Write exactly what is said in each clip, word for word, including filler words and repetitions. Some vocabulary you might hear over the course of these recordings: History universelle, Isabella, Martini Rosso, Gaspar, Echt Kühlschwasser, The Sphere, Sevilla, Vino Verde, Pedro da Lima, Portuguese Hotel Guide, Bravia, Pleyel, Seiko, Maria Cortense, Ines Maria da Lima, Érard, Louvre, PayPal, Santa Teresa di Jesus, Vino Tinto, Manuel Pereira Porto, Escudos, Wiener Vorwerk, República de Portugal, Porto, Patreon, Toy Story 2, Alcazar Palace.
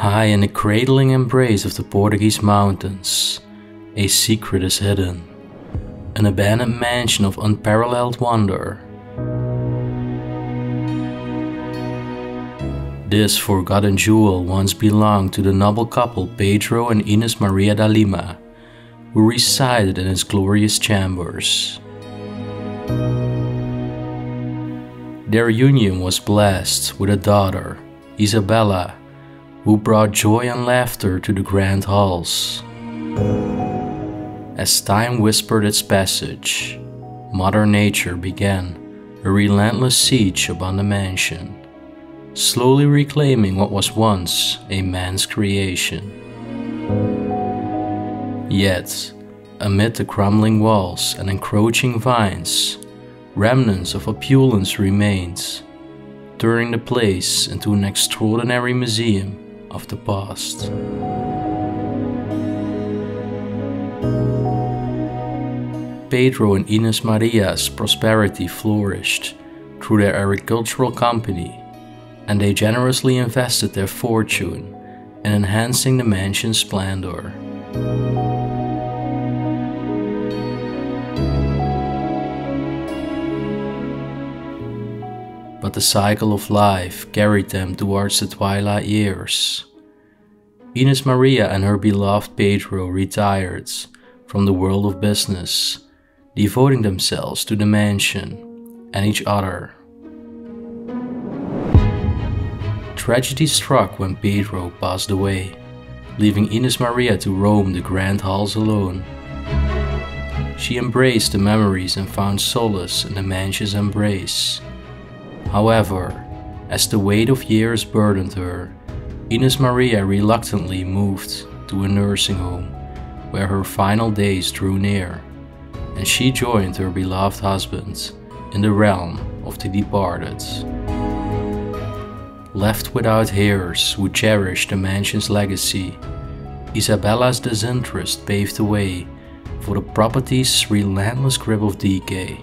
High in the cradling embrace of the Portuguese mountains, a secret is hidden, an abandoned mansion of unparalleled wonder. This forgotten jewel once belonged to the noble couple Pedro and Ines Maria da Lima, who resided in its glorious chambers. Their union was blessed with a daughter, Isabella, who brought joy and laughter to the grand halls. As time whispered its passage, Mother Nature began a relentless siege upon the mansion, slowly reclaiming what was once a man's creation. Yet, amid the crumbling walls and encroaching vines, remnants of opulence remained, turning the place into an extraordinary museum of the past. Pedro and Ines Maria's prosperity flourished through their agricultural company, and they generously invested their fortune in enhancing the mansion's splendor. But the cycle of life carried them towards the twilight years. Ines Maria and her beloved Pedro retired from the world of business, devoting themselves to the mansion and each other. Tragedy struck when Pedro passed away, leaving Ines Maria to roam the grand halls alone. She embraced the memories and found solace in the mansion's embrace. However, as the weight of years burdened her, Ines Maria reluctantly moved to a nursing home, where her final days drew near, and she joined her beloved husband in the realm of the departed. Left without heirs who cherished the mansion's legacy, Isabella's disinterest paved the way for the property's relentless grip of decay.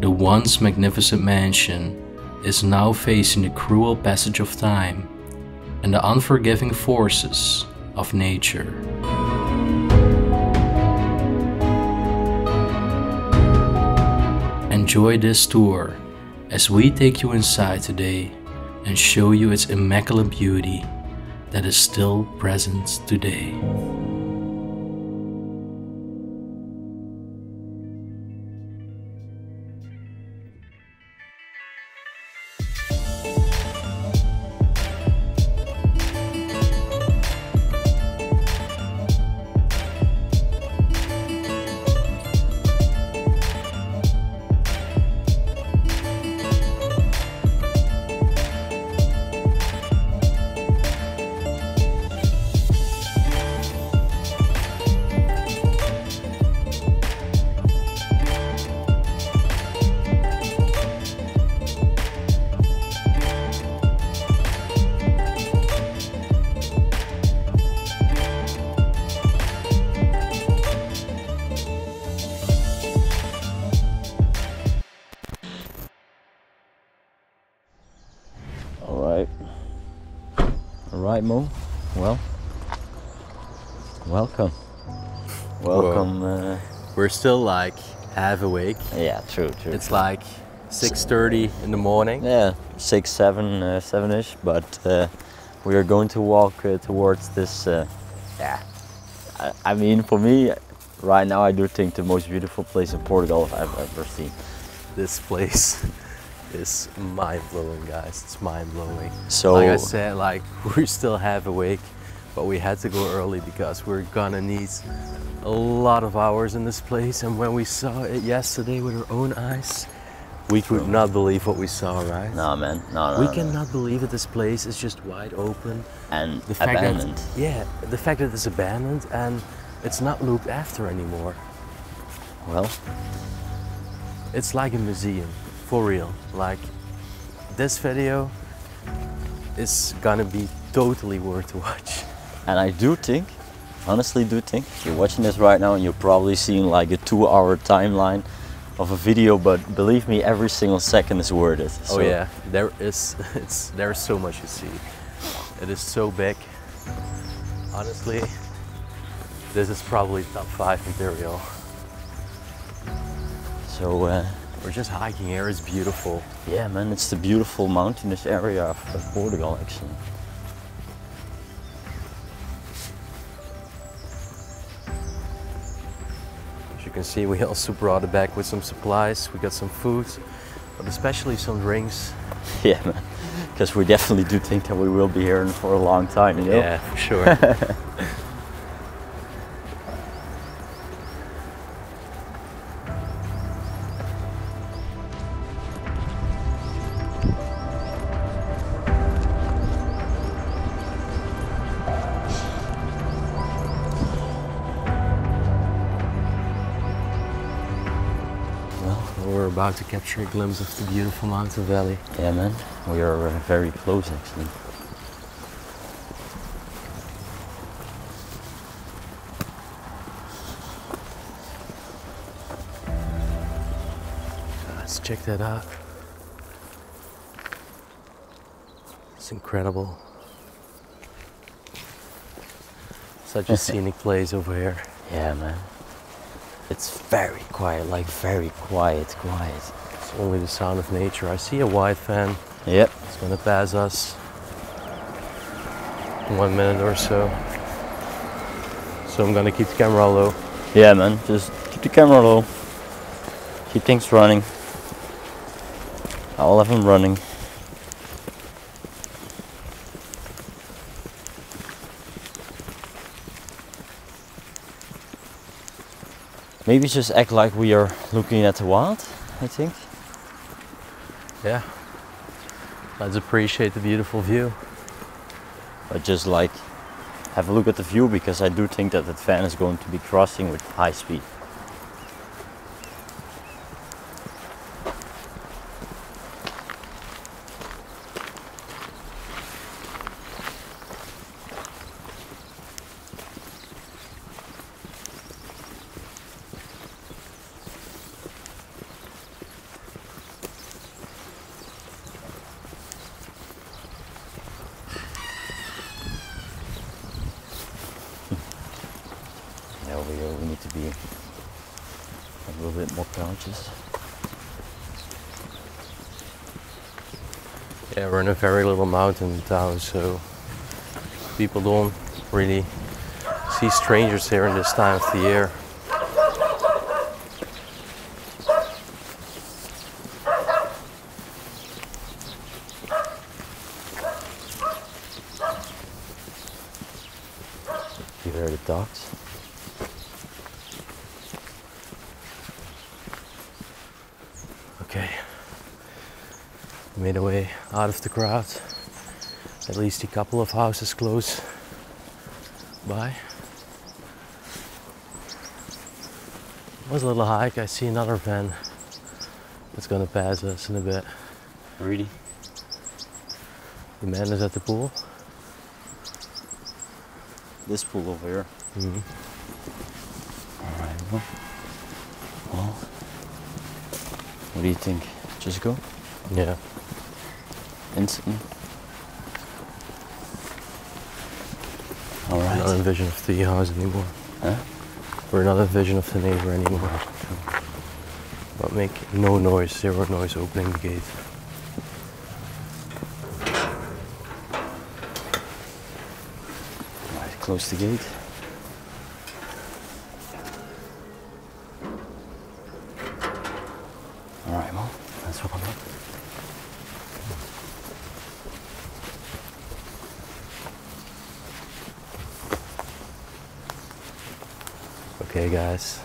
The once magnificent mansion is now facing the cruel passage of time and the unforgiving forces of nature. Enjoy this tour as we take you inside today and show you its immaculate beauty that is still present today. Right, Mo. Well, welcome. Welcome. Uh, We're still like half awake. Yeah, true, true. It's true. Like six thirty in the morning. Yeah, six, seven, uh, seven-ish. But uh, we are going to walk uh, towards this. Uh, yeah. I, I mean, for me, right now, I do think the most beautiful place in Portugal I've ever seen. This place. It's mind-blowing, guys. It's mind-blowing. So like I said, like we're still half awake, but we had to go early because we're gonna need a lot of hours in this place. And when we saw it yesterday with our own eyes, we could not believe what we saw, right? No, man. No, no. We no, cannot no. believe that this place is just wide open and the fact abandoned. That, yeah, the fact that it's abandoned and it's not looked after anymore. Well, it's like a museum. For real, like this video is gonna be totally worth to watch. And I do think, honestly do think, you're watching this right now and you're probably seeing like a two hour timeline of a video, but believe me, every single second is worth it. So. Oh yeah, there is it's there is so much to see. It is so big. Honestly, this is probably top five material. So uh, we're just hiking here. It's beautiful. Yeah, man, it's the beautiful mountainous area of, of Portugal, actually. You can see we also brought it back with some supplies. We got some food, but especially some drinks. Yeah, man, because we definitely do think that we will be here for a long time, you know? Yeah, for sure. About to capture a glimpse of the beautiful mountain valley. Yeah, man, we are uh, very close actually. Let's check that out. It's incredible. Such a scenic place over here. Yeah, man. It's very quiet, like very quiet, quiet. It's only the sound of nature. I see a white van. Yep. It's gonna pass us in one minute or so. So I'm gonna keep the camera low. Yeah, man, just keep the camera low. Keep things running. I'll have them running. Maybe just act like we are looking at the wild, I think. Yeah. Let's appreciate the beautiful view. But just like have a look at the view, because I do think that that van is going to be crossing with high speed. Yeah, we're in a very little mountain town, so people don't really see strangers here in this time of the year. You heard the dogs? Okay. Made our way out of the crowd, at least a couple of houses close by. Was a little hike, I see another van that's gonna pass us in a bit. Really? The man is at the pool. This pool over here. Mm-hmm. All right, well, well, what do you think? Just go? Yeah. Instantly. All right. We're not in vision of the house anymore. Huh? We're not in vision of the neighbor anymore. But make no noise, zero noise opening the gate. All right, close the gate. All right, well, let's hook on up. Okay guys,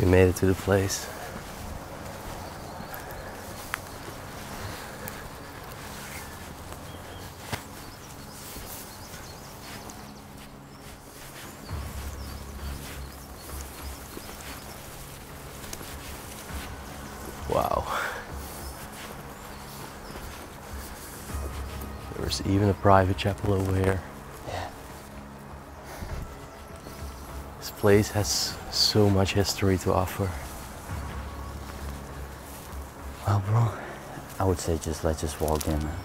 we made it to the place. Wow. There's even a private chapel over here. place has so much history to offer. Well, bro, I would say just let's just walk in, man.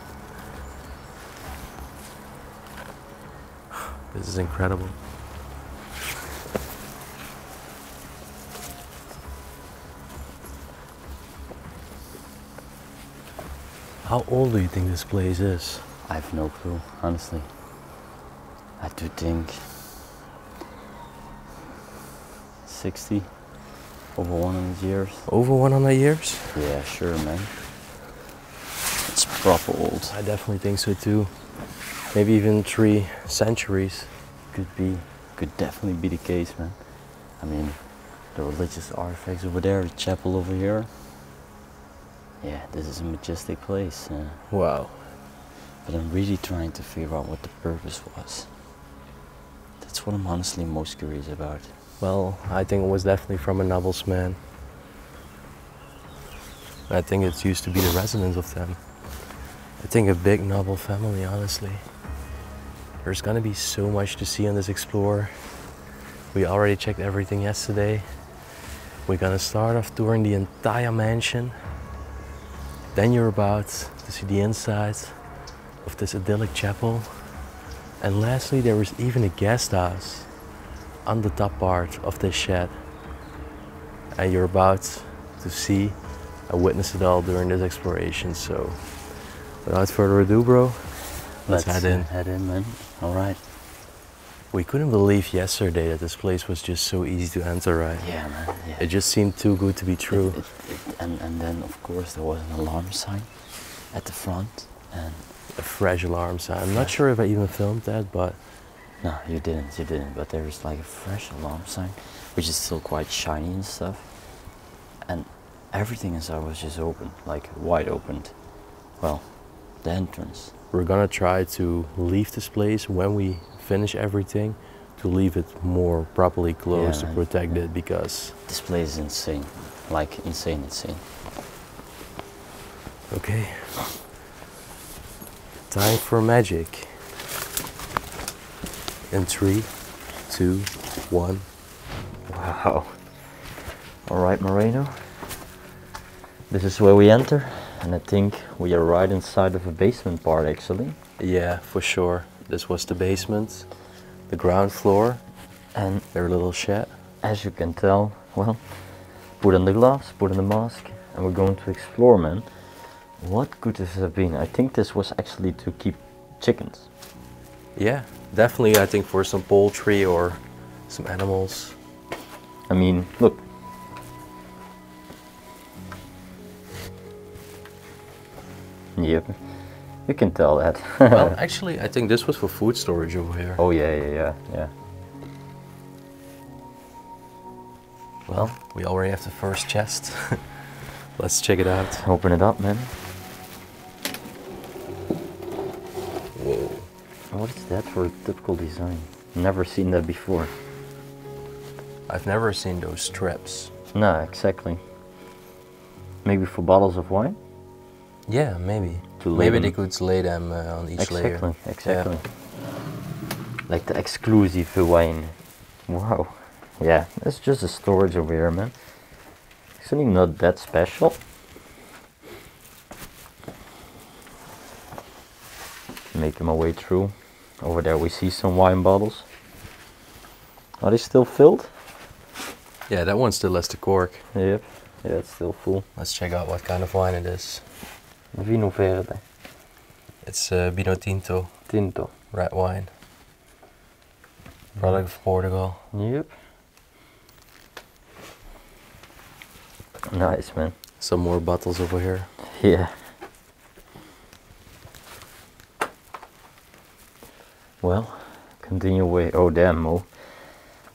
This is incredible. How old do you think this place is? I have no clue, honestly. I do think sixty, over one hundred years. Over one hundred years? Yeah, sure, man. It's proper old. I definitely think so too. Maybe even three centuries. Could be, could definitely be the case, man. I mean, the religious artifacts over there, the chapel over here. Yeah, this is a majestic place. Uh, wow. But I'm really trying to figure out what the purpose was. That's what I'm honestly most curious about. Well, I think it was definitely from a noblesman. I think it used to be the residence of them. I think a big noble family, honestly. There's gonna be so much to see on this Explorer. We already checked everything yesterday. We're gonna start off touring the entire mansion. Then you're about to see the insides of this idyllic chapel. And lastly, there is even a guest house on the top part of this shed. And you're about to see and witness it all during this exploration. So without further ado, bro, let's, let's head in. Head in, man. All right. We couldn't believe yesterday that this place was just so easy to enter, right? Yeah, man. Yeah. It just seemed too good to be true. It, it, it, and, and then, of course, there was an alarm sign at the front. And a fresh alarm sign. I'm fresh. Not sure if I even filmed that, but... No, you didn't, you didn't. But there is like a fresh alarm sign, which is still quite shiny and stuff. And everything inside was just open, like wide opened. Well, the entrance. We're gonna try to leave this place when we finish everything, to leave it more properly closed, yeah, to protect yeah. it, because this place is insane, like insane insane. Okay, time for magic in three, two, one. Wow. All right, Moreno, this is where we enter, and I think we are right inside of a basement part, actually. Yeah, for sure. This was the basement, the ground floor, and their little shed. As you can tell, well, put on the gloves, put on the mask, and we're going to explore, man. What could this have been? I think this was actually to keep chickens. Yeah, definitely, I think for some poultry or some animals. I mean, look. Yep. You can tell that. Well, actually, I think this was for food storage over here. Oh, yeah, yeah, yeah, yeah. Well, we already have the first chest. Let's check it out. Open it up, man. Whoa. What is that for a typical design? Never seen that before. I've never seen those straps. No, exactly. Maybe for bottles of wine? Yeah, maybe. Maybe them. They could lay them uh, on each exactly, layer. Exactly, exactly. Yeah. Like the exclusive wine. Wow. Yeah, it's just a storage over here, man. Actually not that special. Making my way through. Over there we see some wine bottles. Are they still filled? Yeah, that one still has the cork. Yep, yeah, it's still full. Let's check out what kind of wine it is. Vino Verde. It's uh, Vino Tinto. Tinto. Red wine. Product of Portugal. Yep. Nice, man. Some more bottles over here. Yeah. Well, continue away. Oh, damn, Mo.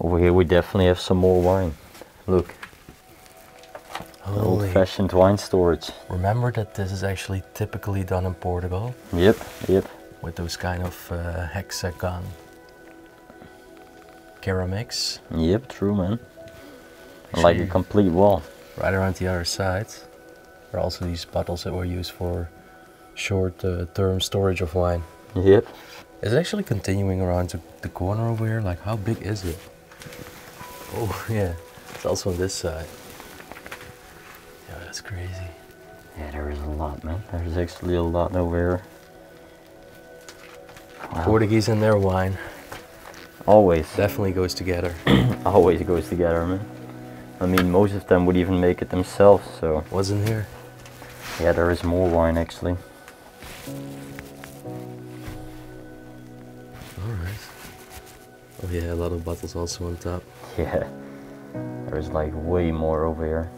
Over here we definitely have some more wine. Look. Old-fashioned wine storage. Remember that this is actually typically done in Portugal. Yep, yep. With those kind of uh, hexagon ceramics. Yep, true, man. Actually, like a complete wall. Right around the other side there are also these bottles that were used for short-term uh, storage of wine. Yep. It's actually continuing around the corner over here. Like, how big is it? Oh, yeah, it's also on this side. Yeah, that's crazy. Yeah, there is a lot, man. There's actually a lot over. Wow. Portuguese and their wine. Always. Definitely goes together. Always goes together, man. I mean, most of them would even make it themselves, so. Wasn't here. Yeah, there is more wine, actually. Alright. Oh yeah, a lot of bottles also on top. Yeah. There is like way more over here.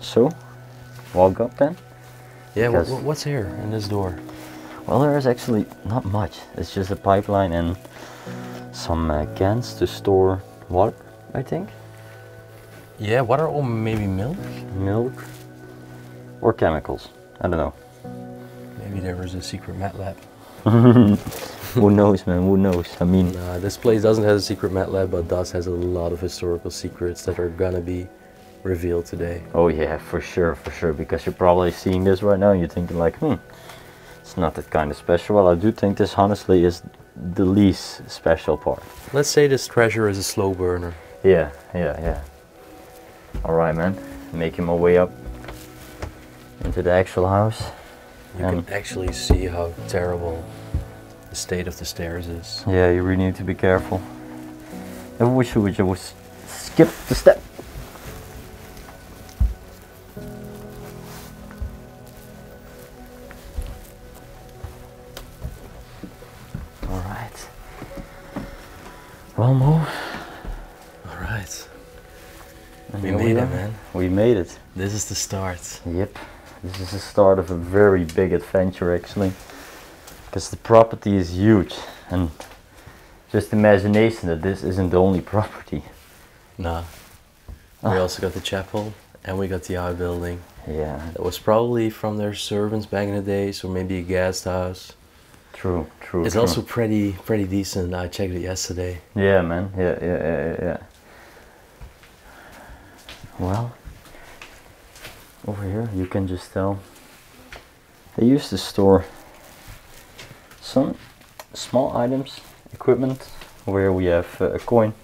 So, walk up then? Yeah, wh what's here in this door? Well, there is actually not much. It's just a pipeline and some uh, cans to store water, I think. Yeah, water or maybe milk? Milk. Or chemicals. I don't know. Maybe there was a secret mat lab. Who knows, man? Who knows? I mean... Nah, this place doesn't have a secret mat lab, but does has a lot of historical secrets that are gonna be revealed today. Oh yeah, for sure, for sure. Because you're probably seeing this right now and you're thinking like, hmm, it's not that kind of special. Well, I do think this honestly is the least special part. Let's say this treasure is a slow burner. Yeah, yeah, yeah. Alright, man. Making my way up into the actual house. You and can actually see how terrible the state of the stairs is. Yeah, you really need to be careful. I wish you would just skip the step. Alright. One more. Alright. We made it, man. We made it. This is the start. Yep. This is the start of a very big adventure, actually. Because the property is huge. And just imagination that this isn't the only property. Nah. We ah. also got the chapel and we got the art building. Yeah. That was probably from their servants back in the day, so maybe a guest house. True, true, It's true. also pretty pretty decent. I checked it yesterday. Yeah, man. Yeah, yeah, yeah, yeah. Well... Over here, you can just tell they used to store some small items, equipment. Over here we have uh, a coin,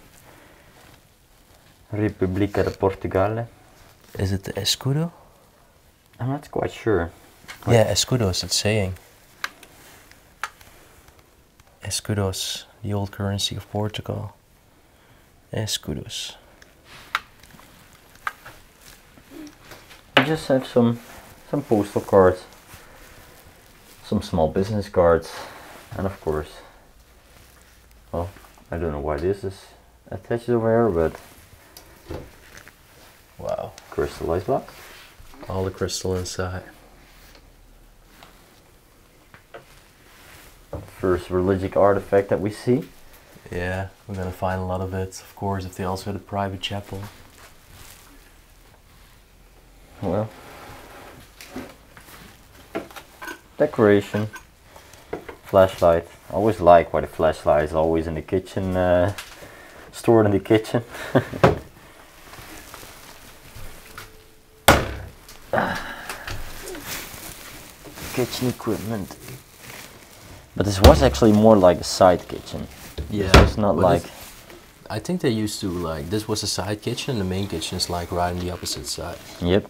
República de Portugal. Is it the Escudo? I'm not quite sure. Wait. Yeah, Escudos, it's saying. Escudos, the old currency of Portugal. Escudos. Just have some some postal cards, some small business cards, and of course, well, I don't know why this is attached over here, but wow, crystallized block, all the crystal inside. First religious artifact that we see. Yeah, we're gonna find a lot of it, of course, if they also had a private chapel. Well, decoration, flashlight. I always like why the flashlight is always in the kitchen, uh, stored in the kitchen. Kitchen equipment. But this was actually more like a side kitchen. Yeah, it's not like. I think they used to like this was a side kitchen, and the main kitchen is like right on the opposite side. Yep.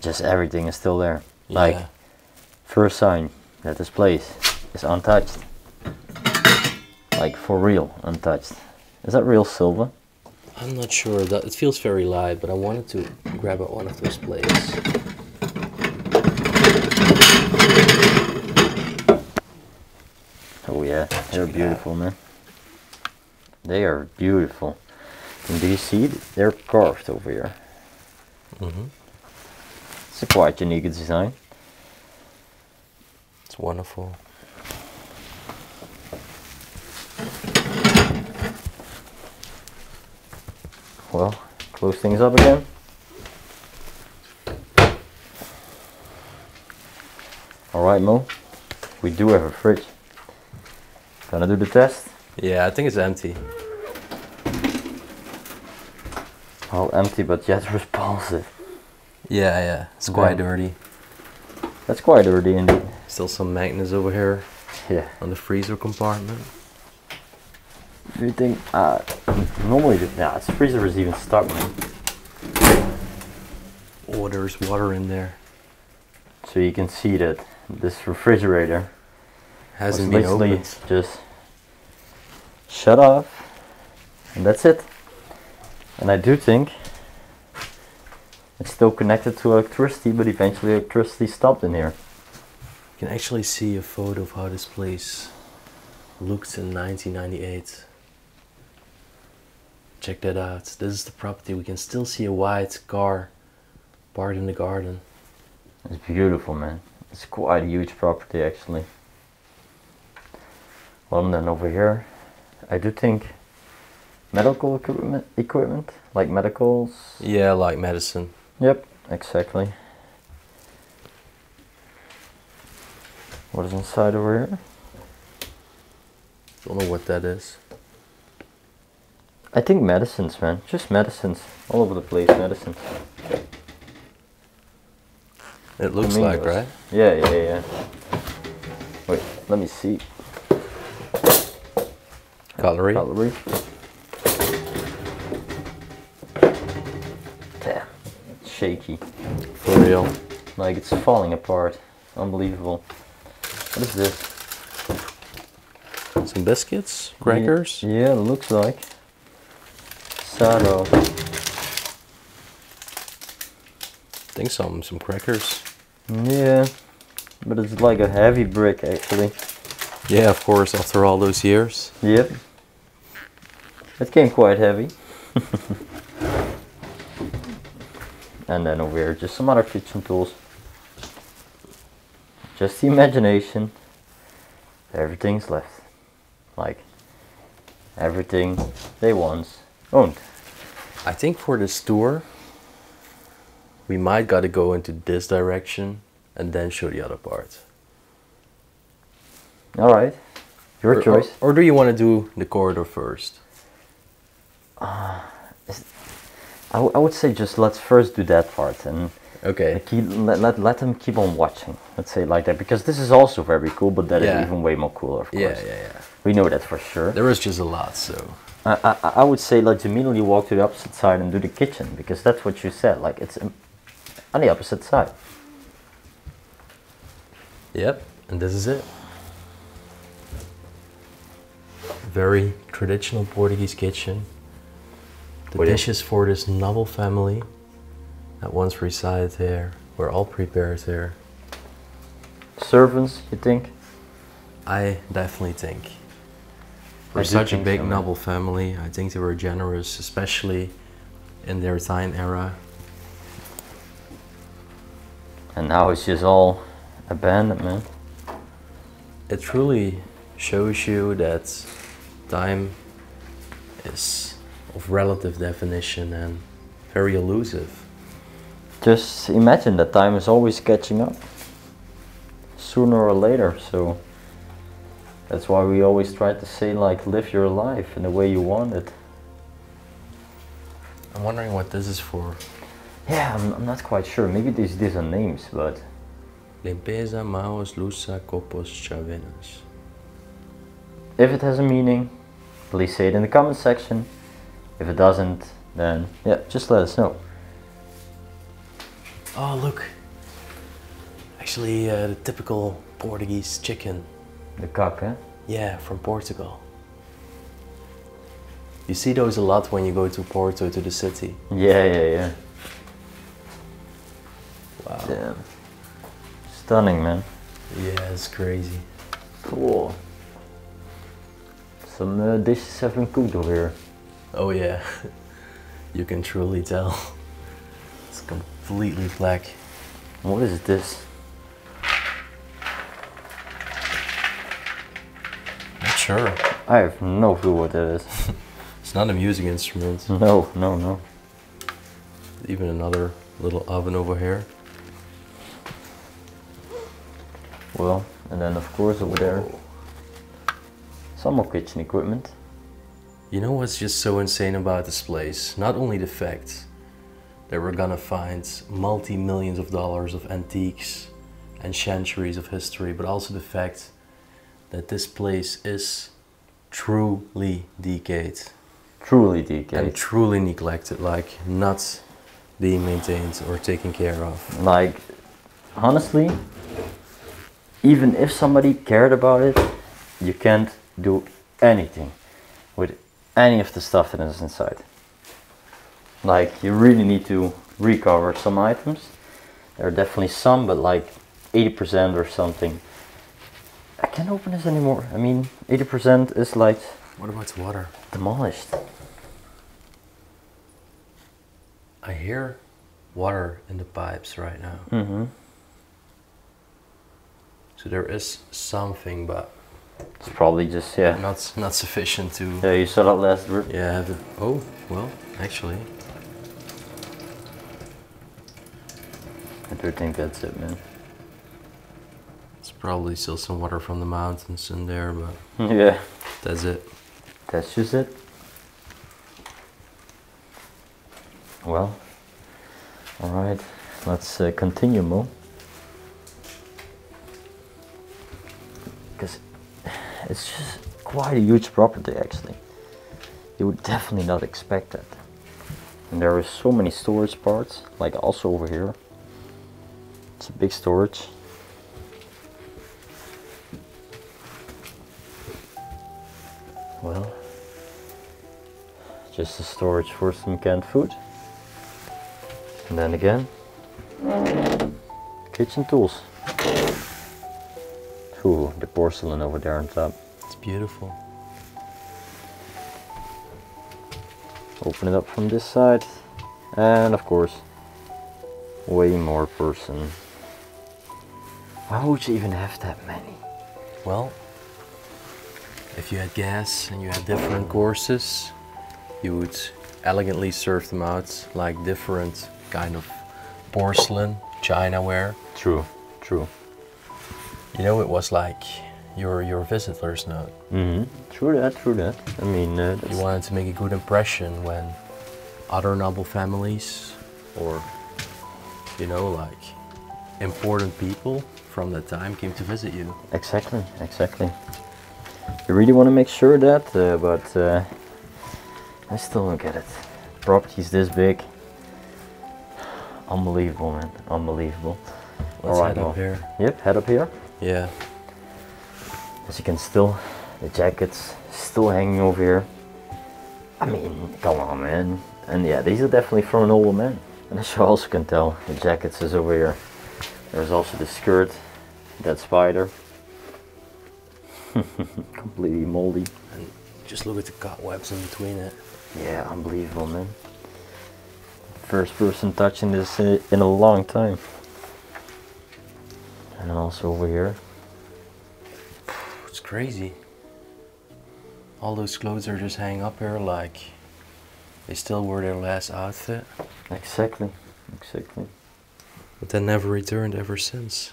Just everything is still there. Yeah. Like, first sign that this place is untouched. Like, for real, untouched. Is that real silver? I'm not sure. That it feels very light, but I wanted to grab one of those plates. Oh yeah, they're beautiful, man. They are beautiful. And do you see? They're carved over here. Mm-hmm. It's a quite unique design. It's wonderful. Well, close things up again. Alright, Mo. We do have a fridge. Gonna do the test? Yeah, I think it's empty. Well, empty but yet responsive. Yeah, yeah, it's quite yeah. dirty. That's quite dirty indeed. Still some magnets over here. Yeah. On the freezer compartment. You think, uh, normally, nah, this freezer is even stubborn. Oh, there's water in there. So you can see that this refrigerator hasn't been opened. Just shut off, and that's it. And I do think it's still connected to electricity, but eventually electricity stopped in here. You can actually see a photo of how this place looked in nineteen ninety-eight. Check that out. This is the property. We can still see a white car parked in the garden. It's beautiful, man. It's quite a huge property, actually. Well, and then over here, I do think medical equipment, equipment like medicals. Yeah, like medicine. Yep, exactly. What is inside over here? Don't know what that is. I think medicines, man. Just medicines. All over the place, medicines. It looks like, right? Yeah, yeah, yeah. Wait, let me see. Cutlery. Cutlery. Damn, it's shaky. For real. Like, it's falling apart. Unbelievable. What is this? Some biscuits? Crackers? Yeah, yeah, looks like. Sado. I think some, some crackers. Yeah, but it's like a heavy brick, actually. Yeah, of course, after all those years. Yep. It came quite heavy. And then over here, just some other kitchen tools. Just the imagination. Everything's left. Like, everything they once owned. I think for this tour, we might gotta go into this direction and then show the other part. All right, your or, choice. Or, or do you want to do the corridor first? Uh, is, I, w I would say just let's first do that part, and okay, keep, let, let, let them keep on watching. Let's say like that, because this is also very cool, but that yeah. is even way more cooler, of course. Yeah, yeah, yeah. We know that for sure. There is just a lot, so. I, I, I would say let's immediately walk to the opposite side and do the kitchen, because that's what you said, like it's on the opposite side. Yep, and this is it. Very traditional Portuguese kitchen. The what dishes for this noble family that once resided there were all prepared there. Servants, you think? I definitely think. For such a big so. noble family, I think they were generous, especially in their time era. And now it's just all abandoned, man. It truly shows you that time is of relative definition and very elusive. Just imagine that time is always catching up, sooner or later, so that's why we always try to say, like, live your life in the way you want it. I'm wondering what this is for. Yeah, I'm, I'm not quite sure. Maybe these, these are names, but... Limpeza, maos, lusa, copos, chavenas. If it has a meaning, please say it in the comment section. If it doesn't, then yeah, just let us know. Oh, look. Actually, uh, the typical Portuguese chicken. The cock, eh? Yeah, from Portugal. You see those a lot when you go to Porto, to the city. Yeah, yeah, yeah. Wow. Damn. Stunning, man. Yeah, it's crazy. Cool. Some uh, dishes have been cooked over here. Oh yeah, you can truly tell. It's completely black. What is this? Not sure. I have no clue what that is. It's not a music instrument. No, no, no. Even another little oven over here. Well, and then of course over there. Some more kitchen equipment. You know what's just so insane about this place? Not only the fact that we're gonna find multi-millions of dollars of antiques and centuries of history, but also the fact that this place is truly decayed. Truly decayed. And truly neglected, like not being maintained or taken care of. Like, honestly, even if somebody cared about it, you can't do anything with any of the stuff that is inside. Like, you really need to recover some items. There are definitely some, but like eighty percent or something. I can't open this anymore. I mean, eighty percent is like... What about the water? Demolished. I hear water in the pipes right now. Mm-hmm. So there is something, but... It's probably just, yeah. Not, not sufficient to... Yeah, you saw that last rip. Yeah, the, oh, well, actually. I do think that's it, man. It's probably still some water from the mountains in there, but... Yeah. That's it. That's just it. Well, all right. Let's uh, continue, Mo. Because it's just quite a huge property, actually. You would definitely not expect that. And there are so many storage parts, like also over here. It's a big storage. Well, just a storage for some canned food. And then again, kitchen tools. Ooh, the porcelain over there on top. It's beautiful. Open it up from this side. And of course, way more porcelain. Why would you even have that many? Well, if you had gas and you had different courses, you would elegantly serve them out like different kind of porcelain, chinaware. True, true. You know, it was like your your visitor's note. Mm-hmm. True that, true that. I mean, uh, you wanted to make a good impression when other noble families or, you know, like important people from that time came to visit you. Exactly, exactly. You really want to make sure that, uh, but uh, I still don't get it. Property's this big. Unbelievable, man. Unbelievable. Let's All right, head up well. here. Yep, head up here. Yeah. As you can still, the jackets still hanging over here. I mean, come on, man. And yeah, these are definitely for an older man. And as you also can tell, the jackets is over here. There's also the skirt, that spider. Completely moldy. And just look at the cobwebs in between it. Yeah, unbelievable, man. First person touching this in a long time. And also over here. It's crazy. All those clothes are just hanging up here like they still wore their last outfit. Exactly, exactly. But they never returned ever since.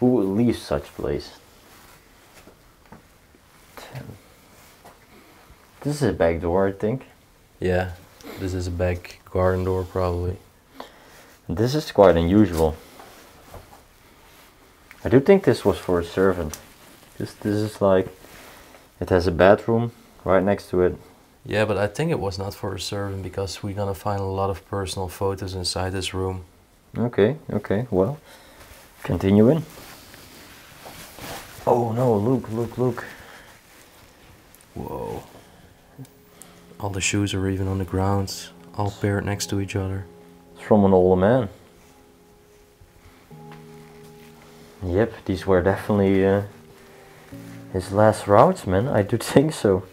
Who would leave such place? This is a back door, I think. Yeah, this is a back garden door, probably. This is quite unusual. I do think this was for a servant. Just this is like, it has a bathroom right next to it. Yeah, but I think it was not for a servant because we're gonna find a lot of personal photos inside this room. Okay, okay, well, continuing. Oh no, look, look, look. Whoa. All the shoes are even on the ground, all paired next to each other. It's from an older man. Yep, these were definitely uh, his last routes, man. I do think so.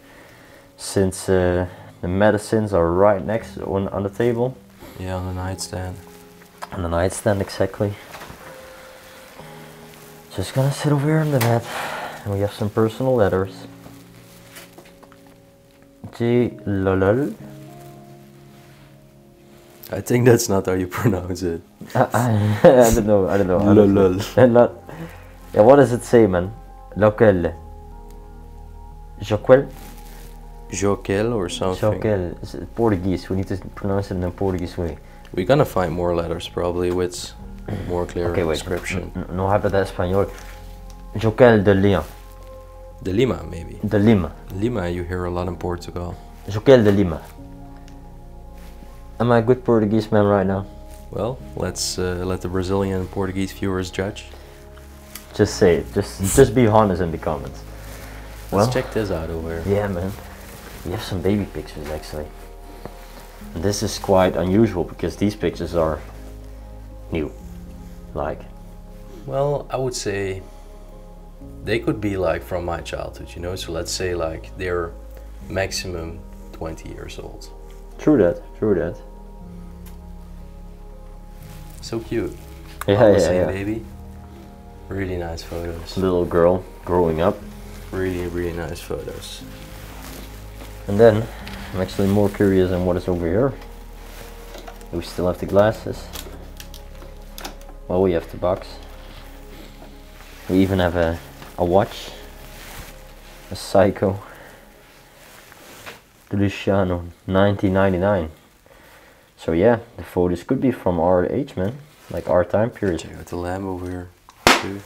Since uh, the medicines are right next on, on the table. Yeah, on the nightstand. On the nightstand, exactly. Just gonna sit over here in the bed. And we have some personal letters. G lolol. I think that's not how you pronounce it. I, I, I don't know, I don't know. Lolol. Yeah, what does it say, man? Local. Joquel? Joquel or something. Joquel. It's Portuguese. We need to pronounce it in a Portuguese way. We're gonna find more letters probably with more clear okay, description. No habla de español. Joquel de Lima. De Lima, maybe. De Lima. Lima, you hear a lot in Portugal. Joquel de Lima. Am I a good Portuguese man right now? Well, let's uh, let the Brazilian and Portuguese viewers judge. Just say it. Just just be honest in the comments. Let's well, check this out over here. Yeah, man. We have some baby pictures actually. And this is quite unusual because these pictures are new. Like, well, I would say they could be like from my childhood, you know. So let's say like they're maximum twenty years old. True that. True that. So cute. Yeah, yeah, yeah. Baby. Really nice photos. Little girl growing up. Really, really nice photos. And then I'm actually more curious on what is over here. We still have the glasses. Well, we have the box. We even have a, a watch. A Seiko. De Luciano, nineteen ninety-nine. So yeah, the photos could be from our age, man. Like our time period. Check out the lamp over here, too.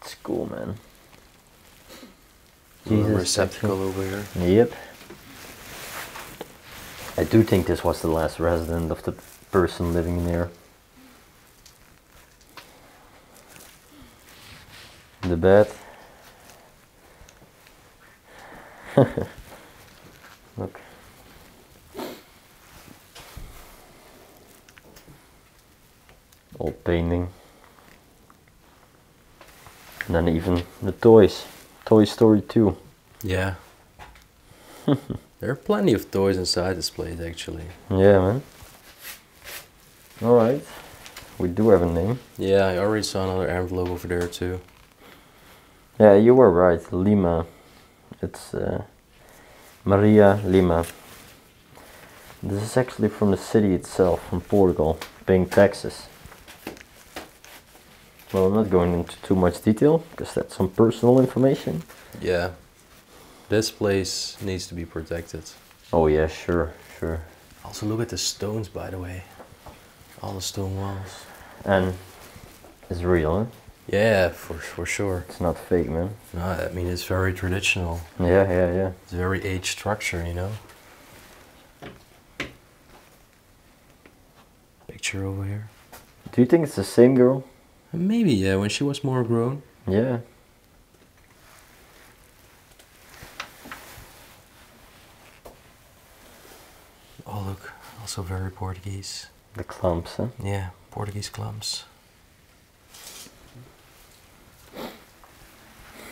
It's cool, man. Jesus, receptacle over here. Yep. I do think this was the last resident of the person living in here. The bed. Look. Old painting. And then even the toys. Toy Story two. Yeah. There are plenty of toys inside this place actually. Yeah, man. Alright. We do have a name. Yeah, I already saw another envelope over there too. Yeah, you were right. Lima. It's uh, Maria Lima. This is actually from the city itself, from Portugal, paying taxes. Well, I'm not going into too much detail, because that's some personal information. Yeah. This place needs to be protected. Oh yeah, sure, sure. Also look at the stones, by the way. All the stone walls. And it's real, huh? Yeah, for, for sure. It's not fake, man. No, I mean, it's very traditional. Yeah, yeah, yeah. It's a very aged structure, you know? Picture over here. Do you think it's the same girl? Maybe, yeah, when she was more grown. Yeah. Oh, look, also very Portuguese. The clumps, huh? Yeah, Portuguese clumps.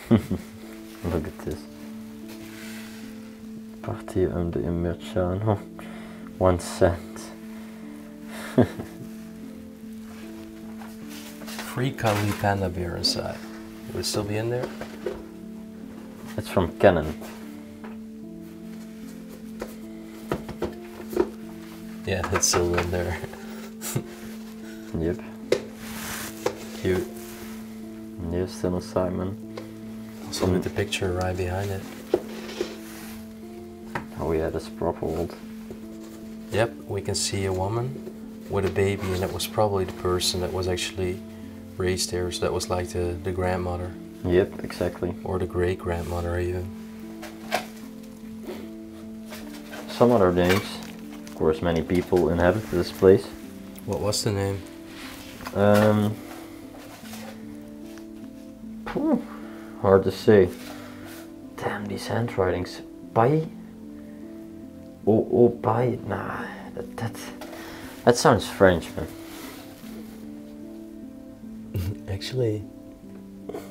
Look at this. Partie um de Immersion. One cent. Free Kali Panda beer inside. It would still be in there? It's from Canon. Yeah, it's still in there. Yep. Cute. Yes, still inside, man. Also with the picture right behind it. Oh yeah, that's proper old. Yep, we can see a woman with a baby, and that was probably the person that was actually raised there, so that was like the, the grandmother. Yep, exactly. Or the great-grandmother even. Some other names. Of course, many people inhabit this place. What was the name? Um... Phew. Hard to say. Damn, these handwritings. Pai? Oh, oh, pai? Nah, that, that, that sounds French, man. Actually,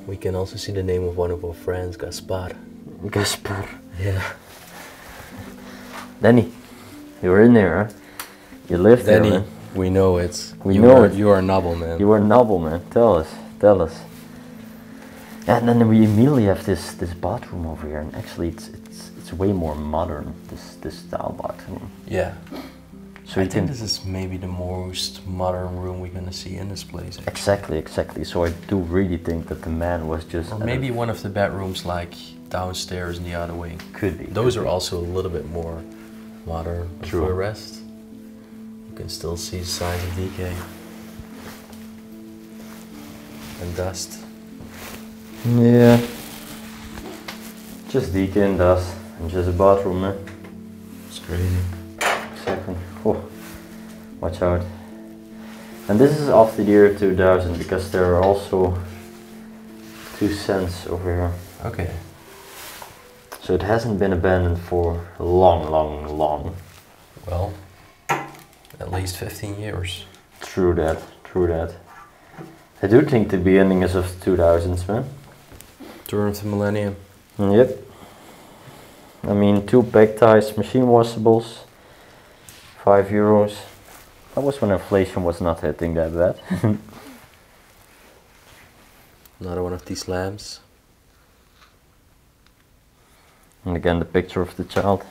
we can also see the name of one of our friends, Gaspar. Gaspar? Yeah. Danny, you were in there, huh? You lived Danny, there, man. We know it. We you know are, it. You are noble, man. You are noble, man. Tell us. Tell us. And then we immediately have this this bathroom over here, and actually it's it's it's way more modern, this this style bathroom. Yeah. So I you think can, this is maybe the most modern room we're gonna see in this place. Actually. Exactly, exactly. So I do really think that the man was just. Or maybe a, one of the bedrooms like downstairs in the other wing. Could be. Those could are be. Also a little bit more modern. True. For the rest, you can still see signs of decay. and dust. Yeah. Just decay and dust and just a bathroom, man. It's crazy. Second. Oh, watch out. And this is after the year two thousand because there are also two cents over here. Okay. So it hasn't been abandoned for long, long, long. Well, at least fifteen years. True that, true that. I do think the beginning is of the two thousands, man. Turn of the millennium. Yep. I mean, two pack ties, machine washables, five euros. That was when inflation was not hitting that bad. Another one of these lamps. And again, the picture of the child.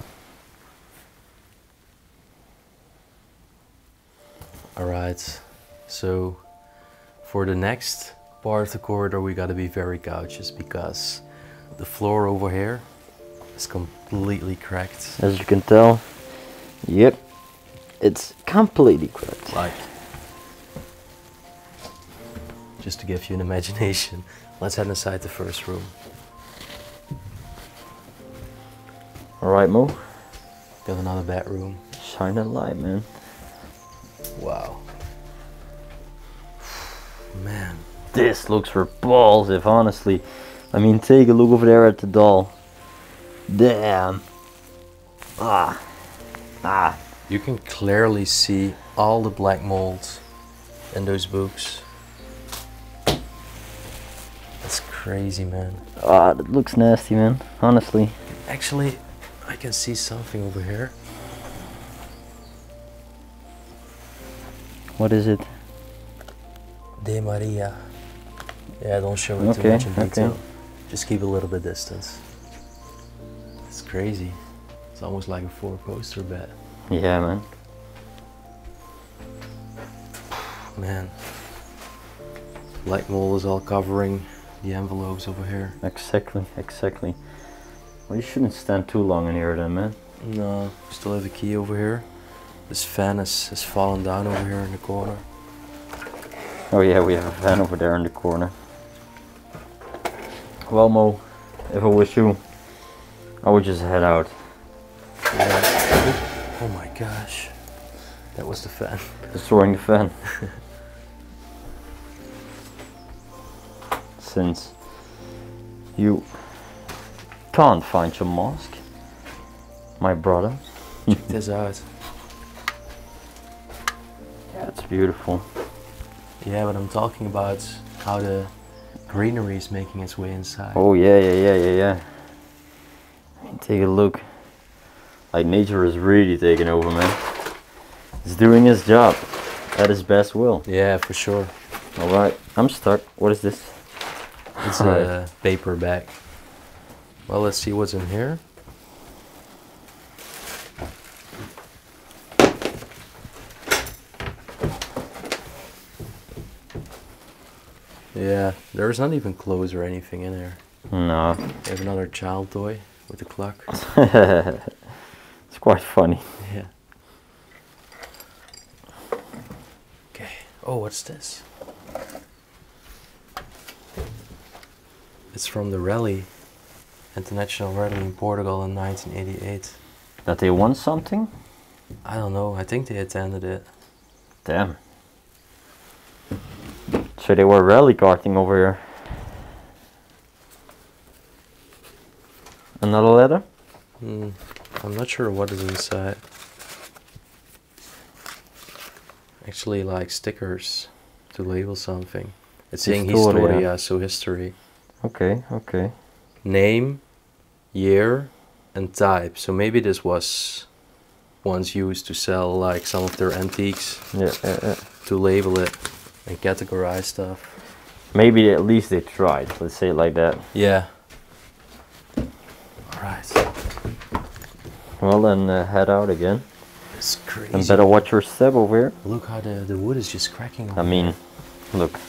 Alright, so for the next part of the corridor, we gotta be very cautious because the floor over here is completely cracked. As you can tell, yep. It's completely correct. Like, just to give you an imagination, let's head inside the first room. All right, Mo. Got another bedroom. Shine a light, man. Wow. Man. This looks repulsive, honestly. I mean, take a look over there at the doll. Damn. Ah. Ah. You can clearly see all the black mold in those books. That's crazy, man. Ah, that looks nasty, man, honestly. Actually, I can see something over here. What is it? De Maria. Yeah, don't show it okay, too much in detail. Okay. Just keep a little bit distance. It's crazy. It's almost like a four-poster bed. Yeah, man. Man. Light mold is all covering the envelopes over here. Exactly, exactly. Well, you shouldn't stand too long in here then, man. No, still have the key over here. This fan has, has fallen down over here in the corner. Oh yeah, we have a fan over there in the corner. Well, Mo, if I was you, I would just head out. Yeah. Oh my gosh, that was the fan. Destroying the fan. Since you can't find your mask, my brother. Check this out. That's beautiful. Yeah, but I'm talking about how the greenery is making its way inside. Oh yeah, yeah, yeah, yeah, yeah. Take a look. Like, nature is really taking over, man. It's doing its job at its best will. Yeah, for sure. All right, I'm stuck. What is this? It's All a right. paper bag. Well, let's see what's in here. Yeah, there's not even clothes or anything in here. No. We have another child toy with a clock. It's quite funny. Yeah. Okay. Oh, what's this? It's from the rally, international rally in Portugal in nineteen eighty-eight. That they won something? I don't know. I think they attended it. Damn. So they were rally karting over here. Another letter? Hmm. I'm not sure what is inside. Actually, like stickers to label something. It's saying Historia, Historia so history. Okay, okay. Name, year, and type. So maybe this was once used to sell like some of their antiques. Yeah, yeah, yeah. To label it and categorize stuff. Maybe at least they tried. Let's say it like that. Yeah. All right. Well, then uh, head out again. It's crazy. And better watch your step over here. Look how the, the wood is just cracking. I mean, look.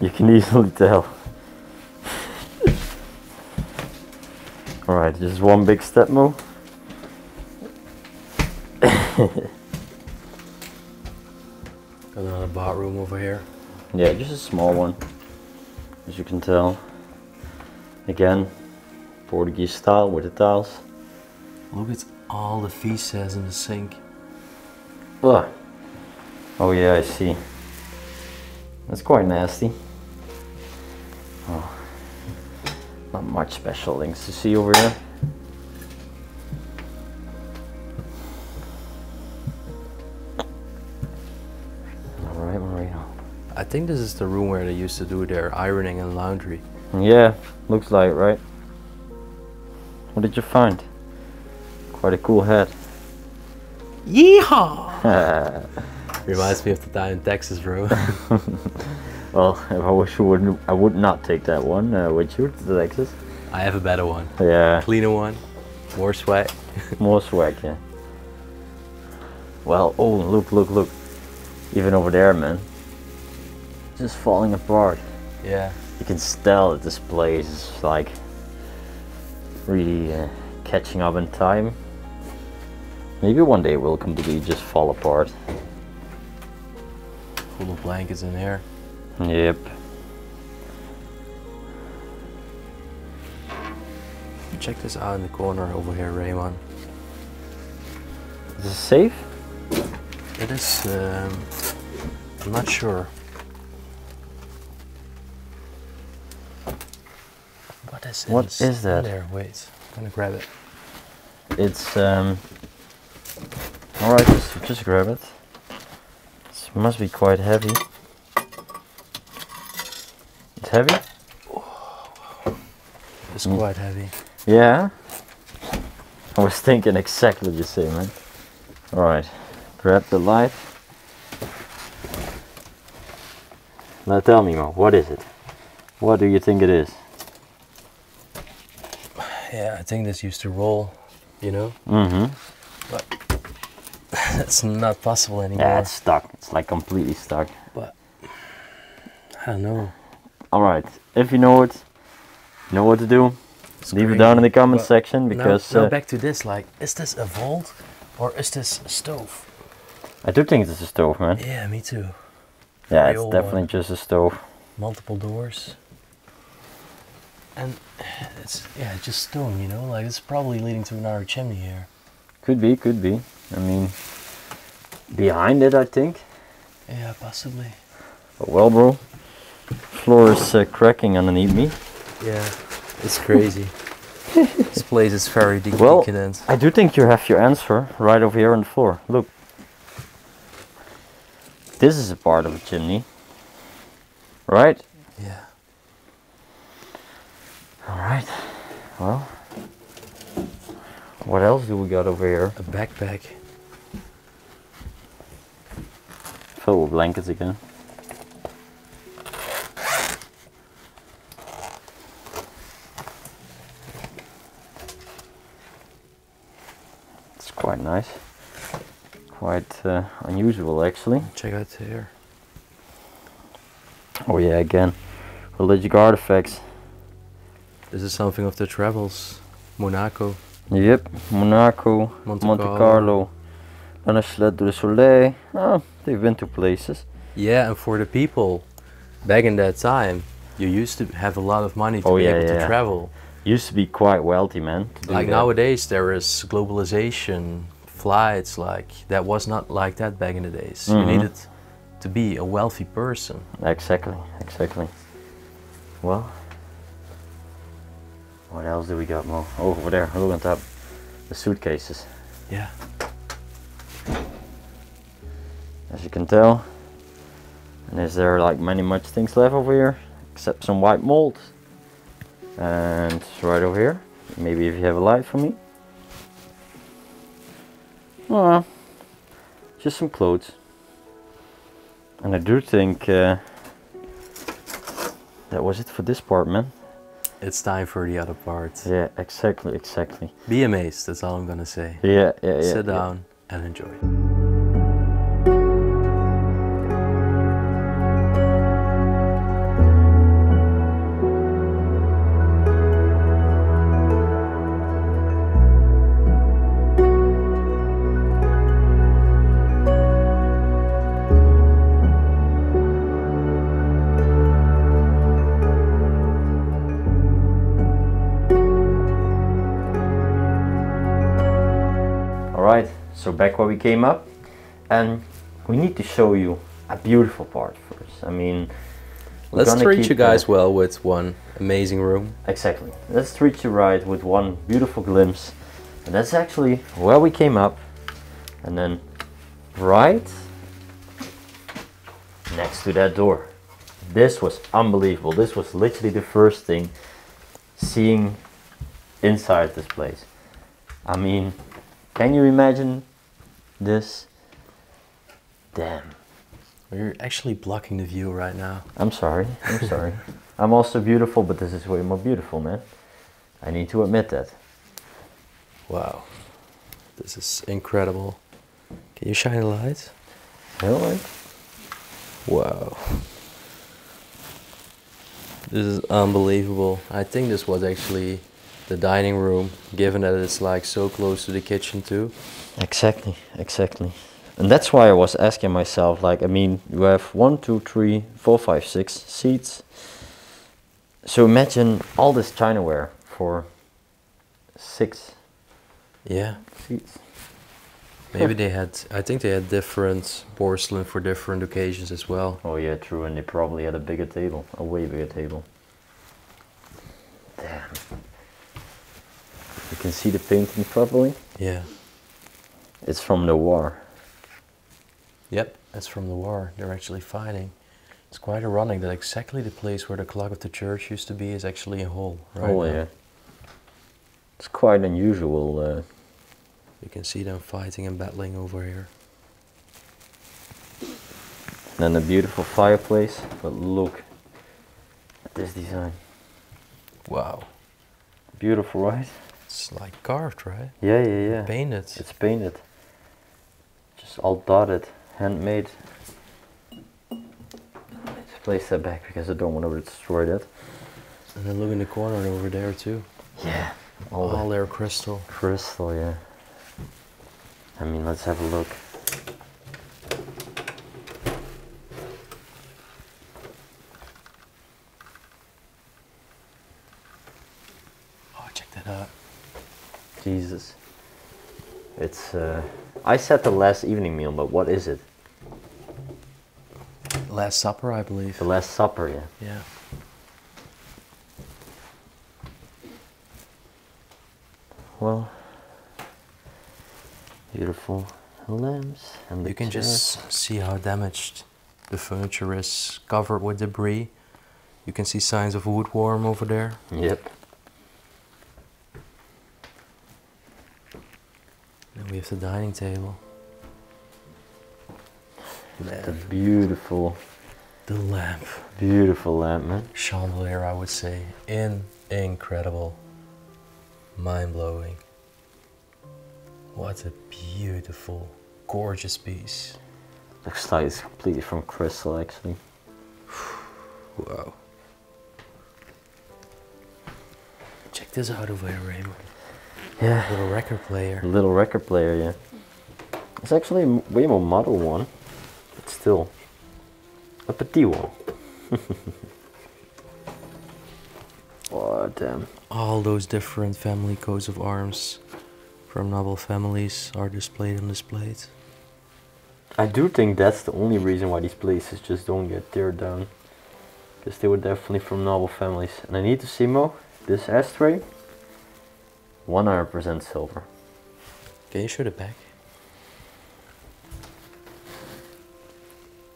You can easily tell. Alright, just one big step, Mo. bar room over here. Yeah, just a small one, as you can tell. Again, Portuguese style with the tiles. Look at all the visas in the sink. Ugh. Oh yeah, I see. That's quite nasty. Oh. Not much special things to see over here. Alright, Marino. I think this is the room where they used to do their ironing and laundry. Yeah, looks like it, right? What did you find? Quite a cool hat. Yeehaw! Reminds me of the time in Texas, bro. Well, if I wish you wouldn't, I would not take that one, uh, would you, to Texas? I have a better one. Yeah. Cleaner one, more swag. More swag, yeah. Well, oh, look, look, look. Even over there, man. It's just falling apart. Yeah. You can tell that this place is like really uh, catching up in time. Maybe one day it will completely just fall apart. Full of blankets in there. Yep. Check this out in the corner over here, Raymond. Is this safe? It is. Um, I'm not sure. What is it? What is that? There, wait. I'm gonna grab it. It's. Um, all right, just, just grab it. This must be quite heavy. It's heavy? Oh, it's mm. quite heavy. Yeah? I was thinking exactly the same, man. Alright, grab the light. Now tell me, Mo, what is it? What do you think it is? Yeah, I think this used to roll, you know? Mm-hmm. But that's not possible anymore. Yeah, it's stuck. It's like completely stuck. But I don't know. Alright, if you know it, you know what to do. It's Leave crazy. it down in the comment but section because... Now, now uh, back to this, like, is this a vault or is this a stove? I do think it's a stove, man. Yeah, me too. Yeah, it's definitely one. just a stove. Multiple doors. And it's, yeah, just stone, you know? Like, it's probably leading to another chimney here. Could be, could be. I mean, behind it, I think. Yeah, possibly. But well, bro. Floor is uh, cracking underneath me. Yeah, it's crazy. This place is very decadent. Well, I do think you have your answer right over here on the floor. Look. This is a part of a chimney. Right? Yeah. Alright. Well. What else do we got over here? A backpack. Full of blankets again. Quite nice, quite uh, unusual actually. Check out here. Oh yeah, again, religious artifacts. This is something of the travels, Monaco. Yep, Monaco, Monte, Monte Carlo, La Neuchâtel du Soleil. Oh, they've been to places. Yeah, and for the people, back in that time, you used to have a lot of money to oh, be yeah, able yeah. to travel. Used to be quite wealthy, man. Like that. Nowadays there is globalization, flights, like that was not like that back in the days. Mm-hmm. You needed to be a wealthy person. Exactly, exactly. Well, what else do we got, Mo? Oh, over there, look on top. The suitcases. Yeah. As you can tell. And is there like many much things left over here? Except some white mold. And right over here, maybe if you have a light for me. Well, just some clothes. And I do think uh, that was it for this part, man. It's time for the other part. Yeah, exactly, exactly. Be amazed, that's all I'm gonna say. Yeah, yeah, yeah. Sit down yeah. and enjoy. So back where we came up, and we need to show you a beautiful part first. I mean, let's treat you guys the... well with one amazing room. Exactly. Let's treat you right with one beautiful glimpse. And that's actually where we came up. And then right next to that door. This was unbelievable. This was literally the first thing seeing inside this place. I mean, can you imagine this? Damn. We're actually blocking the view right now. I'm sorry, I'm sorry. I'm also beautiful, but this is way more beautiful, man. I need to admit that. Wow, this is incredible. Can you shine a light? No light. Wow. This is unbelievable. I think this was actually the dining room, given that it's like so close to the kitchen too. Exactly, exactly. And that's why I was asking myself, like, I mean, you have one, two, three, four, five, six seats. So imagine all this Chinaware for six. Yeah. Seats. Maybe they had, I think they had different porcelain for different occasions as well. Oh yeah, true, and they probably had a bigger table, a way bigger table. Damn. You can see the painting properly? Yeah. It's from the war. Yep, that's from the war. They're actually fighting. It's quite ironic that exactly the place where the clock of the church used to be is actually a hole. Right oh now. Yeah. It's quite unusual. Uh, You can see them fighting and battling over here. And then a beautiful fireplace, but look at this design. Wow. Beautiful, right? It's like carved, right? Yeah, yeah, yeah. Painted. It's painted. Just all dotted, handmade. Let's place that back because I don't want to destroy that. And then look in the corner over there too. Yeah. All, all their crystal. Crystal, yeah. I mean, let's have a look. Oh, check that out. Jesus. It's, uh... I said the last evening meal, but what is it? Last Supper, I believe. The Last Supper, yeah. Yeah. Well... Beautiful lamps and the you can chairs. Just see how damaged the furniture is, covered with debris. You can see signs of wood worm over there. Yep. And we have the dining table. Man. The beautiful. The lamp. Beautiful lamp, man. Chandelier, I would say. In incredible. Mind-blowing. What a beautiful, gorgeous piece. Looks like it's completely from crystal, actually. Wow. Check this out over here, Raymond. Yeah. Little record player. Little record player, yeah. It's actually a way more model one, but still a petit one. Oh, damn. All those different family coats of arms from noble families are displayed on this plate. I do think that's the only reason why these places just don't get teared down, because they were definitely from noble families. And I need to see more. This ashtray, one hundred percent silver. Can you show the back?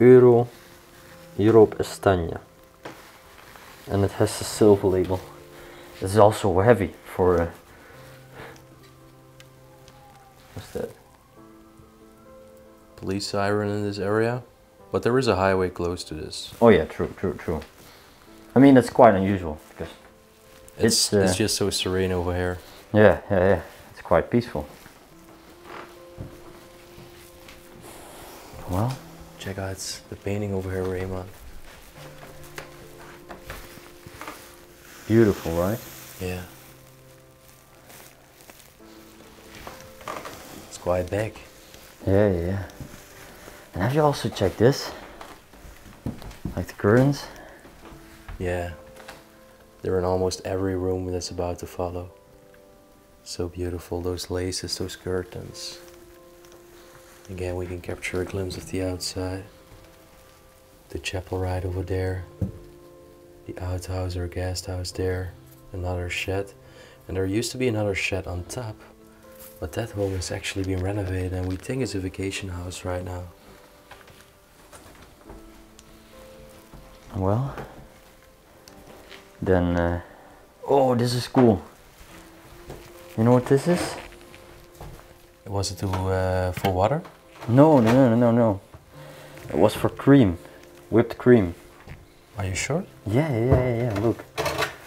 Euro, Europe Estanya, and it has a silver label. This is also heavy for a. Uh, What's that? Police siren in this area, but there is a highway close to this. Oh yeah, true, true, true. I mean, that's quite unusual because it's it's, uh, it's just so serene over here. Yeah, yeah, yeah. It's quite peaceful. Well, check out the painting over here, Raymond. Beautiful, right? Yeah. Quite big. Yeah, yeah. And have you also checked this? Like the curtains? Yeah. They're in almost every room that's about to follow. So beautiful, those laces, those curtains. Again, we can capture a glimpse of the outside. The chapel right over there. The outhouse or guest house there. Another shed. And there used to be another shed on top. But that home has actually been renovated and we think it's a vacation house right now. Well, then, uh, oh, this is cool. You know what this is? Was it to, uh, for water? No, no, no, no, no. It was for cream, whipped cream. Are you sure? Yeah, yeah, yeah, yeah. Look,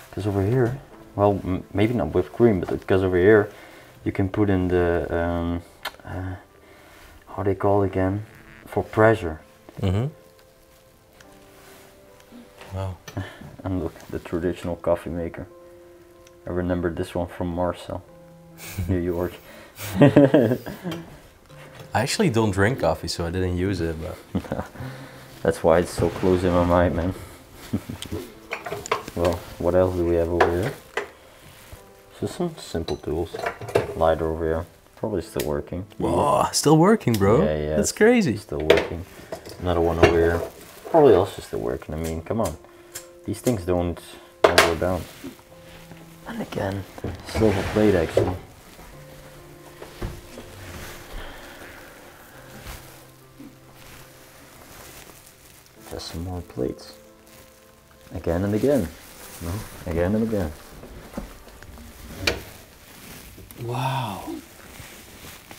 because over here, well, m maybe not whipped cream, but because over here, you can put in the, um, uh, how they call it again, for pressure. Mm-hmm. Wow. And look, the traditional coffee maker. I remember this one from Marcel, New York. I actually don't drink coffee, so I didn't use it, but... That's why it's so close in my mind, man. Well, what else do we have over here? Just some simple tools. Lighter over here. Probably still working. Whoa, still working, bro. Yeah, yeah. That's crazy. Still working. Another one over here. Probably also still working. I mean, come on. These things don't, don't go down. And again, silver plate actually. Just some more plates. Again and again. No? Again and again. Wow.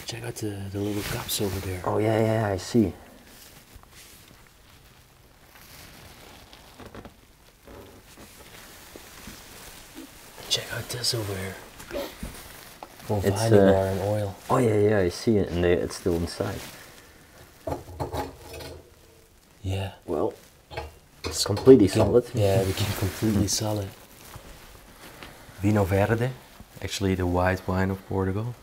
Check out the, the little cups over there. Oh yeah, yeah, yeah, I see. Check out this over here. Full of wine bar and oil. Oh yeah, yeah, I see it, and they, it's still inside. Yeah. Well, it's completely solid. Yeah, it became completely solid. Vino Verde, actually the white wine of Portugal.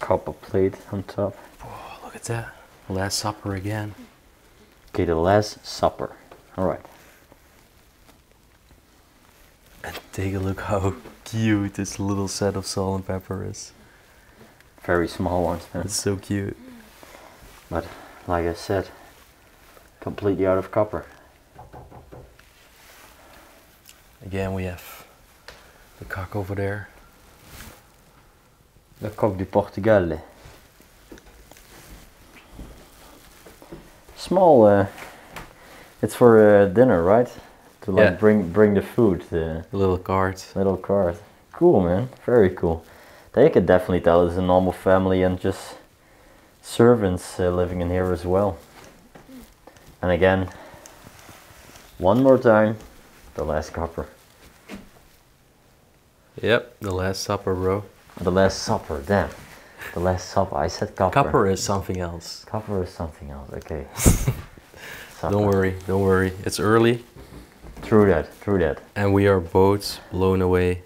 Copper plate on top. Oh, look at that. Last Supper again. Okay, the Last Supper. All right. And take a look how cute this little set of salt and pepper is. Very small ones, man. It's so cute. But like I said, completely out of copper. Again, we have the cock over there. The cock du Portugal. Small. Uh, it's for uh, dinner, right? To like yeah. bring bring the food, the little cart, little cart. Cool, man, very cool. They could definitely tell it's a normal family and just servants uh, living in here as well. And again, one more time, the Last Supper. Yep, the Last Supper, bro. The Last Supper, damn. The Last Supper. I said copper. Copper is something else. Copper is something else. Okay. Don't worry, don't worry. It's early. True that, true that. And we are both blown away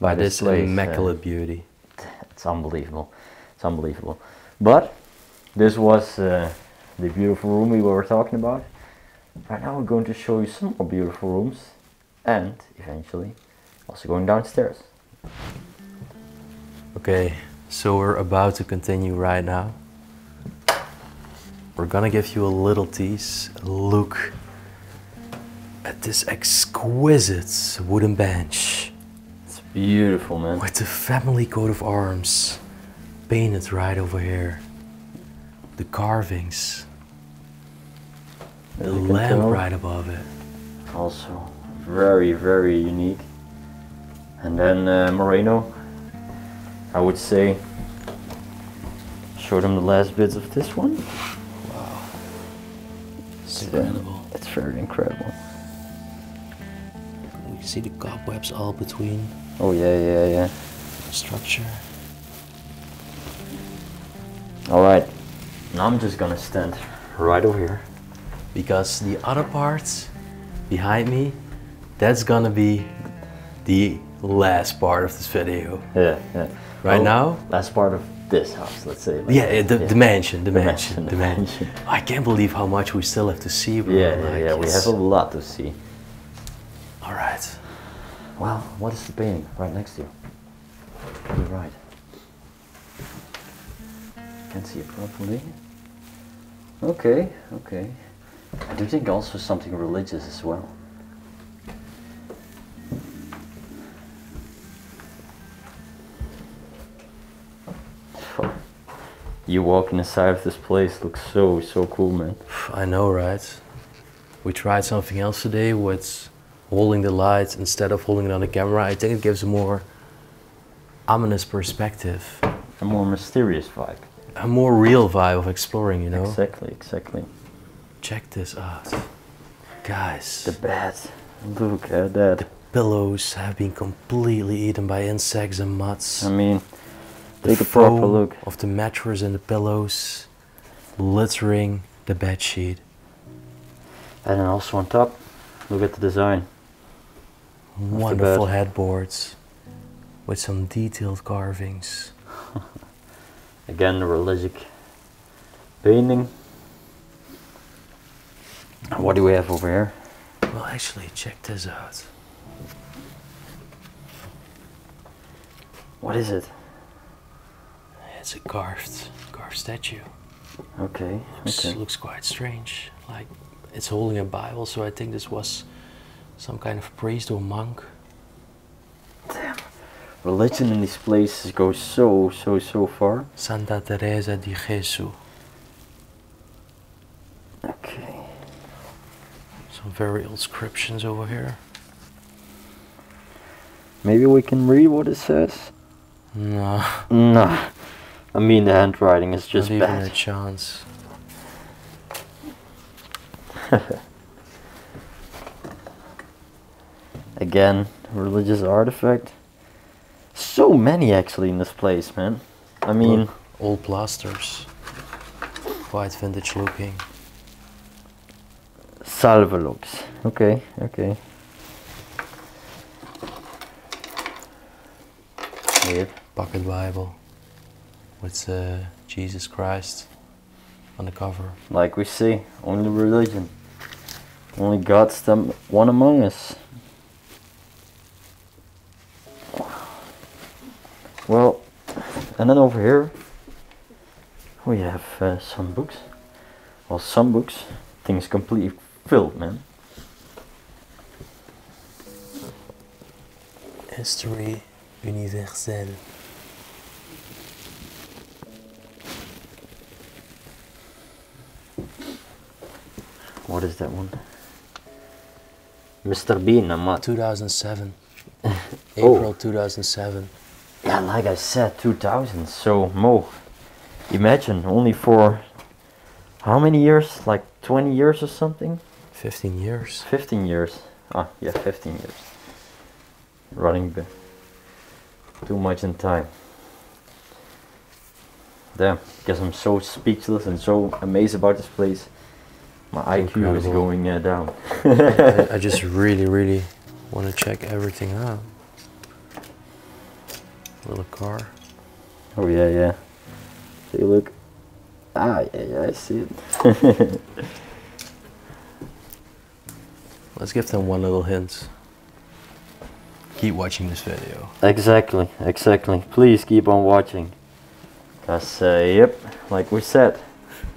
by, by this, this place, immaculate uh, beauty. It's unbelievable, it's unbelievable. But this was uh, the beautiful room we were talking about. Right now we're going to show you some more beautiful rooms and eventually also going downstairs. Okay, so we're about to continue right now. We're gonna give you a little tease, look at this exquisite wooden bench. It's beautiful, man. With the family coat of arms painted right over here. The carvings. The lamp right above it. Also very, very unique. And then uh, Moreno, I would say, show them the last bits of this one. Wow. It's incredible. It's very incredible. You see the cobwebs all between. Oh yeah, yeah, yeah. Structure. All right, now I'm just gonna stand right over here because the other part behind me, that's gonna be the last part of this video. Yeah, yeah. Right oh, now. Last part of this house, let's say. Like, yeah, the, yeah, the mansion, the, the mansion, mansion, the mansion. I can't believe how much we still have to see. Bro. Yeah, like, yeah, yeah. We have a lot to see. All right. Well, what is the painting right next to you? You're right. Can't see it properly. Okay, okay. I do think also something religious as well. You walk inside of this place, looks so, so cool, man. I know, right? We tried something else today, what's holding the lights instead of holding it on the camera. I think it gives a more ominous perspective. A more mysterious vibe. A more real vibe of exploring, you know? Exactly, exactly. Check this out. Guys. The bed. Look at that. The pillows have been completely eaten by insects and moths. I mean, take a proper look. Of the mattress and the pillows, littering the bed sheet. And then also on top, look at the design. Wonderful the headboards with some detailed carvings. Again, the religious painting. What do we have over here? Well, actually, check this out. What is it? It's a carved, carved statue. Okay. Looks, okay. Looks quite strange. Like, it's holding a Bible, so I think this was some kind of priest or monk. Damn. Religion in these places goes so, so, so far. Santa Teresa di Jesus. Okay. Some very old inscriptions over here. Maybe we can read what it says? No. No. I mean, the handwriting is just bad. Not even a chance. Again, religious artifact. So many actually in this place, man. I mean, look, old plasters, quite vintage looking. Salve looks. Okay, okay. Weird. Pocket Bible with uh, Jesus Christ on the cover. Like we see, only religion, only God's them one among us. Well, and then over here we have uh, some books. Well, some books, things completely filled, man. History universelle. What is that one? Mister Bean, I'm not. two thousand seven. April oh. two thousand seven. Yeah, like I said, two thousand. So, Mo, imagine only for how many years? Like twenty years or something? fifteen years. fifteen years. Ah, yeah, fifteen years. Running back. Too much in time. Damn, because I'm so speechless and so amazed about this place. My I Q Incredible. Is going uh, down. I, I just really, really want to check everything out. Little car. Oh yeah, yeah. Take a look. Ah, yeah, yeah, I see it. Let's give them one little hint. Keep watching this video. Exactly, exactly. Please keep on watching. Because, uh, yep, like we said,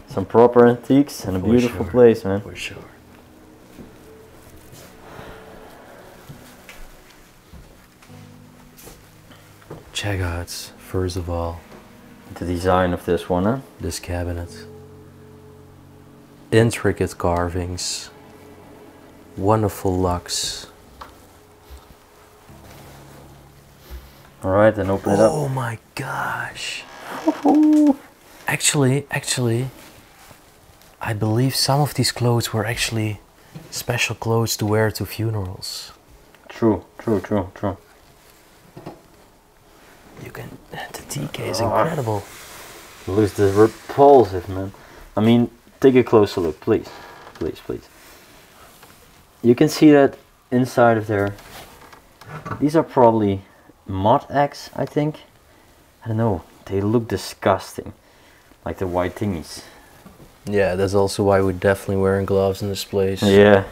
some proper antiques and a beautiful place, man. For sure. Check out, first of all, the design of this one, huh? This cabinet. Intricate carvings. Wonderful locks. Alright, then open it up. Oh my gosh. Actually, actually... I believe some of these clothes were actually special clothes to wear to funerals. True, true, true, true. You can, the D K is incredible. Look, this repulsive, man. I mean, take a closer look, please, please, please. You can see that inside of there. These are probably mod eggs, I think. I don't know. They look disgusting, like the white thingies. Yeah, that's also why we're definitely wearing gloves in this place. Yeah.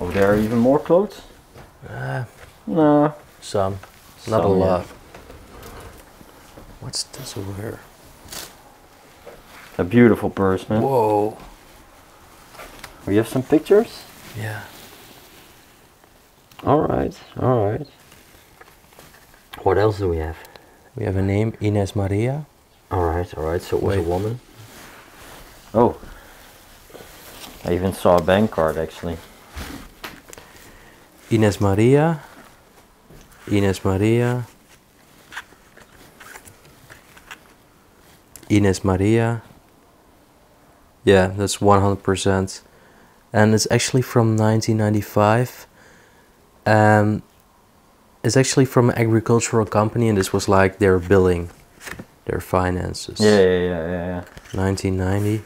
Oh, there are even more clothes? Uh, Uh, no. Some. Some. Not a lot. Yeah. What's this over here? A beautiful purse, man. Whoa. We have some pictures? Yeah. Alright, alright. What else do we have? We have a name, Ines Maria. Alright, alright, so it was Wait. a woman. Oh. I even saw a bank card, actually. Ines Maria. Ines Maria. Ines Maria. Yeah, that's one hundred percent. And it's actually from nineteen ninety-five. Um, it's actually from an agricultural company, and this was like their billing, their finances. Yeah, yeah, yeah, yeah. yeah. nineteen ninety.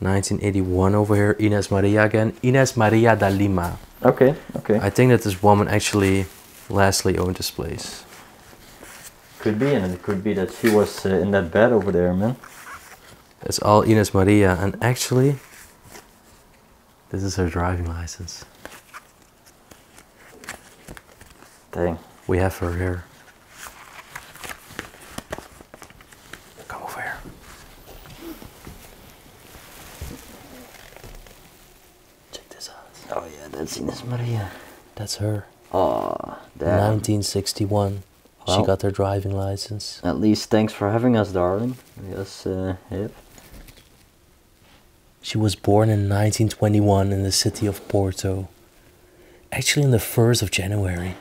nineteen eighty-one over here. Ines Maria again. Ines Maria da Lima. Okay, okay. I think that this woman actually lastly owned this place. Could be, and it could be that she was uh, in that bed over there, man. It's all Ines Maria, and actually, this is her driving license. Dang. We have her here. Come over here. Check this out. Oh yeah, that's Ines Maria. That's her. Oh, damn. nineteen sixty-one. Well, she got her driving license. At least thanks for having us, darling. Yes, uh, yep. She was born in nineteen twenty-one in the city of Porto. Actually on the first of January.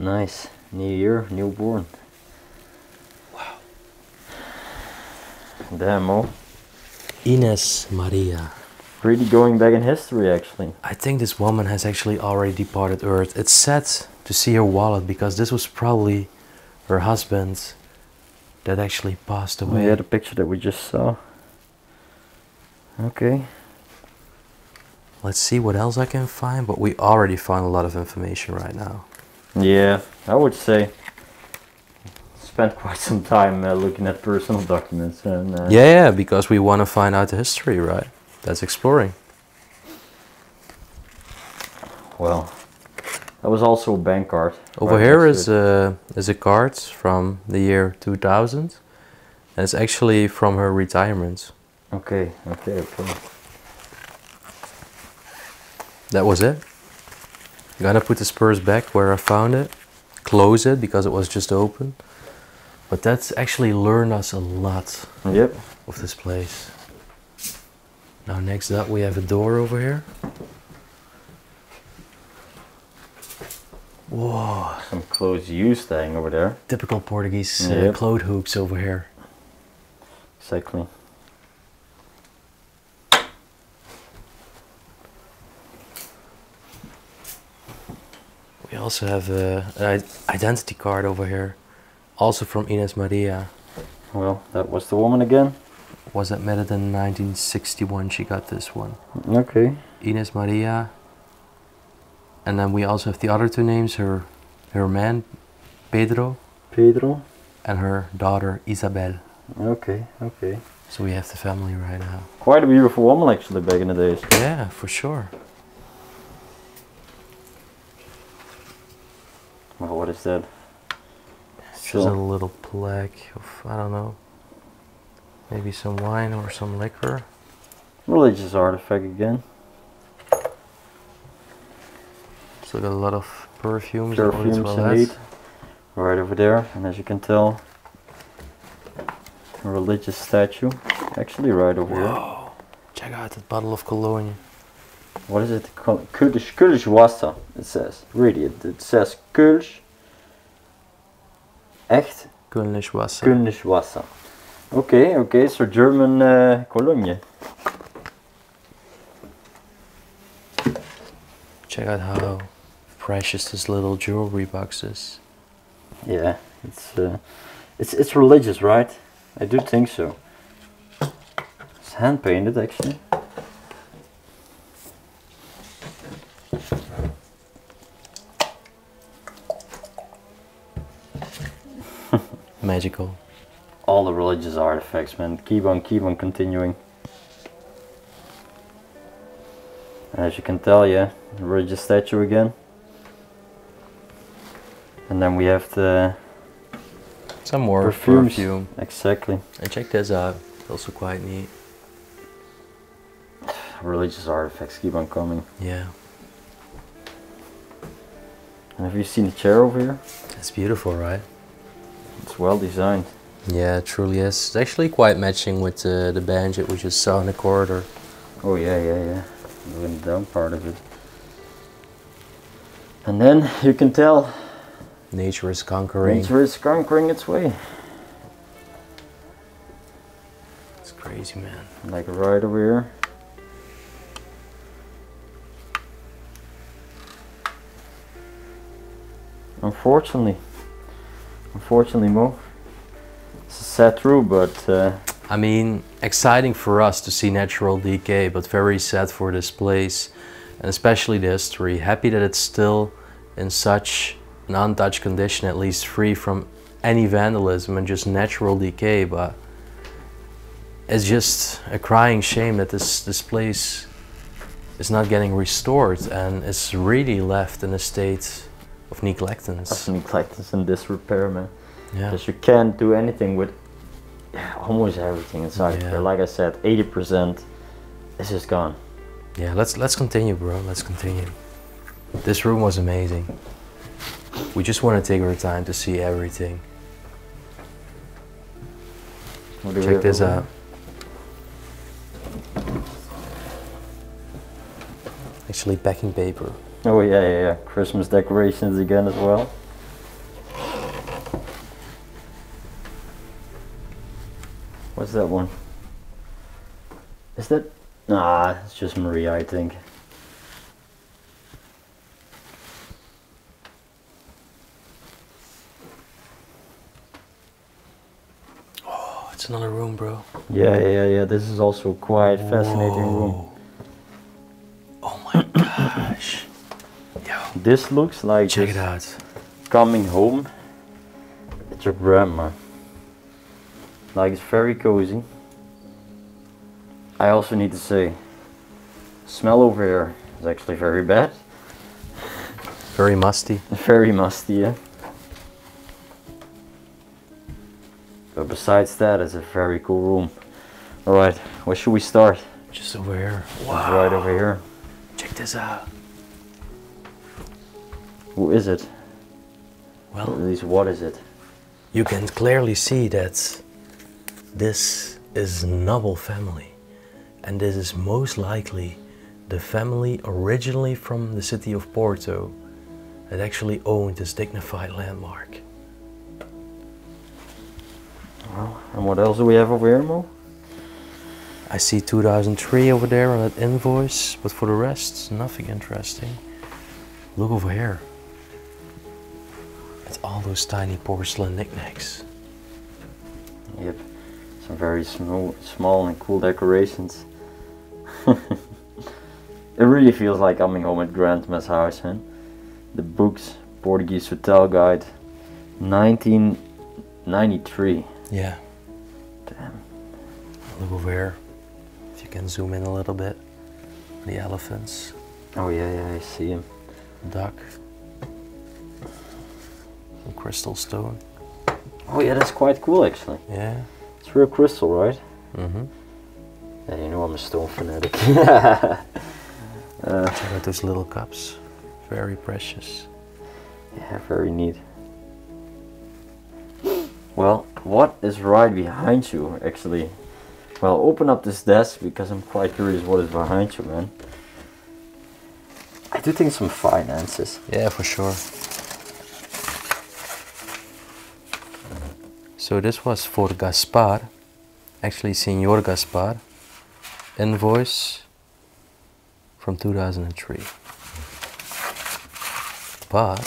Nice. New year, newborn. Wow. Damn, oh. Ines Maria. Really going back in history, actually. I think this woman has actually already departed Earth. It's sad to see her wallet, because this was probably her husband that actually passed away. Oh, yeah, the picture that we just saw. Okay. Let's see what else I can find, but we already found a lot of information right now. Yeah, I would say spent quite some time uh, looking at personal documents. And uh, yeah, yeah, because we want to find out the history, right? That's exploring. Well, that was also a bank card. Over here is a, is a card from the year two thousand. And it's actually from her retirement. Okay, okay, okay. That was it. I'm gonna put this purse back where I found it. Close it because it was just open. But that's actually learned us a lot yep. of this place. Now next up we have a door over here. Whoa. Some clothes used thing over there. Typical Portuguese uh, yep. clothes hooks over here. Exactly. We also have a, an identity card over here. Also from Ines Maria. Well, that was the woman again. Was admitted in nineteen sixty-one, she got this one. Okay. Ines Maria. And then we also have the other two names, her her man, Pedro. Pedro. And her daughter, Isabella. Okay, okay. So we have the family right now. Quite a beautiful woman actually back in the days. Yeah, for sure. Well, what is that? It's just a little plaque of, I don't know. Maybe some wine or some liquor. Religious artifact again. So got a lot of perfumes. Perfumes indeed. Right over there. And as you can tell, a religious statue. Actually right over Whoa. Here. Check out that bottle of cologne. What is it called? Kühlsch, Kühlschwasser, it says. Really, it, it says Kühlsch. Echt Kühlschwasser. Kühlschwasser. Okay, okay, so German uh, Cologne. Check out how precious this little jewelry box is. Yeah, it's uh, it's it's religious, right? I do think so. It's hand painted, actually. Magical. All the religious artifacts, man. Keep on, keep on continuing. As you can tell, yeah, religious statue again. And then we have the some more perfumes. Perfume. Exactly. And check this out. Also quite neat. Religious artifacts keep on coming. Yeah. And have you seen the chair over here? It's beautiful, right? It's well designed. Yeah, it truly is. It's actually quite matching with uh, the bench that we just saw in the corridor. Oh yeah, yeah, yeah. The wind down part of it. And then you can tell nature is conquering. Nature is conquering its way. It's crazy, man. Like right over here. Unfortunately, unfortunately, Mo, it's a sad truth, but uh, I mean, exciting for us to see natural decay, but very sad for this place, and especially the history. Happy that it's still in such an untouched condition, at least free from any vandalism and just natural decay. But it's just a crying shame that this this place is not getting restored, and it's really left in a state of neglectance. Of neglectance and disrepair, man. Yeah. Because you can't do anything with almost everything inside. Yeah. Like I said, eighty percent is just gone. Yeah, let's let's continue, bro. Let's continue. This room was amazing. We just want to take our time to see everything. Check this out. Actually, packing paper. Oh yeah, yeah, yeah. Christmas decorations again as well. What's that one? Is that? Nah, it's just Maria, I think. Oh, it's another room, bro. Yeah, yeah, yeah. This is also quite fascinating. Whoa. Room. Oh my gosh. This looks like check it out. Coming home with your grandma. Like, it's very cozy. I also need to say, smell over here is actually very bad. Very musty. Very musty, yeah. But besides that, it's a very cool room. All right, where should we start? Just over here. Wow. Right over here. Check this out. Who is it? Well, at least what is it? You can clearly see that this is a noble family, and this is most likely the family originally from the city of Porto that actually owned this dignified landmark. Well, and what else do we have over here, Mo? I see two thousand three over there on that invoice, but for the rest, nothing interesting. Look over here. All those tiny porcelain knickknacks. Yep, some very small, small and cool decorations. It really feels like coming home at Grandma's house, huh? The books, Portuguese Hotel Guide, nineteen ninety-three. Yeah. Damn. Look over here. If you can zoom in a little bit. The elephants. Oh yeah, yeah, I see him. Duck. Crystal stone. Oh yeah, that's quite cool actually. Yeah. It's real crystal, right? Mm-hmm. Yeah, you know I'm a stone fanatic. uh, Check out those little cups. Very precious. Yeah, very neat. Well, what is right behind you actually? Well, open up this desk because I'm quite curious what is behind you, man. I do think some finances. Yeah, for sure. So this was for Gaspar, actually Senor Gaspar, invoice from two thousand three. But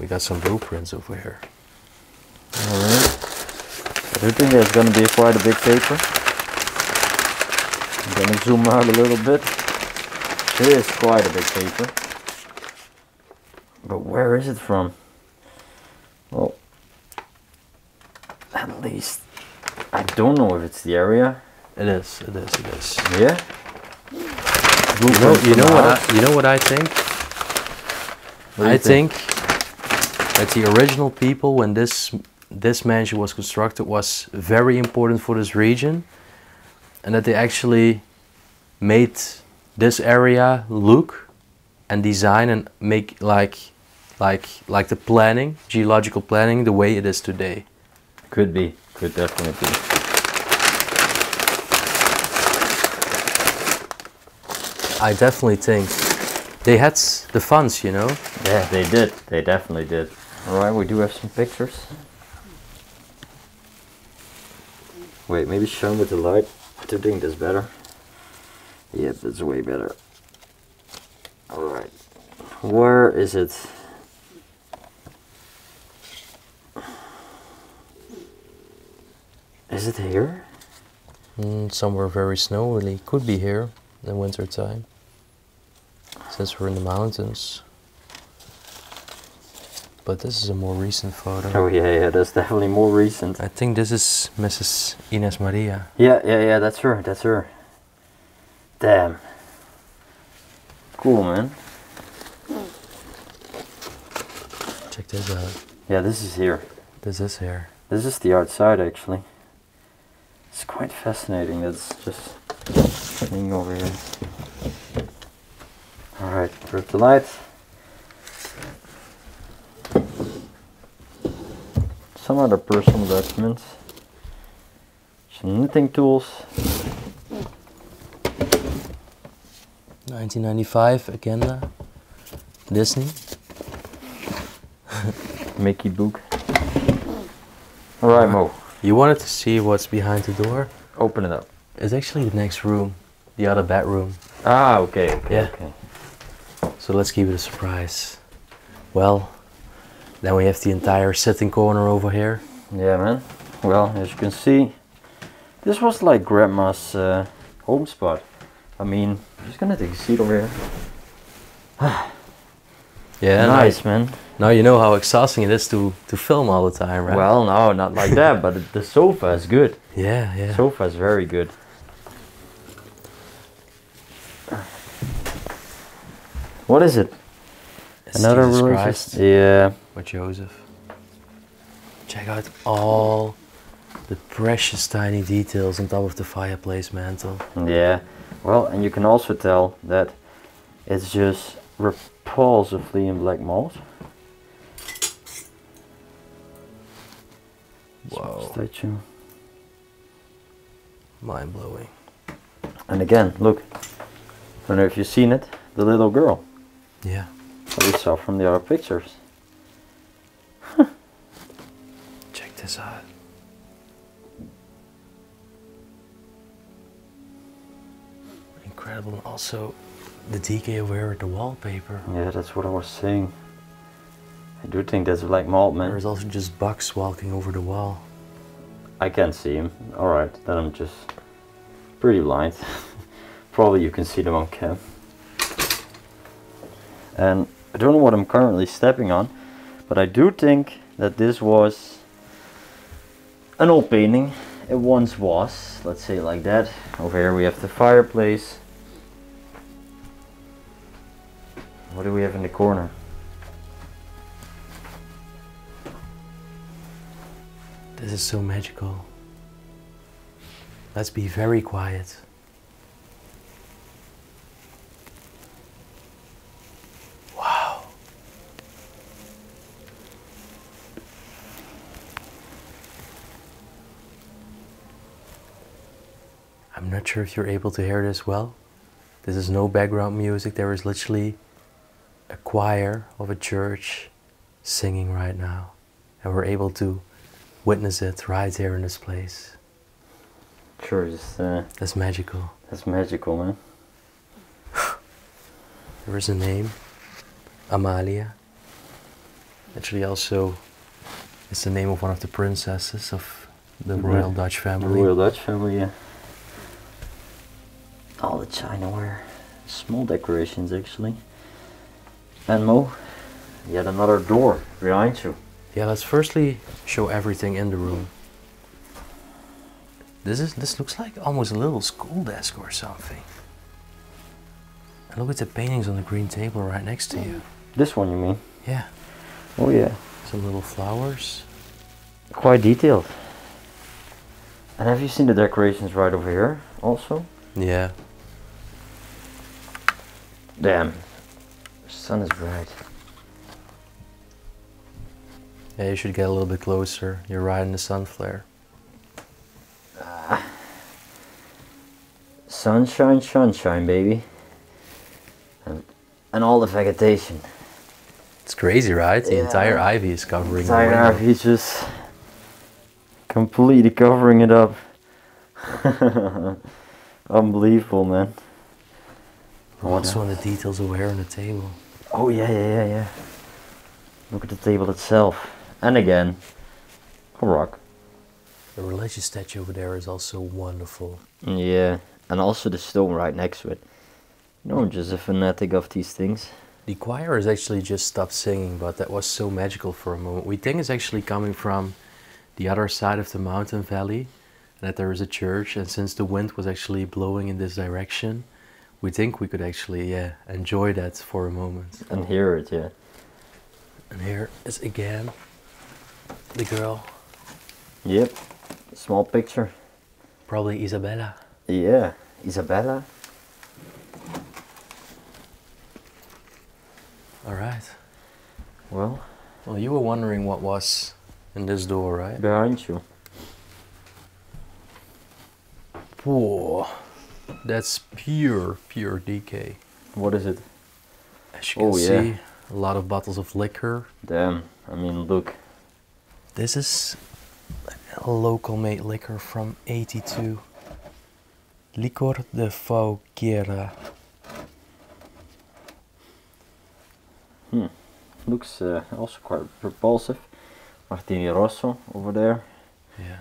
we got some blueprints over here. All right. I do think there's going to be quite a big paper. I'm going to zoom out a little bit. It is quite a big paper. But where is it from? Well, at least I don't know if it's the area, It is. It is. It is. Yeah. You know, you know what? I, you know what I think. What I think? think that the original people, when this this mansion was constructed, was very important for this region, and that they actually made this area look and design and make like like like the planning, geological planning, the way it is today. Could be. Could definitely be. I definitely think they had the funds, you know? Yeah, they did. They definitely did. All right, we do have some pictures. Wait, maybe show them with the light. They're doing this better. Yep, that's way better. All right. Where is it? Is it here? Mm, somewhere very snowy. Could be here in the winter time. Since we're in the mountains. But this is a more recent photo. Oh yeah, yeah, that's definitely more recent. I think this is Missus Ines Maria. Yeah, yeah, yeah, that's her, that's her. Damn. Cool, man. Check this out. Yeah, this is here. This is here. This is the outside, actually. It's quite fascinating, that's just hanging over here. Alright, grab the light. Some other personal documents. Some knitting tools. nineteen ninety-five, agenda. Disney. Mickey book. Alright, Mo. You wanted to see what's behind the door? Open it up. It's actually the next room. The other bedroom. Ah, okay. okay yeah. Okay. So let's keep it a surprise. Well, then we have the entire sitting corner over here. Yeah, man. Well, as you can see, this was like grandma's uh, home spot. I mean, I'm just gonna take a seat over here. Yeah. Nice, man. Now you know how exhausting it is to, to film all the time, right? Well, no, not like that, but the sofa is good. Yeah, yeah. The sofa is very good. What is it? It's another religious? Yeah. Or Joseph. Check out all the precious tiny details on top of the fireplace mantle. Yeah. Well, and you can also tell that it's just repulsively in black mold. Wow. Statue. Mind blowing. And again, look. I don't know if you've seen it. The little girl. Yeah. That we saw from the other pictures. Huh. Check this out. Incredible. Also, the decay over the wallpaper. Yeah, that's what I was saying. I do think that's black mold, man. There's also just bugs walking over the wall. I can't see him. Alright, then I'm just pretty blind. Probably you can see them on cam. And I don't know what I'm currently stepping on, but I do think that this was an old painting. It once was, let's say it like that. Over here we have the fireplace. What do we have in the corner? This is so magical. Let's be very quiet. I'm not sure if you're able to hear this well. This is no background music. There is literally a choir of a church singing right now. And we're able to witness it right here in this place. Sure, just, uh, that's magical. That's magical, man. There is a name, Amalia. Actually also, it's the name of one of the princesses of the mm-hmm. Royal Dutch family. The Royal Dutch family, yeah. All the chinaware, small decorations actually. And Mo, yet another door behind you. Yeah, let's firstly show everything in the room. This is this looks like almost a little school desk or something. And look at the paintings on the green table right next to you. This one, you mean? Yeah. Oh yeah. Some little flowers. Quite detailed. And have you seen the decorations right over here also? Yeah. Damn. The sun is bright. Yeah, you should get a little bit closer. You're right in the sun flare. Ah. Sunshine, sunshine, baby. And, and all the vegetation. It's crazy, right? The yeah. entire ivy is covering the entire ivy is just completely covering it up. Unbelievable, man. What's one of the details over here on the table? Oh, yeah, yeah, yeah, yeah. Look at the table itself. And again, a rock. The religious statue over there is also wonderful. Yeah, and also the stone right next to it. You know, just a fanatic of these things. The choir has actually just stopped singing, but that was so magical for a moment. We think it's actually coming from the other side of the mountain valley, and that there is a church, and since the wind was actually blowing in this direction, we think we could actually yeah, enjoy that for a moment. And hear it, yeah. And here is again the girl. Yep, small picture. Probably Isabella. Yeah, Isabella. All right. Well. Well, you were wondering what was in this door, right? Behind you. Whoa. That's pure, pure decay. What is it? As you can oh, yeah. see, a lot of bottles of liquor. Damn, I mean, look. This is a local made liquor from eighty-two. Licor de Fogueira. Hmm, looks uh, also quite repulsive. Martini Rosso over there. Yeah.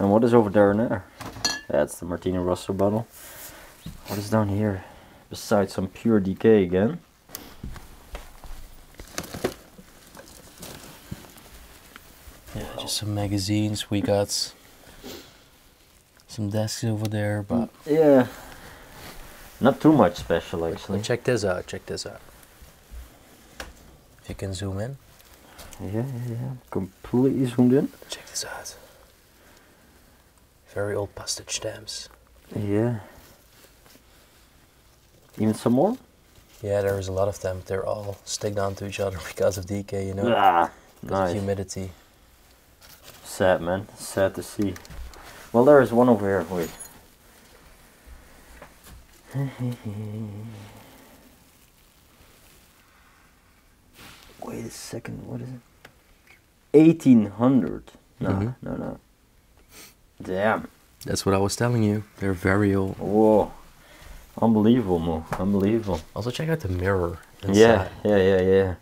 And what is over there and there? That's the Martini Rosso bottle. What is down here? Besides some pure decay again. Yeah, just some magazines. We got some desks over there, but yeah, not too much special actually. Check this out. Check this out. If you can zoom in. Yeah, yeah, yeah. Completely zoomed in. Check this out. Very old postage stamps. Yeah. Even some more? Yeah, there is a lot of them. They're all sticked onto each other because of decay, you know? Ah, because nice. of humidity. Sad, man. Sad to see. Well, there is one over here. Wait. Wait a second. What is it? eighteen hundred. No, mm-hmm. no, no. Damn. That's what I was telling you. They're very old. Whoa. Unbelievable, Mo. Unbelievable. Also, check out the mirror inside. Yeah, yeah, yeah, yeah.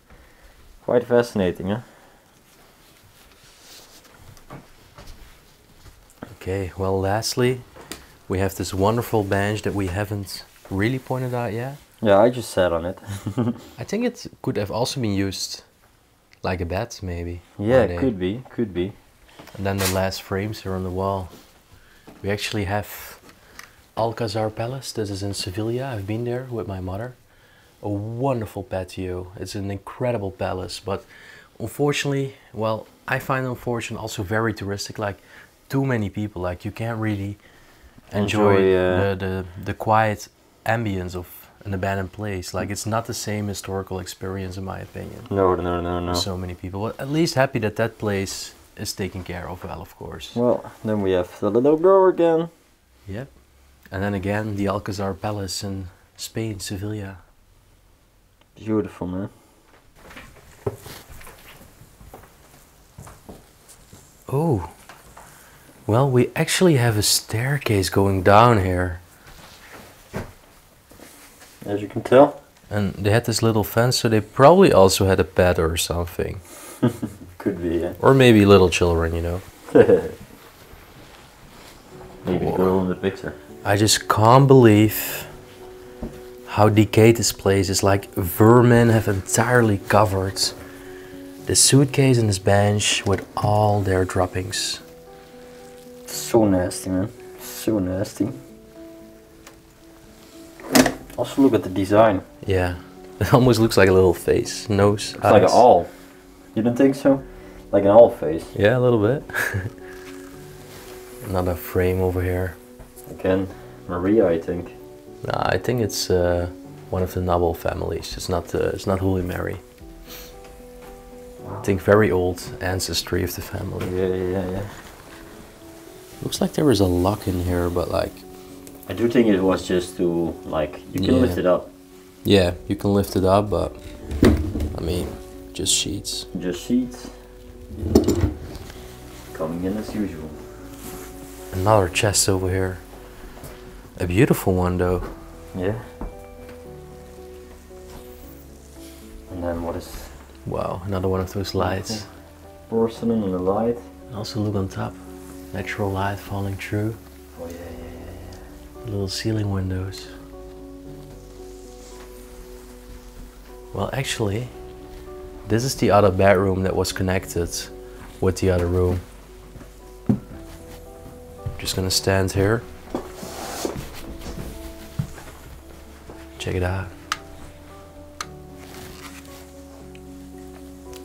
Quite fascinating, huh? Okay, well, lastly, we have this wonderful bench that we haven't really pointed out yet. Yeah, I just sat on it. I think it could have also been used like a bed, maybe. Yeah, it could be, could be. And then the last frames here on the wall. We actually have Alcazar Palace. This is in Sevilla. I've been there with my mother. A wonderful patio. It's an incredible palace, but unfortunately, well, I find unfortunate also very touristic, like too many people. Like you can't really enjoy, enjoy uh, the, the, the quiet ambience of an abandoned place. Like it's not the same historical experience in my opinion. No, no, no, no. So many people. Well, at least happy that that place is taken care of well, of course. Well, then we have the little girl again. Yep. And then again, the Alcazar Palace in Spain, Sevilla. Beautiful, man. Oh. Well, we actually have a staircase going down here. As you can tell. And they had this little fence, so they probably also had a pet or something. Could be, yeah. Or maybe little children, you know. Maybe the girl in the picture. I just can't believe how decayed this place is. Like vermin have entirely covered this suitcase and this bench with all their droppings. So nasty, man. so nasty. Also look at the design. Yeah, it almost looks like a little face, nose, it's eyes. Like an owl. You don't think so? Like an owl face. Yeah, a little bit. Another frame over here. Again, Maria, I think. Nah, I think it's uh, one of the noble families. It's not. Uh, it's not Holy Mary. Wow. I think very old ancestry of the family. Yeah, yeah, yeah. Looks like there is a lock in here, but like. I do think it was just to, like, you can yeah. lift it up. Yeah, you can lift it up, but, I mean, just sheets. Just sheets. Coming in as usual. Another chest over here. A beautiful one, though. Yeah. And then what is... Wow, another one of those lights. Porcelain and a light. And also look on top. Natural light falling through. Oh, yeah, yeah. Little ceiling windows. Well, actually, this is the other bedroom that was connected with the other room. I'm just gonna stand here. Check it out.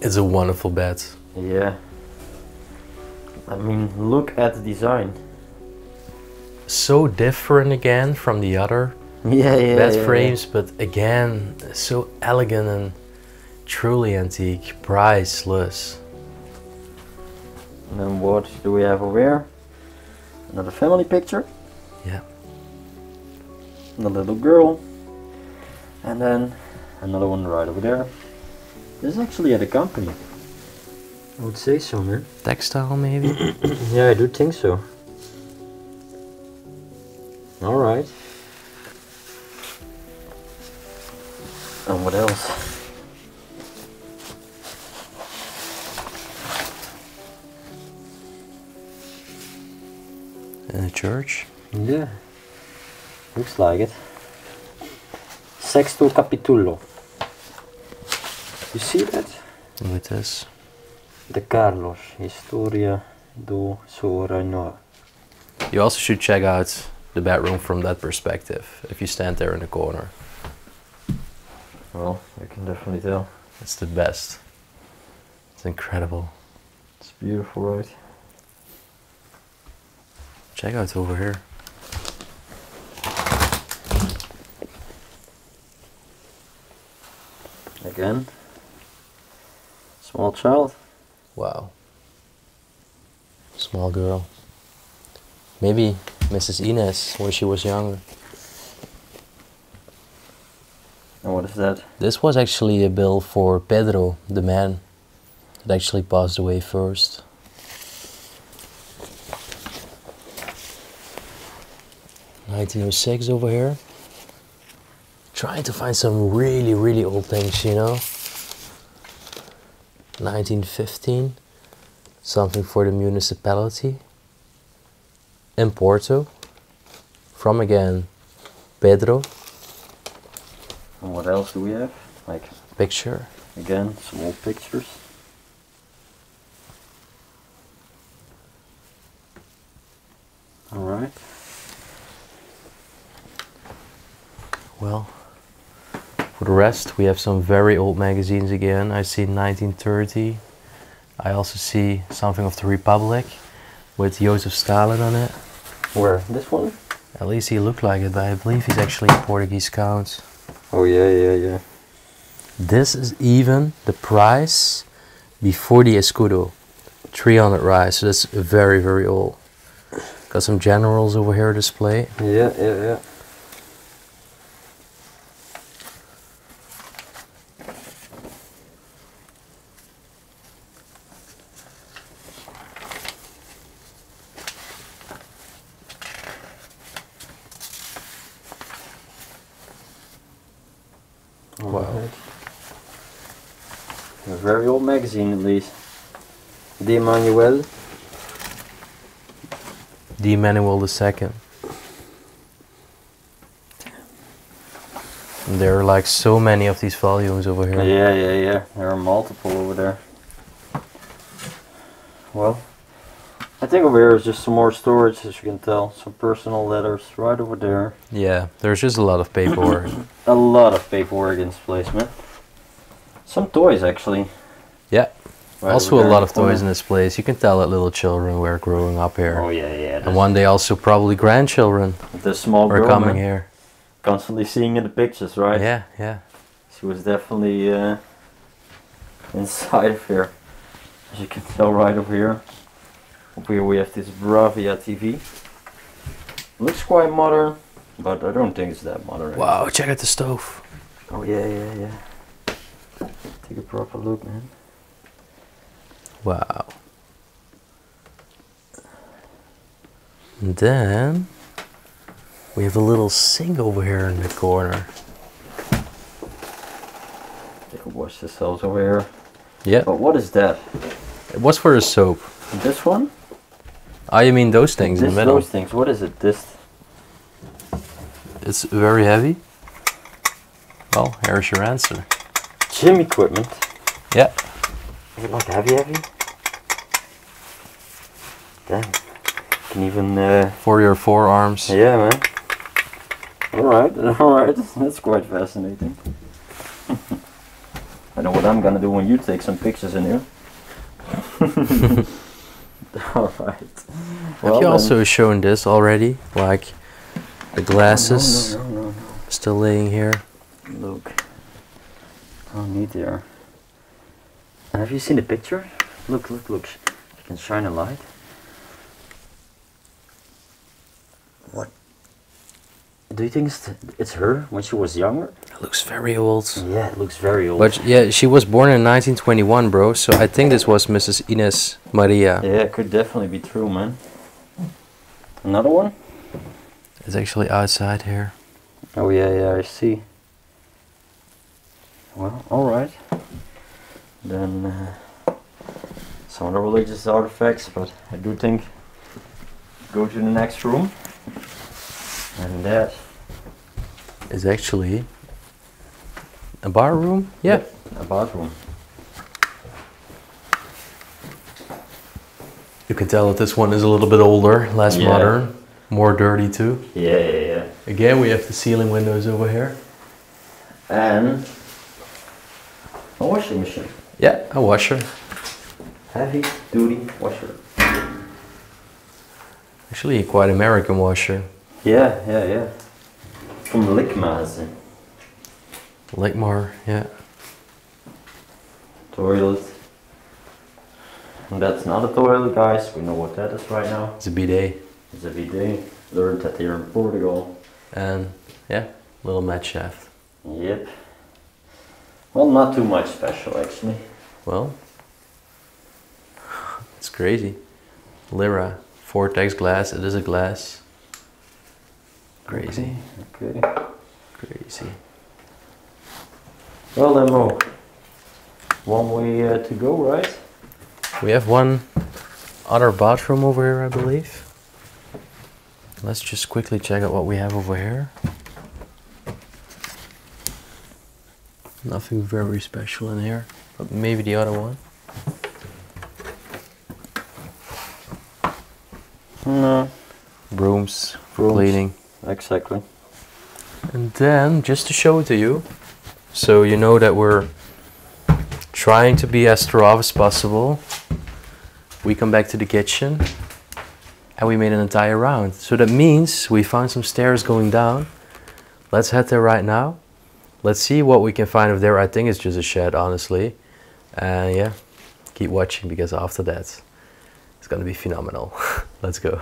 It's a wonderful bed. Yeah. I mean, look at the design. So different again from the other yeah, yeah, bed yeah, frames, yeah. But again, so elegant and truly antique, priceless. And then what do we have over here? Another family picture. Yeah. Another little girl. And then another one right over there. This is actually at a company. I would say so, man. Textile maybe? Yeah, I do think so. All right. And what else? And a church? Yeah. Looks like it. Sexto Capitulo. You see that? With this. De Carlos, Historia do seu Reino. You also should check out the bedroom from that perspective, if you stand there in the corner. Well, you can definitely tell. It's the best. It's incredible. It's beautiful, right? Check out over here. Again. Small child. Wow. Small girl. Maybe Missus Ines, when she was younger. And what is that? This was actually a bill for Pedro, the man that actually passed away first. nineteen oh six over here. Trying to find some really, really old things, you know. nineteen fifteen, something for the municipality. In Porto, from again, Pedro. And what else do we have? Like picture. Again, some old pictures. All right. Well, for the rest, we have some very old magazines again. I see nineteen thirty. I also see something of the Republic. With Joseph Stalin on it. Where? This one? At least he looked like it, but I believe he's actually a Portuguese count. Oh yeah, yeah, yeah. This is even the price before the Escudo. three hundred reais, so that's very, very old. Got some generals over here displayed. Yeah, yeah, yeah. Very old magazine, at least. De Manuel. De Manuel the Second. There are like so many of these volumes over here. Yeah, yeah, yeah. There are multiple over there. Well, I think over here is just some more storage, as you can tell. Some personal letters right over there. Yeah, there's just a lot of paperwork. A lot of paperwork in this place, man. Some toys, actually. Yeah. Right, also a lot of toys in this place. You can tell that little children were growing up here. Oh yeah, yeah. And one day also probably grandchildren. The small girl were coming here. Constantly seeing in the pictures, right? Yeah, yeah. She was definitely uh, inside of here. As you can tell right over here. Over here we have this Bravia T V. Looks quite modern, but I don't think it's that modern. Wow, anymore. Check out the stove. Oh yeah, yeah, yeah. Take a proper look, man. Wow. And then we have a little sink over here in the corner. They can wash themselves over here. Yeah. But what is that? It was for the soap. This one? I mean those things this, in the middle. Those things. What is it? This. It's very heavy. Well, here's your answer. Gym equipment. Yeah. Is it like heavy heavy? Damn. You can even... Uh, for your forearms. Yeah, man. Alright, alright. That's quite fascinating. I know what I'm gonna do when you take some pictures in here. Alright. Have well, you also then. shown this already? Like, the glasses no, no, no, no, no. still laying here. Look. I don't need there. Have you seen the picture? Look, look, look. You can shine a light. What? Do you think it's, it's her when she was younger? It looks very old. Yeah, it looks very old. But yeah, she was born in nineteen twenty-one, bro. So I think this was Missus Ines Maria. Yeah, it could definitely be true, man. Another one? It's actually outside here. Oh yeah, yeah, I see. Well, alright. Then uh, some of the religious artifacts, but I do think go to the next room, and that is actually a bar room. Yeah, yeah, a bathroom. You can tell that this one is a little bit older, less yeah. modern, more dirty too. Yeah, yeah, yeah. Again, we have the ceiling windows over here, and a washing machine. Yeah, a washer. Heavy duty washer. Actually a quite American washer. Yeah, yeah, yeah. From Lickmaas. Lickmar, yeah. Toilet. And that's not a toilet, guys. We know what that is right now. It's a bidet. It's a bidet. Learned that here in Portugal. And yeah, little match shaft. Yep. Well, not too much special actually. Well, it's crazy. Lira, vortex glass, it is a glass. Crazy. Okay. okay. Crazy. Well then, Mo, one way uh, to go, right? We have one other bathroom over here, I believe. Let's just quickly check out what we have over here. Nothing very special in here. But maybe the other one. No. Brooms for cleaning. Exactly. And then, just to show it to you, so you know that we're trying to be as thorough as possible, we come back to the kitchen and we made an entire round. So that means we found some stairs going down. Let's head there right now. Let's see what we can find over there. I think it's just a shed, honestly. And uh, yeah, keep watching because after that, it's gonna be phenomenal. Let's go.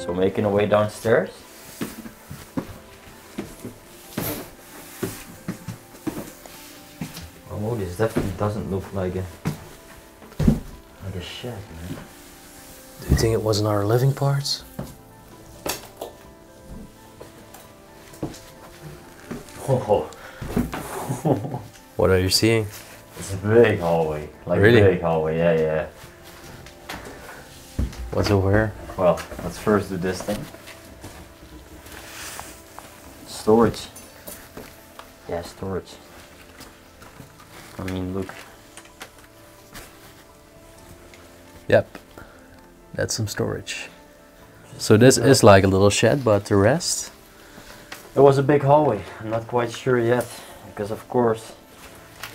So making our way downstairs. Oh, this definitely doesn't look like a like a shed, man. Do you think it wasn't our living parts? Oh. What are you seeing? It's a big hallway. Like really? Big hallway, yeah, yeah. What's over here? Well, let's first do this thing. Storage. Yeah, storage. I mean, look. Yep, that's some storage. So this is like a little shed, but the rest? It was a big hallway. I'm not quite sure yet, because of course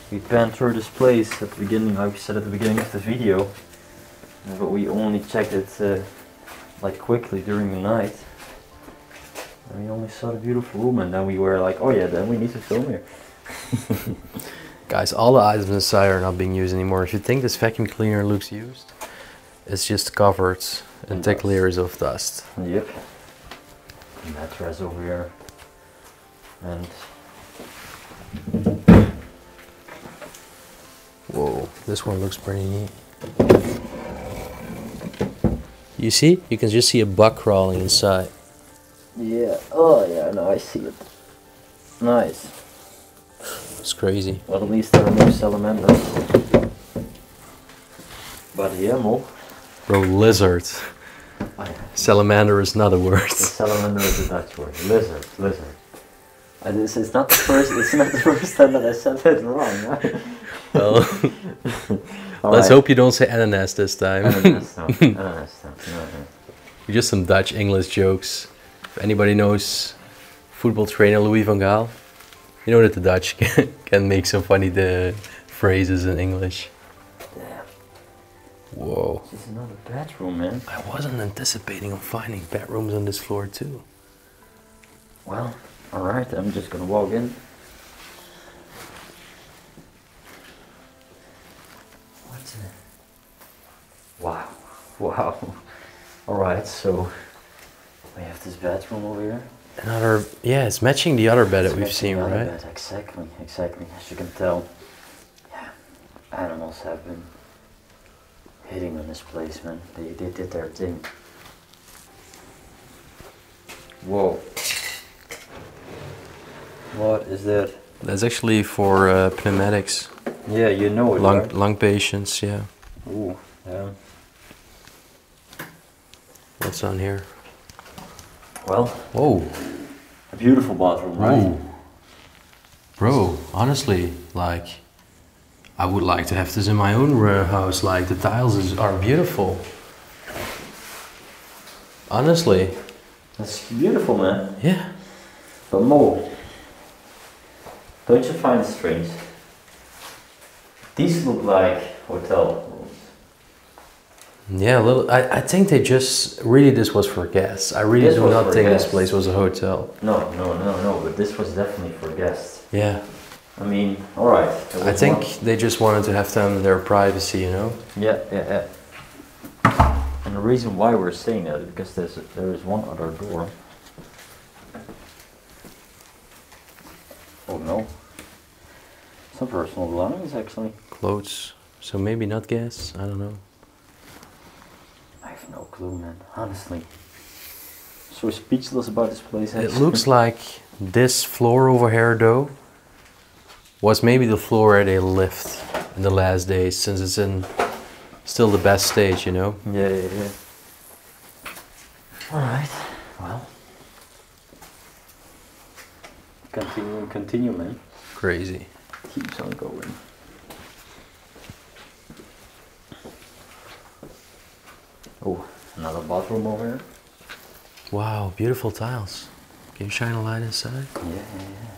we panned through this place at the beginning, like we said at the beginning of the video, but we only checked it uh, like quickly during the night, and we only saw the beautiful room, and then we were like, oh yeah, then we need to film here. Guys, all the items inside are not being used anymore. If you think this vacuum cleaner looks used, it's just covered in thick layers of dust. Yep. Mattress over here. And... whoa, this one looks pretty neat. You see? You can just see a bug crawling inside. Yeah. Oh yeah, no, I see it. Nice. It's crazy. Well, at least there are no salamanders. But yeah, more. Bro, lizard. I, salamander is not a word. Salamander is a Dutch word. Lizard, lizard. Uh, this is not the first. It's not the first time that I said it wrong. Right? Well, let's right. hope you don't say ananas this time. Ananas, no. Ananas, no. No, no. Just some Dutch English jokes. If anybody knows football trainer Louis van Gaal. You know that the Dutch can, can make so funny the phrases in English. Damn. Whoa. This is another bedroom, man. I wasn't anticipating on finding bedrooms on this floor too. Well, alright, I'm just gonna walk in. What's it? Wow. Wow. Alright, so we have this bedroom over here. Another, yeah, it's matching the other bed it's that we've seen, right? Bed. Exactly, exactly. As you can tell, yeah, animals have been hitting on this place, man. They, they did their thing. Whoa. What is that? That's actually for uh, pneumatics. Yeah, you know it, lung, right? Lung patients, yeah. Ooh, yeah. What's on here? Well, whoa, a beautiful bathroom, right? Ooh. Bro, honestly, like, I would like to have this in my own house. Like, the tiles is, are beautiful. Honestly. That's beautiful, man. Yeah. But Mo, don't you find it strange? These look like hotel rooms. Yeah, a little, I, I think they just, really this was for guests. I really do not think this place was a hotel. No, no, no, no, but this was definitely for guests. Yeah. I mean, all right. I think one. they just wanted to have them their privacy, you know? Yeah, yeah, yeah. And the reason why we're saying that is because there's, there is one other door. Oh no. Some personal belongings, actually. Clothes. So maybe not guests, I don't know. No clue, man. Honestly, so speechless about this place. Actually. It looks like this floor over here, though, was maybe the floor where they lived in the last days, since it's in still the best stage, you know. Yeah, yeah, yeah. All right. Well, continue, continue, man. Crazy. Keeps on going. Oh, another bathroom over here. Wow, beautiful tiles. Can you shine a light inside? Yeah, yeah, yeah.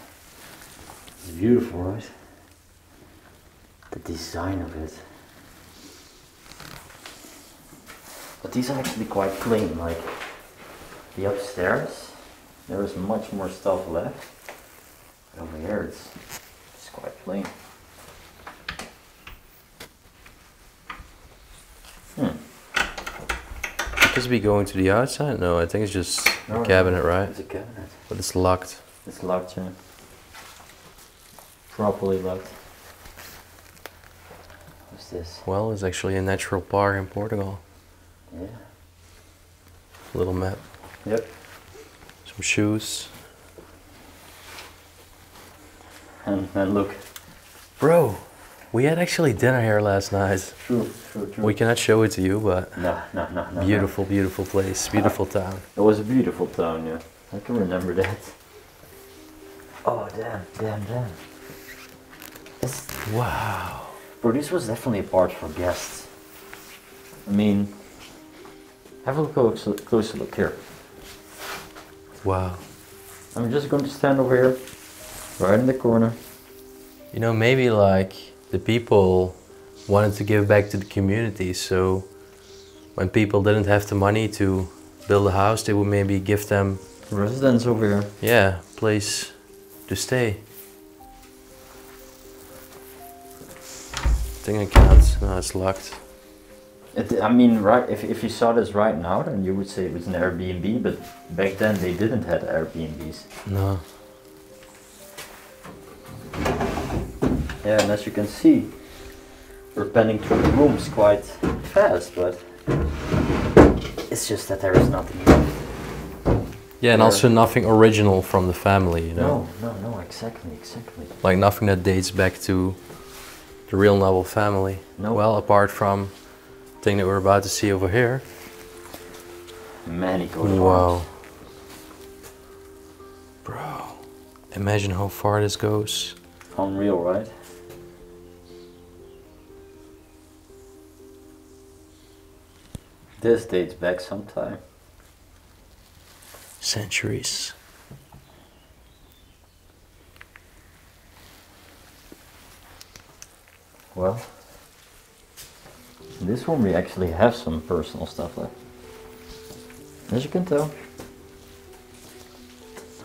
It's beautiful, right? The design of it. But these are actually quite clean, like the upstairs, there is much more stuff left. But over here, it's, it's quite plain. Hmm. Just be going to the outside? No, I think it's just no, a cabinet, right? It's a cabinet. But it's locked. It's locked, yeah. Properly locked. What's this? Well, it's actually a natural park in Portugal. Yeah. little map. Yep. Some shoes. And, and look. Bro, we had actually dinner here last night. True, true, true. We cannot show it to you, but... No, no, no, no. Beautiful, no. beautiful place, beautiful town. It was a beautiful town, yeah. I can remember that. Oh, damn, damn, damn. This... Wow. Bro, this was definitely a part for guests. I mean... Have a close, closer look here. Wow. I'm just going to stand over here, right in the corner. You know, maybe like the people wanted to give back to the community, so when people didn't have the money to build a house, they would maybe give them... Residence over here. Yeah, place to stay. I think I can't, no, it's locked. It, I mean, right? If, if you saw this right now, then you would say it was an Airbnb, but back then they didn't have Airbnbs. No. Yeah, and as you can see, we're panning through the rooms quite fast, but it's just that there is nothing left. Yeah, and there. Also nothing original from the family, you know? No, no, no, exactly, exactly. Like nothing that dates back to the real noble family. No. Well, apart from... thing that we're about to see over here. Many gold. Wow. Bro. Imagine how far this goes. Unreal, right? This dates back sometime. Centuries. Well. In this room we actually have some personal stuff left. As you can tell.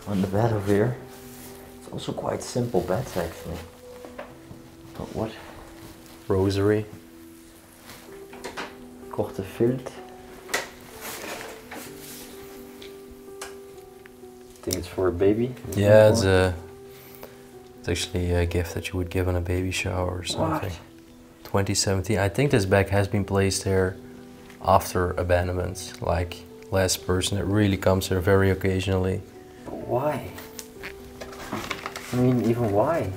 On the bed over here. It's also quite simple beds actually. But what? Rosary. Kortefield. I think it's for a baby. Yeah, it's, a, it's actually a gift that you would give on a baby shower or something. What? twenty seventeen. I think this bag has been placed here after abandonment, like last person that really comes here very occasionally. But why? I mean, even why?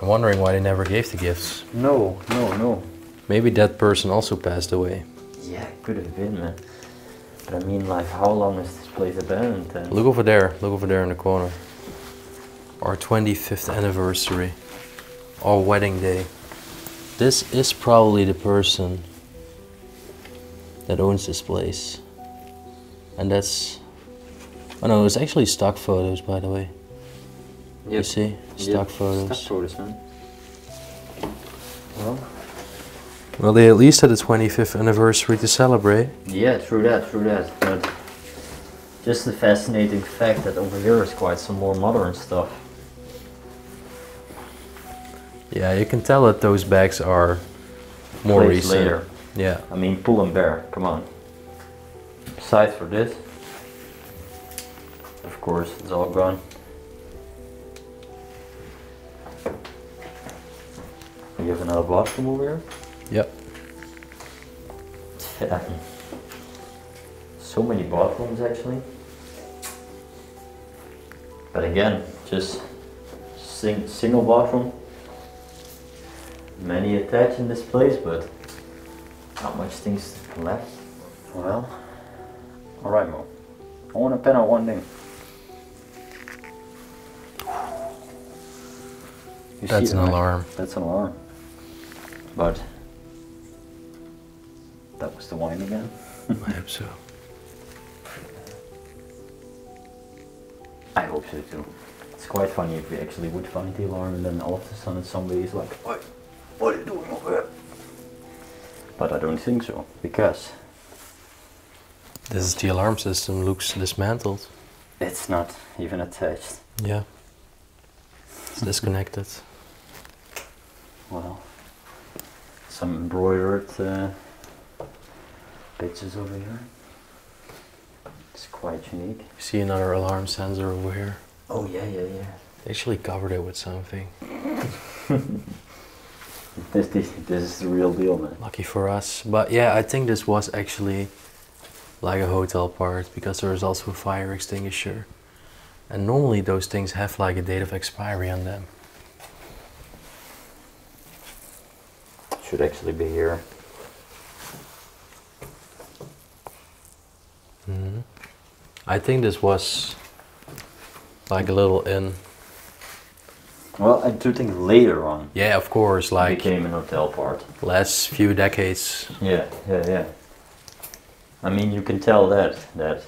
I'm wondering why they never gave the gifts. No, no, no. Maybe that person also passed away. Yeah, it could have been, man. But I mean, like, how long is this place abandoned then? Look over there, look over there in the corner. Our twenty-fifth anniversary, our wedding day. This is probably the person that owns this place. And that's... Oh no, it's actually stock photos, by the way. Yep. You see? Stock yep. photos. Stock photos, man. Well... Well, they at least had the twenty-fifth anniversary to celebrate. Yeah, true that, true that. But just the fascinating fact that over here is quite some more modern stuff. Yeah, you can tell that those bags are more Place recent. Later. Yeah. I mean, pull and bear, come on. Besides for this, of course, it's all gone. You have another bathroom over here? Yep. Yeah. So many bathrooms, actually. But again, just sing single bathroom. Many attached in this place, but not much things left. Well, all right, Mo. I want to pen out one thing. You That's see, an right? alarm. That's an alarm. But that was the wine again. I hope so. I hope so too. It's quite funny if we actually would find the alarm, and then all of a sudden somebody is like, "What? What are you doing over here?" But I don't think so, because... This is the alarm system, looks dismantled. It's not even attached. Yeah. It's disconnected. Well, some embroidered uh, pictures over here. It's quite unique. You see another alarm sensor over here? Oh yeah, yeah, yeah. They actually covered it with something. This, this, this is the real deal, man. Lucky for us. But yeah, I think this was actually like a hotel part, because there is also a fire extinguisher. And normally those things have like a date of expiry on them. Should actually be here. Mm-hmm. I think this was like a little inn. Well, I do think later on. Yeah, of course, like it became an hotel part. Last few decades. Yeah, yeah, yeah. I mean, you can tell that that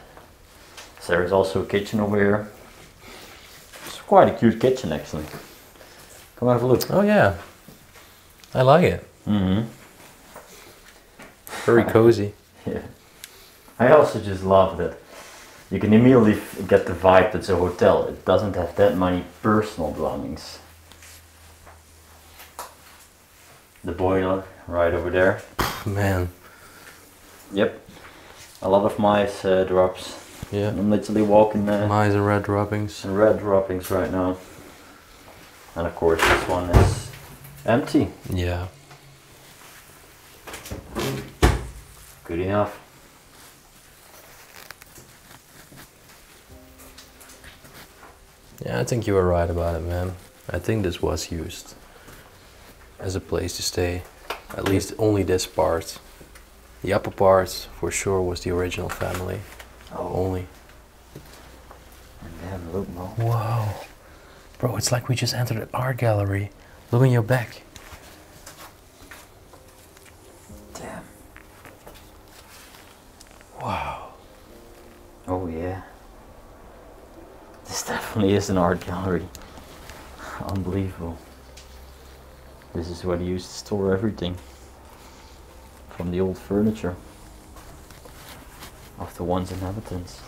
there is also a kitchen over here. It's quite a cute kitchen, actually. Come have a look. Oh yeah, I like it. Mm-hmm. Very cozy. Yeah. I also just love that. You can immediately get the vibe that it's a hotel. It doesn't have that many personal belongings. The boiler right over there. Man. Yep. A lot of mice uh, drops. Yeah. I'm literally walking there. Mice and red droppings. And red droppings right now. And of course this one is empty. Yeah. Good enough. Yeah, I think you were right about it, man. I think this was used as a place to stay. At least only this part. The upper part, for sure, was the original family. Oh. Only. Damn, look, man. Wow. Bro, it's like we just entered an art gallery. Look in your back. Damn. Wow. Oh, yeah. This definitely is an art gallery. Unbelievable. This is what he used to store everything. From the old furniture. Of the once inhabitants.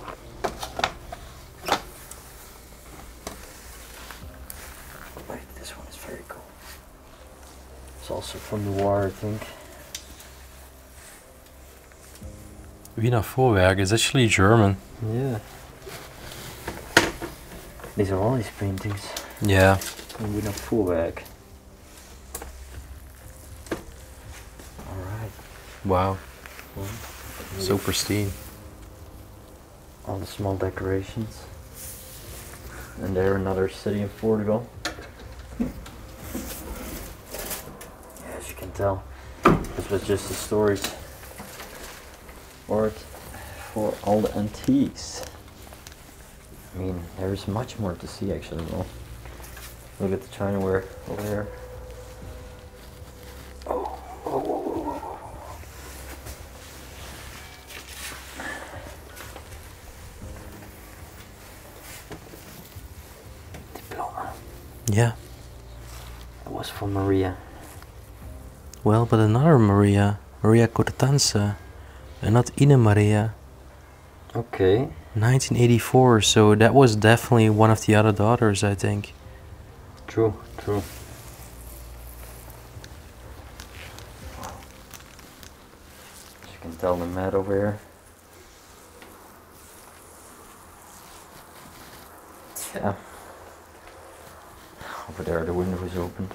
Wait, this one is very cool. It's also from the war, I think. Wiener Vorwerk is actually German. Yeah. These are all these paintings. Yeah. And we don't pull back. Alright. Wow. Well, so pristine. All the small decorations. And there another city in Portugal. Yeah, as you can tell, this was just the storage part for all the antiques. I mean, there is much more to see actually. Well, look at the chinaware over there. Oh, oh, oh, oh, oh, oh. Diploma. Yeah. That was for Maria. Well, but another Maria, Maria Cortense, and not Ines Maria. Okay. nineteen eighty-four, so that was definitely one of the other daughters, I think. True, true. As you can tell, the mat over here. Yeah. Over there, the window is open.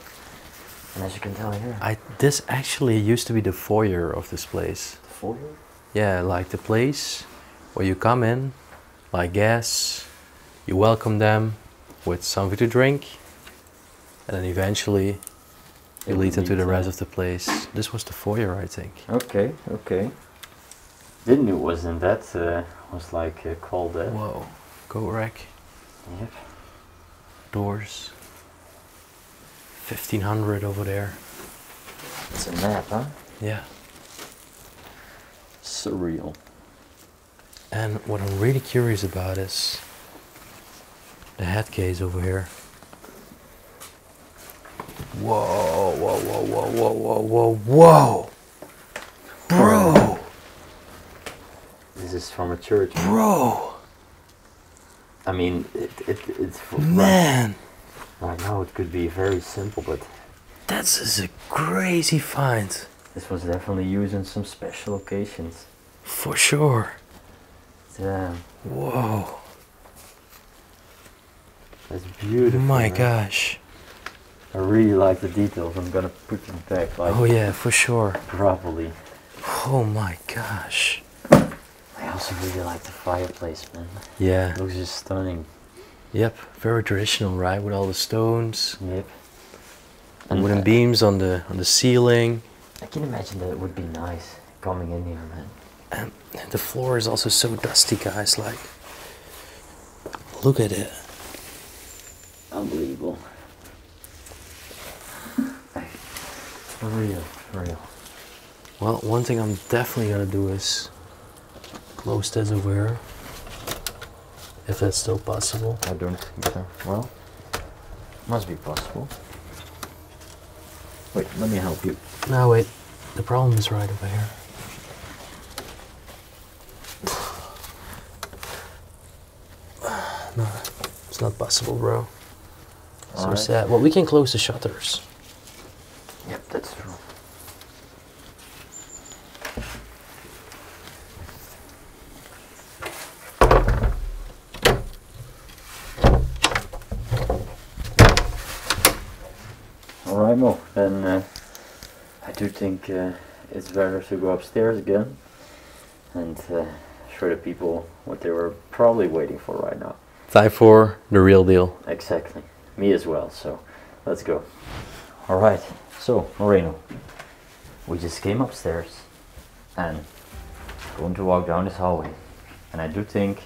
And as you can tell here. I, this actually used to be the foyer of this place. The foyer? Yeah, like the place where you come in. Like guests, you welcome them with something to drink, and then eventually you lead them to the rest of the place. This was the foyer, I think. Okay, okay. Didn't it wasn't that uh, was like uh, called that? Whoa, go rack. Yep. Doors. Fifteen hundred over there. It's a map, huh? Yeah. Surreal. And what I'm really curious about is the head case over here. Whoa, whoa, whoa, whoa, whoa, whoa, whoa, whoa. Bro. This is from a church. Bro. I mean, it, it, it's... Man. Right, right now it could be very simple, but... This is a crazy find. This was definitely used in some special occasions. For sure. Damn. Whoa. That's beautiful. My man. Gosh. I really like the details. I'm gonna put them back. Like, oh yeah, for sure. Properly. Oh my gosh. I also really like the fireplace, man. Yeah. It looks just stunning. Yep, very traditional, right? With all the stones. Yep. And wooden uh, beams on the on the ceiling. I can imagine that it would be nice coming in here, man. And the floor is also so dusty, guys. Like, look at it. Unbelievable. For real, for real. Well, one thing I'm definitely gonna do is close this over, if that's still possible. I don't think so. Well, must be possible. Wait, let me help you. No, wait. The problem is right over here. No, it's not possible, bro. All so right. sad. Well, we can close the shutters. Yep, that's true. All right, Mo. Then uh, I do think uh, it's better to go upstairs again and uh, show the people what they were probably waiting for right now. Time for the real deal. Exactly. Me as well, so let's go. All right, so Moreno, we just came upstairs and going to walk down this hallway. And I do think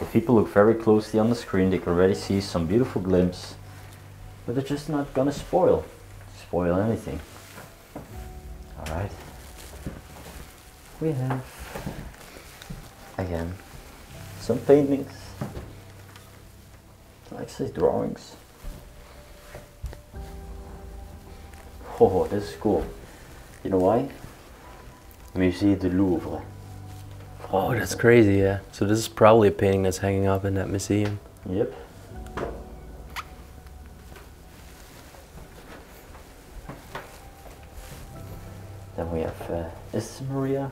if people look very closely on the screen, they can already see some beautiful glimpses, but they're just not gonna spoil, spoil anything. All right, we have, again, some paintings. Actually, drawings. Oh, this is cool. You know why? Musée du Louvre. Oh, that's crazy, yeah. So this is probably a painting that's hanging up in that museum. Yep. Then we have, uh, is this Maria?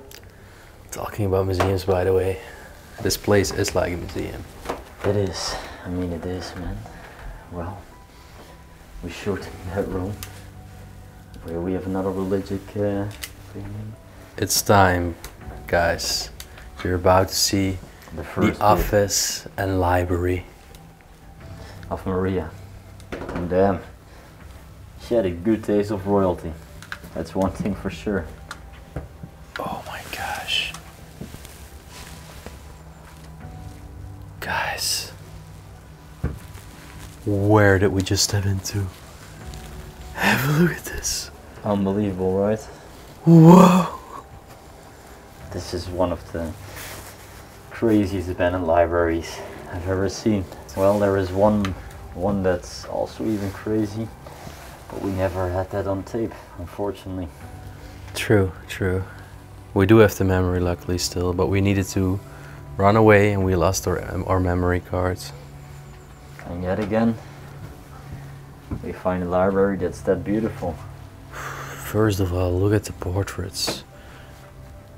Talking about museums, by the way. This place is like a museum. It is. I mean, it is, man. Well, we showed him that room where we have another religious uh, thing. It's time, guys. You're about to see the, first the office and library of Maria. And damn, um, she had a good taste of royalty. That's one thing for sure. Oh my gosh. Guys. Where did we just step into? Have a look at this. Unbelievable, right? Whoa! This is one of the craziest abandoned libraries I've ever seen. Well, there is one, one that's also even crazy, but we never had that on tape, unfortunately. True, true. We do have the memory, luckily, still, but we needed to run away and we lost our, our memory cards. And yet again, we find a library that's that beautiful. First of all, look at the portraits.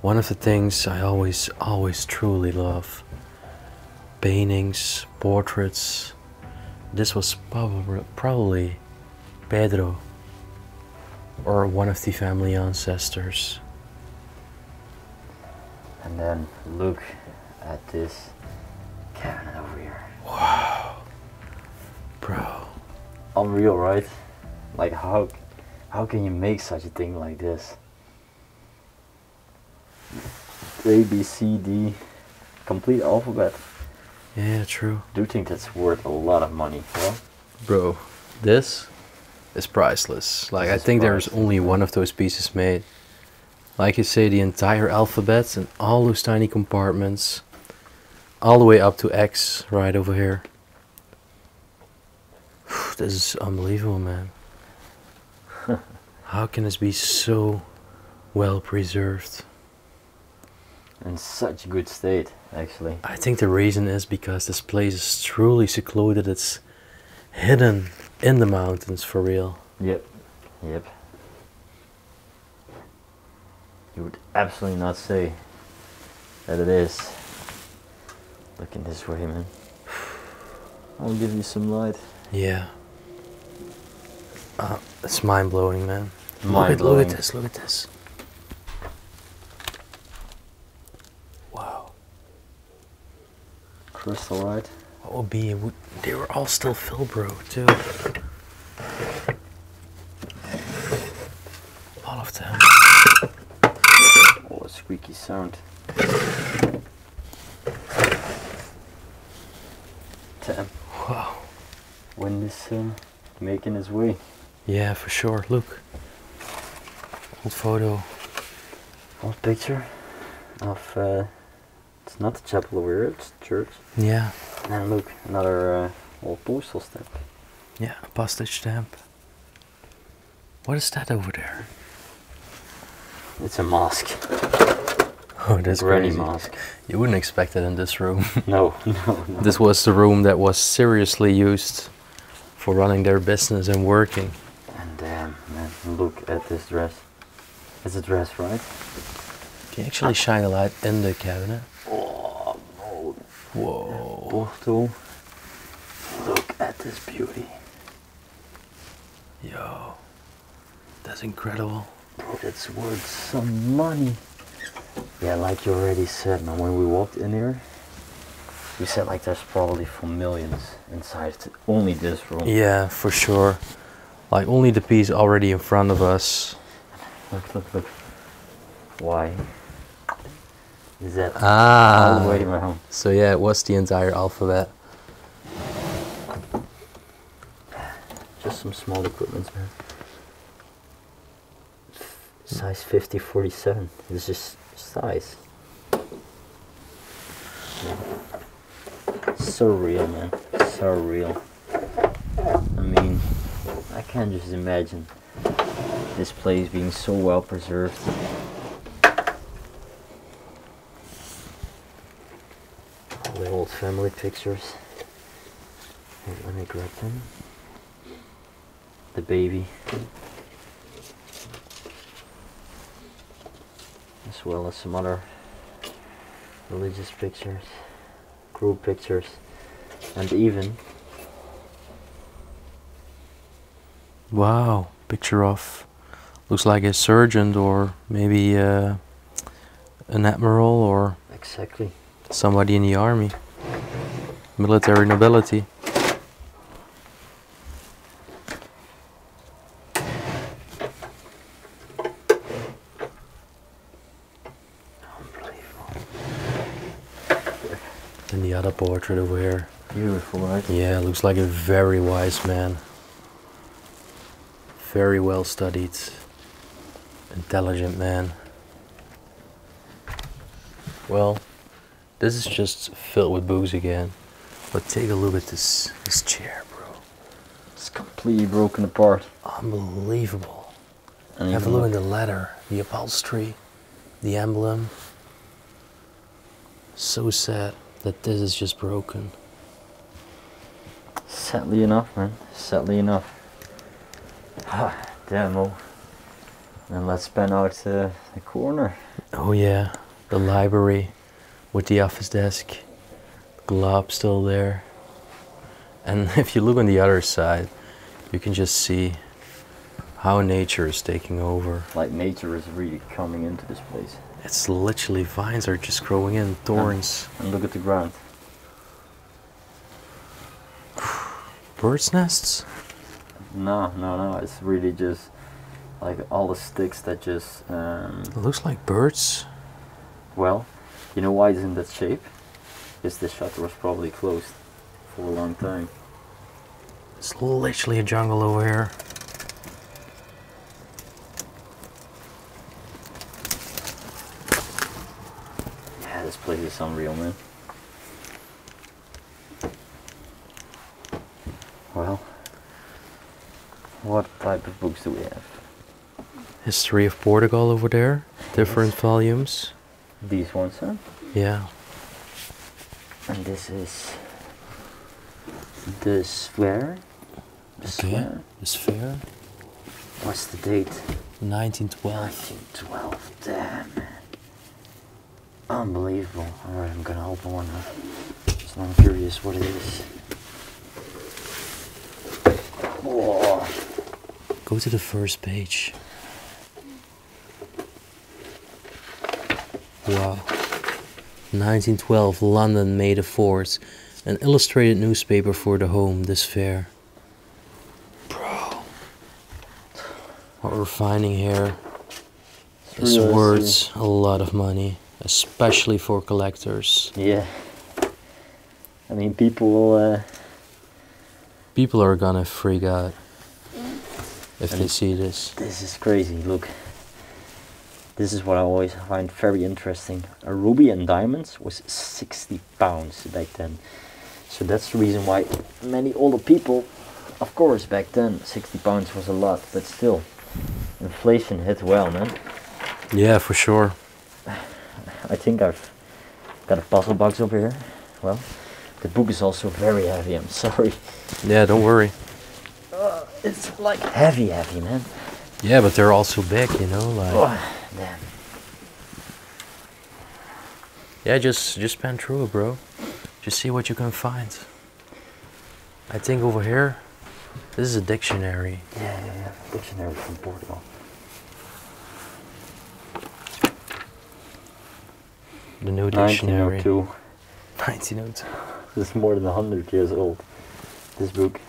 One of the things I always, always truly love. Paintings, portraits. This was probably, probably Pedro or one of the family ancestors. And then look at this cabinet over here. Wow. Bro, unreal, right? Like, how how can you make such a thing like this? A, B, C, D, complete alphabet. Yeah, true. I do think that's worth a lot of money, bro. Bro, this is priceless. Like, this I think priceless. There's only one of those pieces made. Like you say, the entire alphabet and all those tiny compartments, all the way up to X right over here. This is unbelievable, man. How can this be so well preserved? In such good state, actually. I think the reason is because this place is truly secluded. It's hidden in the mountains, for real. Yep, yep. You would absolutely not say that it is. Looking this way, man. I'll give you some light. Yeah, uh, it's mind-blowing, man. Mind-blowing. Look at, look at this, look at this. Wow. first alright. What would be? They were all still Philbro too. All of them. Oh, a squeaky sound. Damn. Wow. When this uh, making his way. Yeah, for sure. Look. Old photo. Old picture of. Uh, it's not the chapel over here, it's the church. Yeah. And look, another uh, old postal stamp. Yeah, a postage stamp. What is that over there? It's a mosque. Oh, that's granny crazy. Mosque. You wouldn't expect it in this room. No, no, no. This was the room that was seriously used for running their business and working. And damn, um, man, look at this dress. It's a dress, right? Can you actually ah. shine a light in the cabinet? Oh, no. Whoa. Porto. Look at this beauty. Yo. That's incredible. Bro, that's worth some money. Yeah, like you already said, man, when we walked in here, we said like there's probably for millions inside only this room. Yeah, for sure. Like only the piece already in front of us. Look, look, look. Why? Is that ah, all the way to my home? So yeah, it was the entire alphabet. Just some small equipment, man. Size fifty forty-seven. This is size. So real, man. So real. I mean, I can't just imagine this place being so well preserved. All the old family pictures. And let me grab them. The baby. As well as some other religious pictures, group pictures, and even wow, picture of looks like a sergeant or maybe uh, an admiral or exactly somebody in the army, military nobility. Portrait over here. Beautiful, right? Yeah, looks like a very wise man. Very well studied, intelligent man. Well, this is just filled with booze again. But take a look at this this chair, bro. It's completely broken apart. Unbelievable. And have a look at the leather, the upholstery, the emblem. So sad that this is just broken. Sadly enough, man. Sadly enough. Ah, damn. Oh. And let's pan out uh, the corner. Oh yeah, the library with the office desk. Glob still there. And if you look on the other side, you can just see how nature is taking over. Like nature is really coming into this place. It's literally vines are just growing in, thorns. And, and look at the ground. Bird's nests? No, no, no. It's really just like all the sticks that just... Um, it looks like birds. Well, you know why it's in that shape? Because the shutter was probably closed for a long time. It's literally a jungle over here. This place is unreal, man. Well, what type of books do we have? History of Portugal over there, different yes. volumes. These ones, huh? Yeah. And this is The Sphere. The Sphere. The Sphere. What's the date? nineteen twelve. nineteen twelve, damn. Unbelievable. Alright, I'm gonna open one up. So I'm curious what it is. Whoa. Go to the first page. Wow. nineteen twelve, London, May the fourth. An illustrated newspaper for the home, The Sphere. Bro. What we're finding here is worth a lot of money. Especially for collectors. Yeah. I mean, people... Uh, people are gonna freak out if they see this. This is crazy, look. This is what I always find very interesting. A ruby and diamonds was sixty pounds back then. So that's the reason why many older people, of course, back then, sixty pounds was a lot, but still, inflation hit well, man. Yeah, for sure. I think I've got a puzzle box over here. Well, the book is also very heavy, I'm sorry. Yeah, don't worry. Uh, it's like heavy, heavy, man. Yeah, but they're also big, you know, like... Oh, damn. Yeah, just, just pan through it, bro. Just see what you can find. I think over here, this is a dictionary. Yeah, yeah, yeah, dictionary from Portugal. The new dictionary. nineteen oh two. This is more than one hundred years old, this book.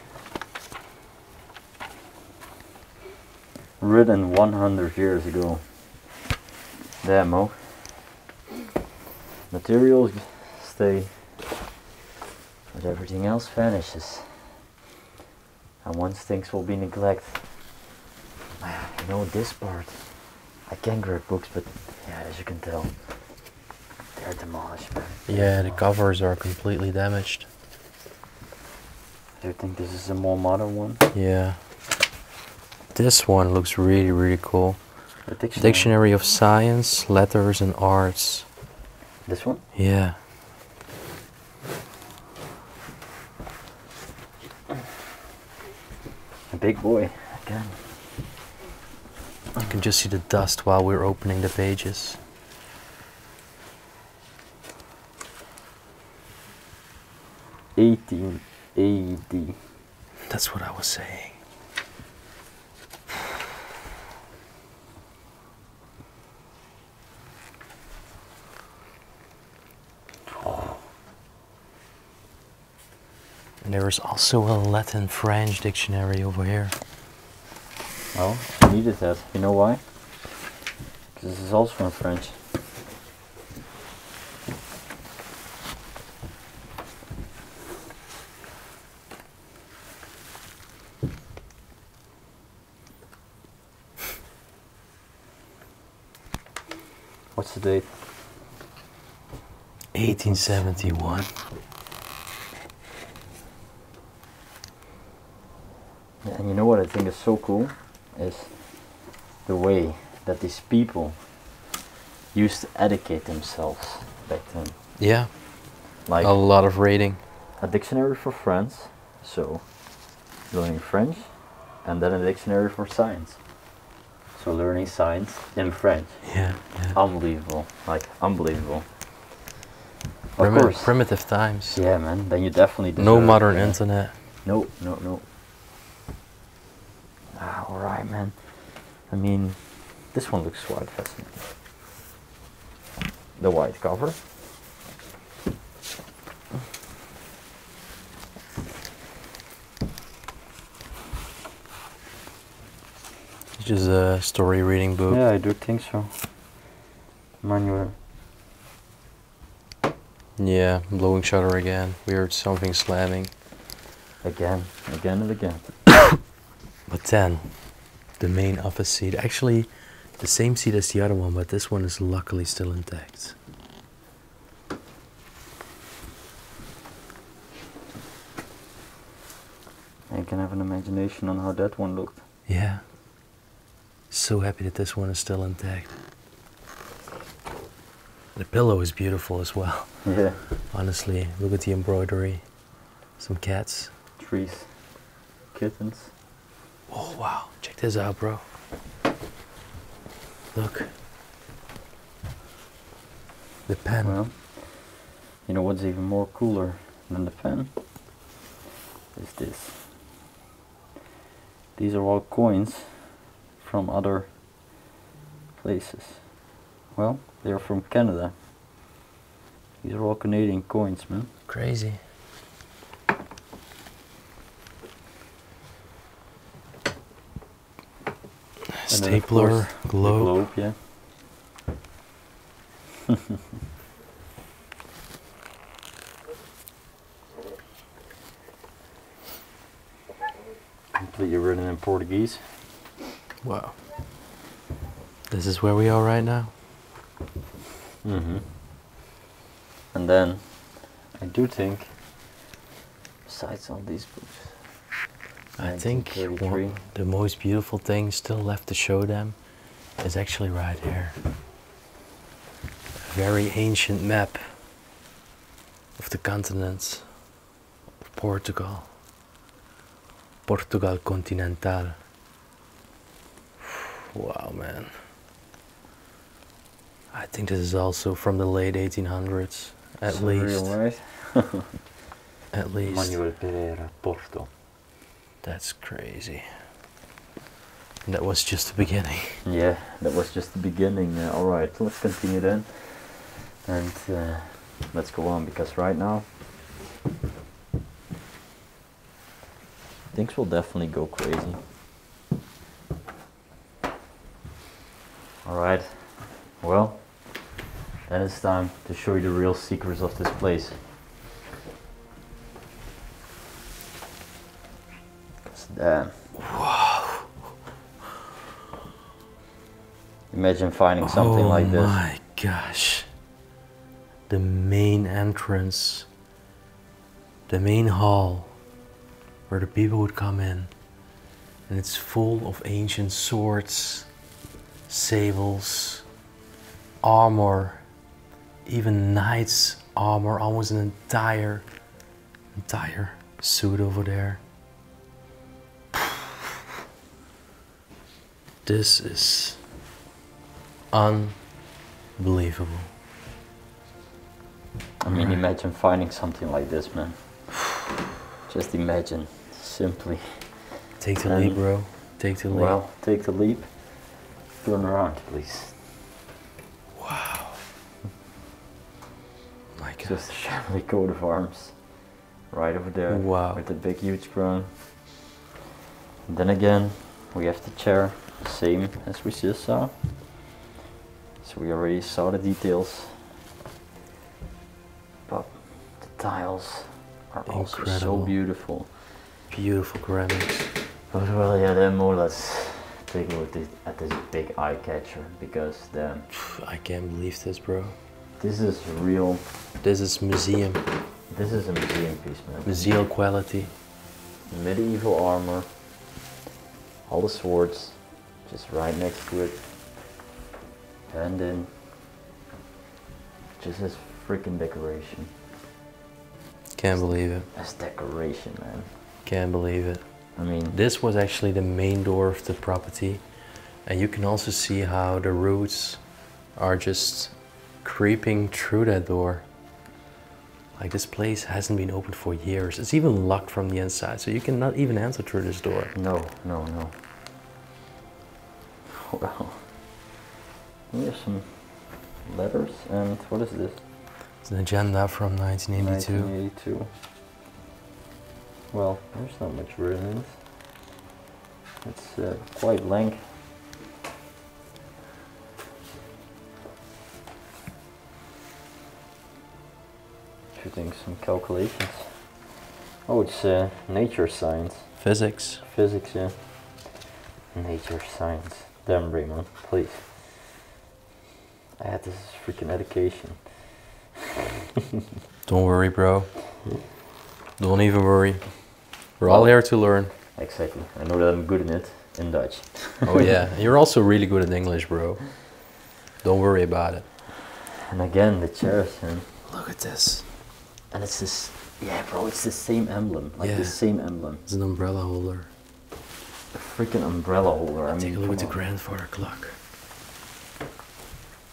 Written one hundred years ago. Damn, oh. Materials stay, but everything else vanishes. And once things will be neglected. You know, this part. I can grab books, but yeah, as you can tell. They're demolished, man. They're yeah, demolished. The covers are completely damaged. Do you think this is a more modern one? Yeah. This one looks really, really cool. The dictionary. Dictionary of Science, Letters and Arts. This one? Yeah. A big boy, again. You can just see the dust while we're opening the pages. eighteen eighty. That's what I was saying. Oh. And there is also a Latin French dictionary over here. Well, I needed that. You know why? Because this is also in French. What's the date? eighteen seventy-one. Yeah, and you know what I think is so cool? Is the way that these people used to educate themselves back then. Yeah. Like a lot of reading. A dictionary for France, so learning French, and then a dictionary for science. So learning science in French. Yeah, yeah. Unbelievable. Like, unbelievable. Of Primi course. Primitive times. Yeah, man. Then you definitely deserve No modern it, internet. No, no, no. Ah, alright, man. I mean, this one looks quite fascinating. The white cover. Just a story reading book. Yeah, I do think so. Manuel. Yeah, blowing shutter again. We heard something slamming. Again, again and again. But then, the main office seat. Actually, the same seat as the other one, but this one is luckily still intact. I can have an imagination on how that one looked. Yeah. So happy that this one is still intact. The pillow is beautiful as well. Yeah. Honestly, look at the embroidery. Some cats. Trees. Kittens. Oh, wow. Check this out, bro. Look. The pen. Well, you know what's even more cooler than the pen? Is this. These are all coins. From other places. Well, they're from Canada. These are all Canadian coins, man. Crazy. Stapler, globe. globe, yeah. Completely written in Portuguese. Wow. This is where we are right now. Mm-hmm. And then, I do think, besides all these books, I think one, the most beautiful thing still left to show them is actually right here. A very ancient map of the continents of Portugal. Portugal Continental. Wow, man. I think this is also from the late eighteen hundreds, at so least. Real, right? At least. Manuel Pereira Porto. That's crazy. And that was just the beginning. Yeah, that was just the beginning. Uh, all right, let's continue then. And uh, let's go on, because right now, things will definitely go crazy. All right, well, then it's time to show you the real secrets of this place. Damn. Wow. Imagine finding something oh like this. Oh my gosh. The main entrance. The main hall. Where the people would come in. And it's full of ancient swords, sables, armor. Even knights' armor. Almost an entire, entire suit over there. This is unbelievable. I mean, right. Imagine finding something like this, man. Just imagine, simply. Take the and leap, bro. Take the leap. Well, take the leap. Turn around, please. Wow. My God. Just a family coat of arms. Right over there. Wow. With the big, huge crown. And then again, we have the chair. Same as we just saw, so we already saw the details, but the tiles are Incredible. Also so beautiful. Beautiful ceramics. But well, yeah, then more or less take a look at this big eye catcher, because then I can't believe this, bro. This is real. This is museum. This is a museum piece, man. Museum quality. Medieval armor, all the swords. Just right next to it, and then just as freaking decoration. Can't believe it. As decoration, man. Can't believe it. I mean, this was actually the main door of the property, and you can also see how the roots are just creeping through that door. Like, this place hasn't been opened for years. It's even locked from the inside, so you cannot even enter through this door. No, no, no. Wow. We have some letters, and what is this? It's an agenda from nineteen eighty-two. nineteen eighty-two. Well, there's not much written in it. It's uh, quite blank. Shooting some calculations. Oh, it's uh, nature science. Physics. Physics, yeah. Nature science. Damn, Raymond, please. Ah, this is freaking education. Don't worry, bro. Don't even worry. We're well, all here to learn. Exactly. I know that I'm good in it, in Dutch. Oh yeah, you're also really good in English, bro. Don't worry about it. And again, the chairs, man. Look at this. And it's this, yeah, bro, it's the same emblem. Like yeah. the same emblem. It's an umbrella holder. A freaking umbrella holder. I mean, take a look at the grandfather clock.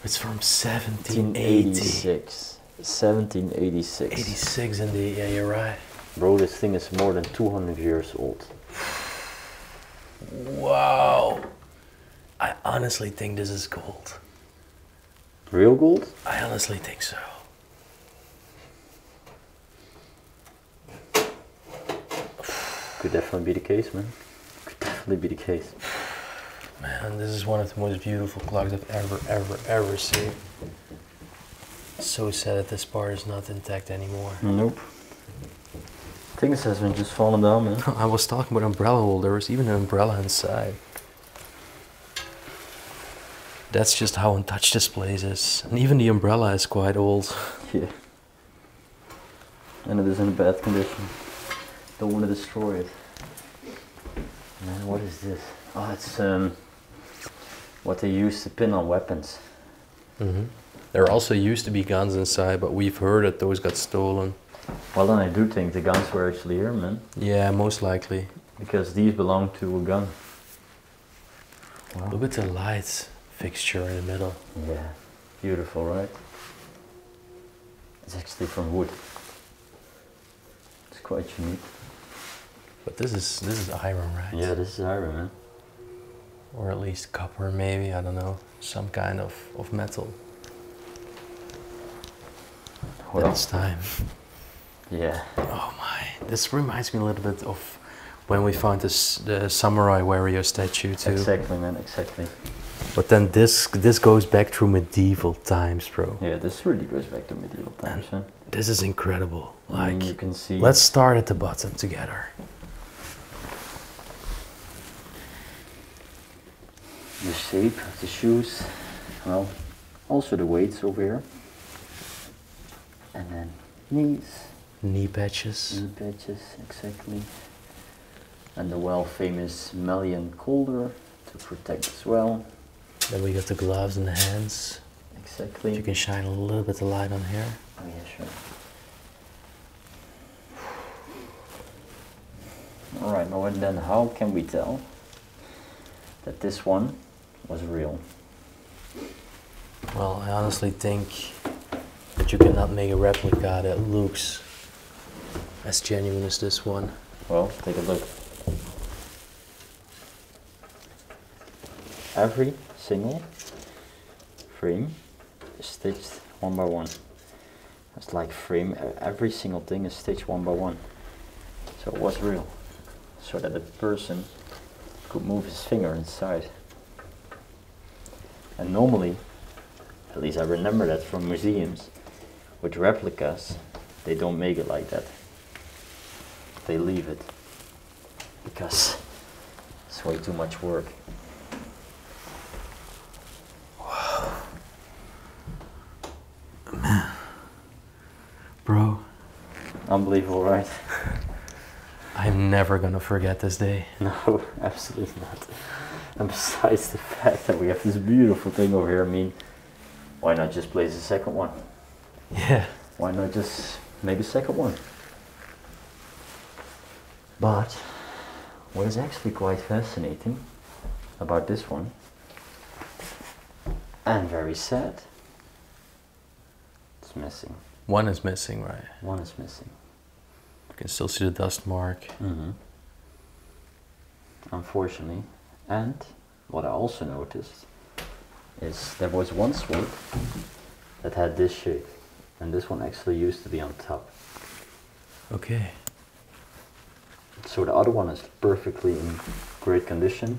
It's from seventeen eighty-six. seventeen eighty-six. eighty-six indeed. Yeah, you're right. Bro, this thing is more than two hundred years old. Wow. I honestly think this is gold. Real gold? I honestly think so. Could definitely be the case, man. Could definitely be the case. Man, this is one of the most beautiful clocks I've ever, ever, ever seen. So sad that this part is not intact anymore. Nope. I think this has been just falling down, man. I was talking about umbrella holders, even an umbrella inside. That's just how untouched this place is. And even the umbrella is quite old. Yeah. And it is in a bad condition. Don't want to destroy it. Man, what is this? Oh, it's um, what they use to pin on weapons. Mm-hmm. There also used to be guns inside, but we've heard that those got stolen. Well, then I do think the guns were actually here, man. Yeah, most likely. Because these belong to a gun. Wow. Look at the lights fixture in the middle. Yeah, beautiful, right? It's actually from wood. It's quite unique. But this is this is iron, right? Yeah, this is iron, man. Or at least copper, maybe, I don't know. Some kind of, of metal. Well, it's time. Yeah. Oh my, this reminds me a little bit of when we found this the samurai warrior statue too. Exactly, man, exactly. But then this this goes back to medieval times, bro. Yeah, this really goes back to medieval times, man. Huh? This is incredible. Like, I mean, you can see. Let's start at the bottom together. The shape of the shoes, well, also the weights over here, and then knees, knee patches, knee patches, exactly, and the well-famous Malian collar to protect as well. Then we got the gloves and the hands. Exactly. You can shine a little bit of light on here. Oh yeah, sure. All right, now and then, how can we tell that this one was real? Well, I honestly think that you cannot make a replica that looks as genuine as this one. Well, take a look. Every single frame is stitched one by one. It's like frame, every single thing is stitched one by one. So it was real, so that the person could move his finger inside. And normally, at least I remember that from museums, with replicas, they don't make it like that. They leave it because it's way too much work. Wow. Man. Bro. Unbelievable, right? I'm never gonna forget this day. No, absolutely not. And besides the fact that we have this beautiful thing over here, I mean, why not just place a second one? Yeah. Why not just make a second one? But what is actually quite fascinating about this one, and very sad, it's missing. One is missing, right? One is missing. You can still see the dust mark. Mm-hmm. Unfortunately. And what I also noticed is there was one sword that had this shape, and this one actually used to be on top. Okay. So the other one is perfectly in great condition,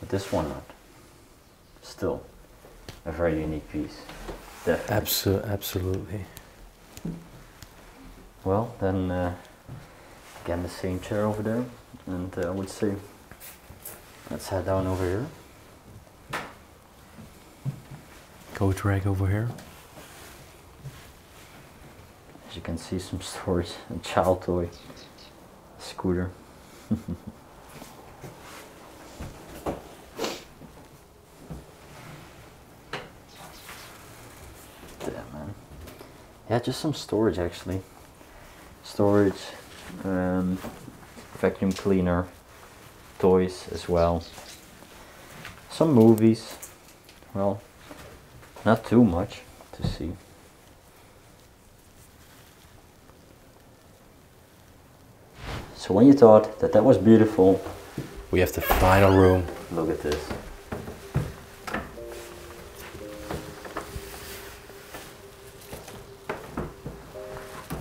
but this one not. Still a very unique piece. Definitely. Absol- absolutely. Well, then uh, again the same chair over there, and uh, I would say let's head down over here. Coat rack over here. As you can see, some storage, a child toy, a scooter. Damn, man. Yeah, just some storage actually. Storage, um, vacuum cleaner, toys as well, some movies, well, not too much to see. So when you thought that that was beautiful, we have the final room. Look at this.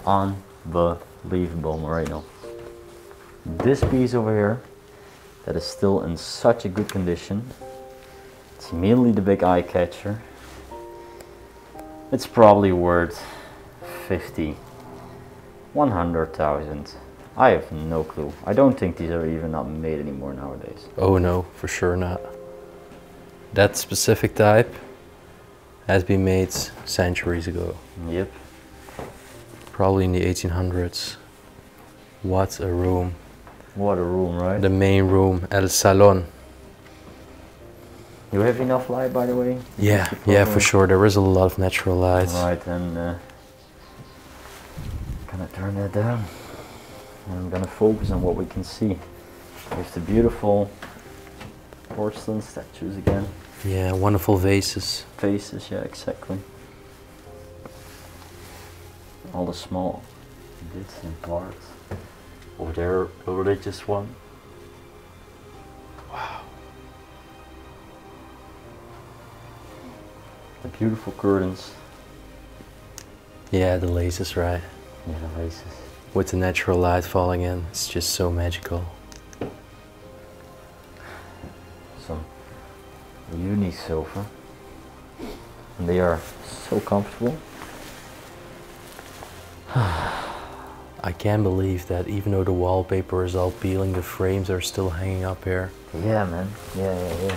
Unbelievable, Moreno. this piece over here that is still in such a good condition. It's immediately the big eye catcher. It's probably worth fifty, one hundred thousand. I have no clue. I don't think these are even not made anymore nowadays. Oh no, for sure not. That specific type has been made centuries ago. Yep. Probably in the eighteen hundreds. What a room. What a room, right? The main room, El Salon. You have enough light, by the way? Yeah, yeah, for sure. There is a lot of natural light. Right, and uh, I'm gonna turn that down. And I'm gonna focus on what we can see. There's the beautiful porcelain statues again. Yeah, wonderful vases. Vases, yeah, exactly. All the small bits and parts. Over there, a religious one. Wow. The beautiful curtains. Yeah, the laces, right? Yeah, the laces. With the natural light falling in, it's just so magical. Some uni sofa. And they are so comfortable. I can't believe that even though the wallpaper is all peeling, the frames are still hanging up here. Yeah, man. Yeah, yeah, yeah.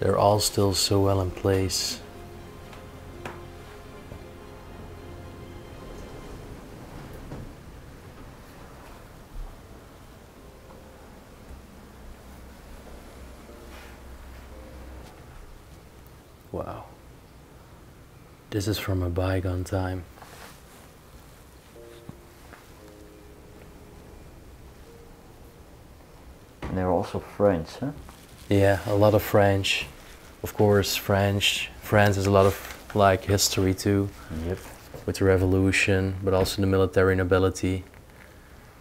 They're all still so well in place. Wow. This is from a bygone time. And they're also French, huh? Yeah, a lot of French. Of course, French. France has a lot of like history too. Yep. With the revolution, but also the military nobility.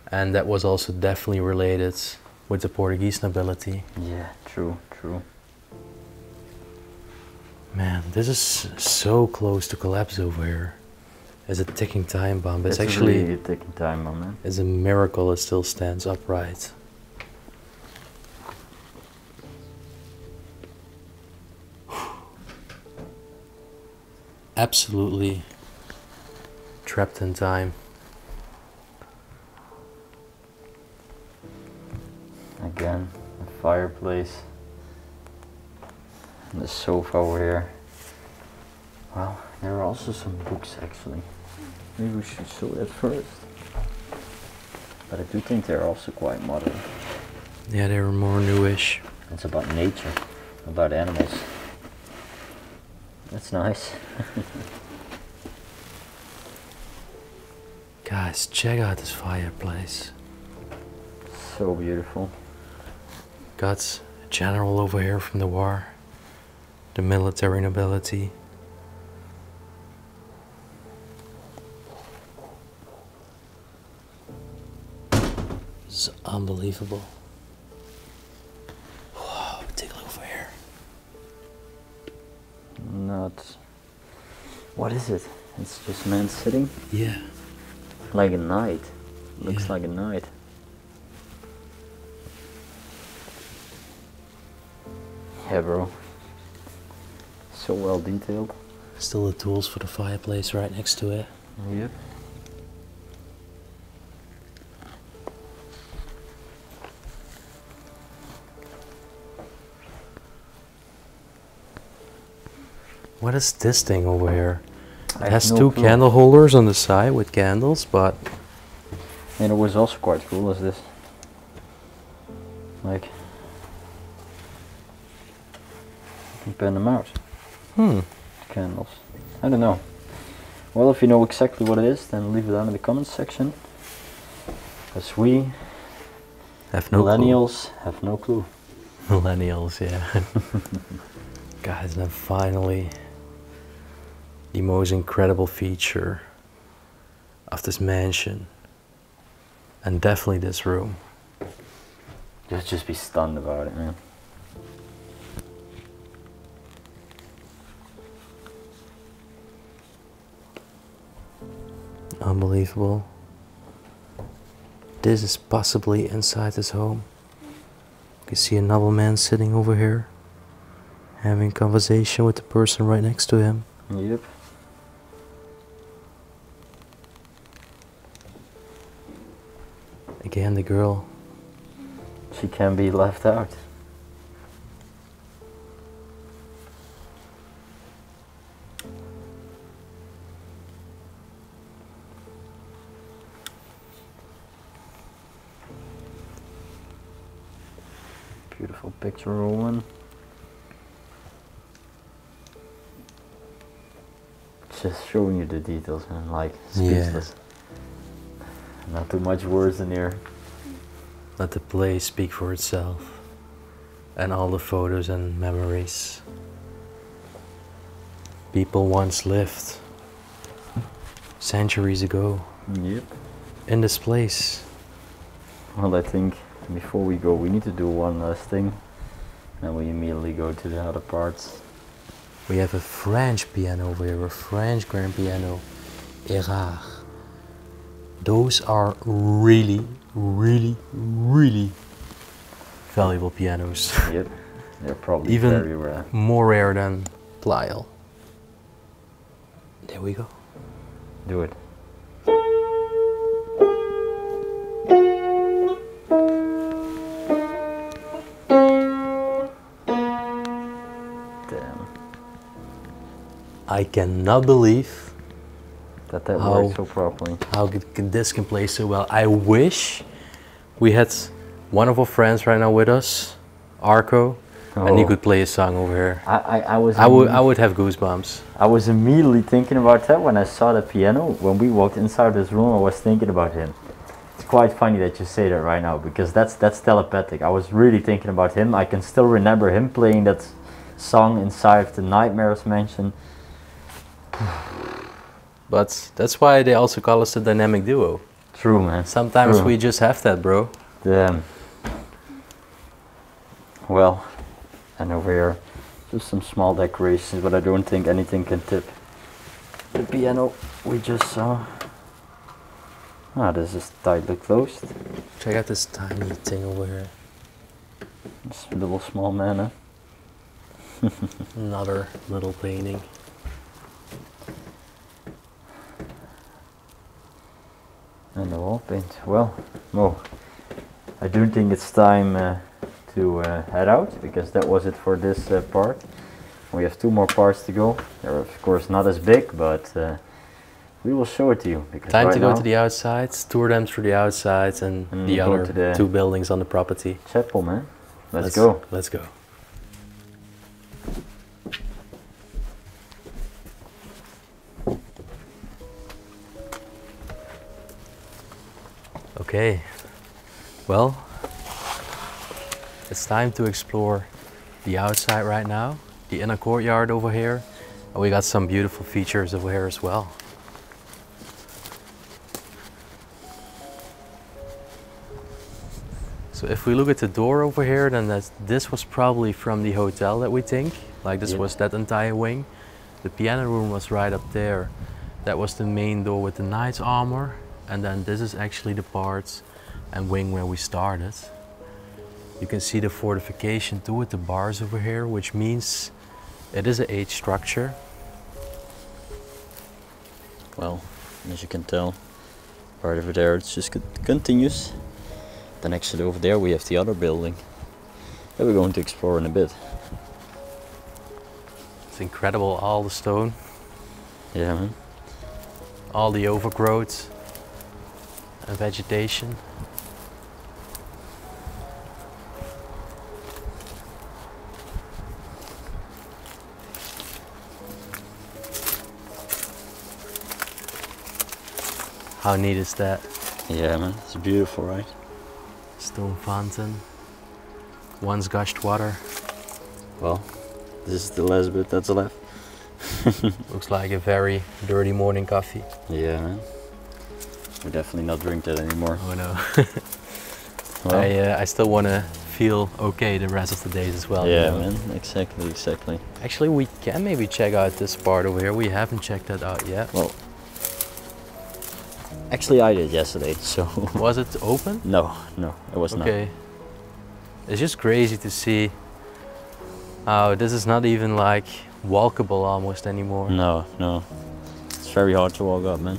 And that was also definitely related with the Portuguese nobility. Yeah, true, true. Man, this is so close to collapse over here. It's a ticking time bomb. It's, it's actually really a ticking time bomb, man. It's a miracle it still stands upright. Absolutely trapped in time. Again, the fireplace and the sofa over here. Well, there are also some books actually. Maybe we should show that first. But I do think they're also quite modern. Yeah, they were more newish. It's about nature, about animals. That's nice. Guys, check out this fireplace. So beautiful. Got a general over here from the war, the military nobility. It's unbelievable. Not, what is it? It's just man sitting? Yeah. Like a knight. Looks yeah. like a knight. Yeah, bro. So well detailed. Still the tools for the fireplace right next to it. Yep. What is this thing over here? It has two candle holders on the side with candles, but... And it was also quite cool as this. Like... You can pan them out. Hmm. Candles. I don't know. Well, if you know exactly what it is, then leave it down in the comments section. Because we... Have no clue. Millennials have no clue. Millennials, yeah. Guys, and then finally... The most incredible feature of this mansion, and definitely this room. Let's just be stunned about it, man. Unbelievable. This is possibly inside his home. You can see a noble man sitting over here, having conversation with the person right next to him. Yep. Again, the girl. She can be left out. Beautiful picture rolling. Just showing you the details and like speechless. Yeah. Not too much words in here. Let the play speak for itself and all the photos and memories. People once lived centuries ago. Yep. In this place. Well, I think before we go we need to do one last thing and we immediately go to the other parts. We have a French piano over here, a French grand piano, Érard. Those are really, really, really valuable pianos. Yep, they're probably even very rare. More rare than Pleyel. There we go. Do it. I cannot believe that that how, worked so properly. How can this can play so well. I wish we had one of our friends right now with us, Arco, oh. and he could play a song over here. I, I, I, was I, would, I would have goosebumps. I was immediately thinking about that when I saw the piano. When we walked inside this room, I was thinking about him. It's quite funny that you say that right now because that's, that's telepathic. I was really thinking about him. I can still remember him playing that song inside the Nightmares Mansion. But that's why they also call us the dynamic duo. True, man. Sometimes True. we just have that, bro. Damn. Well, and over here, just some small decorations, but I don't think anything can tip the piano we just saw. Ah, oh, this is tightly closed. Check out this tiny thing over here. This little small man, huh? Another little painting. And the wall paint. Well, oh, I do think it's time uh, to uh, head out because that was it for this uh, part. We have two more parts to go. They're of course not as big, but uh, we will show it to you. Because time right to go to the outsides, tour them through the outsides and, and the other the two buildings on the property. Chapel, man. Let's, let's go. Let's go. Okay, well, it's time to explore the outside right now, the inner courtyard over here, and we got some beautiful features over here as well. So if we look at the door over here, then that's, this was probably from the hotel that we think, like this yeah. was that entire wing. The piano room was right up there. That was the main door with the knight's armor. And then this is actually the part and wing where we started. You can see the fortification too with the bars over here, which means it is an age structure. Well, as you can tell, right over there it just continues. Then actually over there we have the other building that we're going to explore in a bit. It's incredible, all the stone. Yeah, man. All the overgrowth. And vegetation. How neat is that? Yeah, man, it's beautiful, right? Stone fountain, once gushed water. Well, this is the last bit that's left. Looks like a very dirty morning coffee. Yeah, man. We're definitely not drink that anymore. Oh no. Well, I, uh, I still want to feel okay the rest of the days as well. Yeah, you know? Man, exactly, exactly. Actually, we can maybe check out this part over here. We haven't checked that out yet. Well, Actually, I did yesterday, so... Was it open? No, no, it was not. Okay. It's just crazy to see how this is not even like walkable almost anymore. No, no. It's very hard to walk up, man.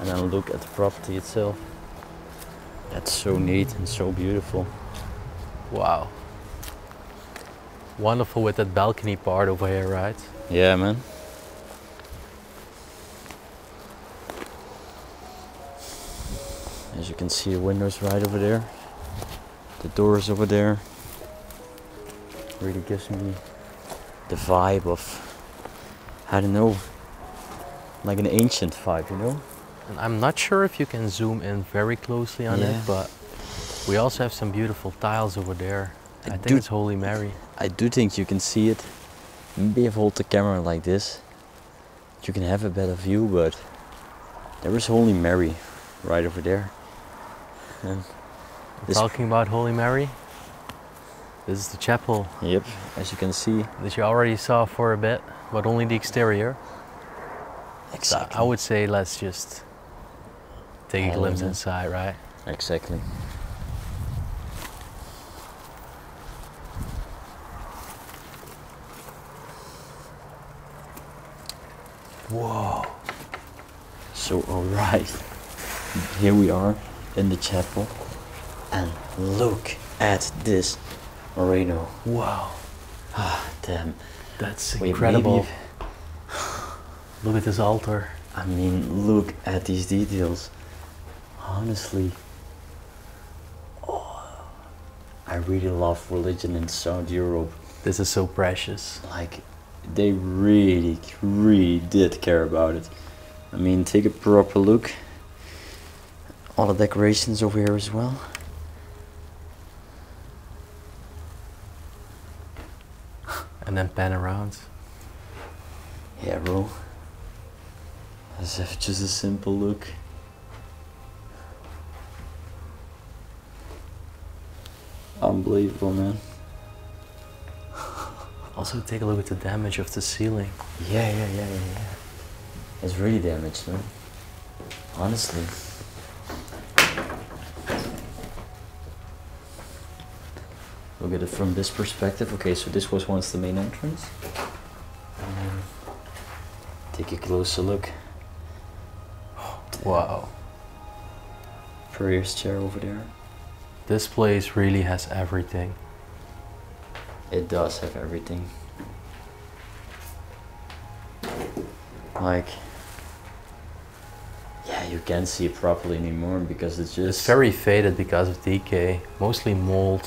And then look at the property itself. That's so neat and so beautiful. Wow. Wonderful with that balcony part over here, right? Yeah, man. As you can see, the windows right over there. The doors over there. Really gives me the vibe of, I don't know, like an ancient vibe, you know? And I'm not sure if you can zoom in very closely on yeah. it, but we also have some beautiful tiles over there. I, I think do, it's Holy Mary. I do think you can see it. Maybe if I hold the camera like this, you can have a better view, but there is Holy Mary right over there. And talking about Holy Mary, this is the chapel. Yep, as you can see. That you already saw for a bit, but only the exterior. Exactly. So I would say let's just take All a glimpse in inside, right? Exactly. Whoa. So, alright, here we are in the chapel. And look at this Moreno. Wow. Ah, damn. That's incredible. Look at this altar. I mean, look at these details. Honestly, oh, I really love religion in South Europe. This is so precious. Like, they really, really did care about it. I mean, take a proper look. All the decorations over here as well. And then pan around. Yeah, bro. As if just a simple look. Unbelievable, man. Also, take a look at the damage of the ceiling. Yeah, yeah, yeah, yeah, yeah. It's really damaged, man. Honestly. Look at it from this perspective. Okay, so this was once the main entrance. Um, take a closer look. Wow. Prayer's chair over there. This place really has everything. It does have everything. Like, yeah, you can't see it properly anymore because it's just... It's very faded because of decay, mostly mold.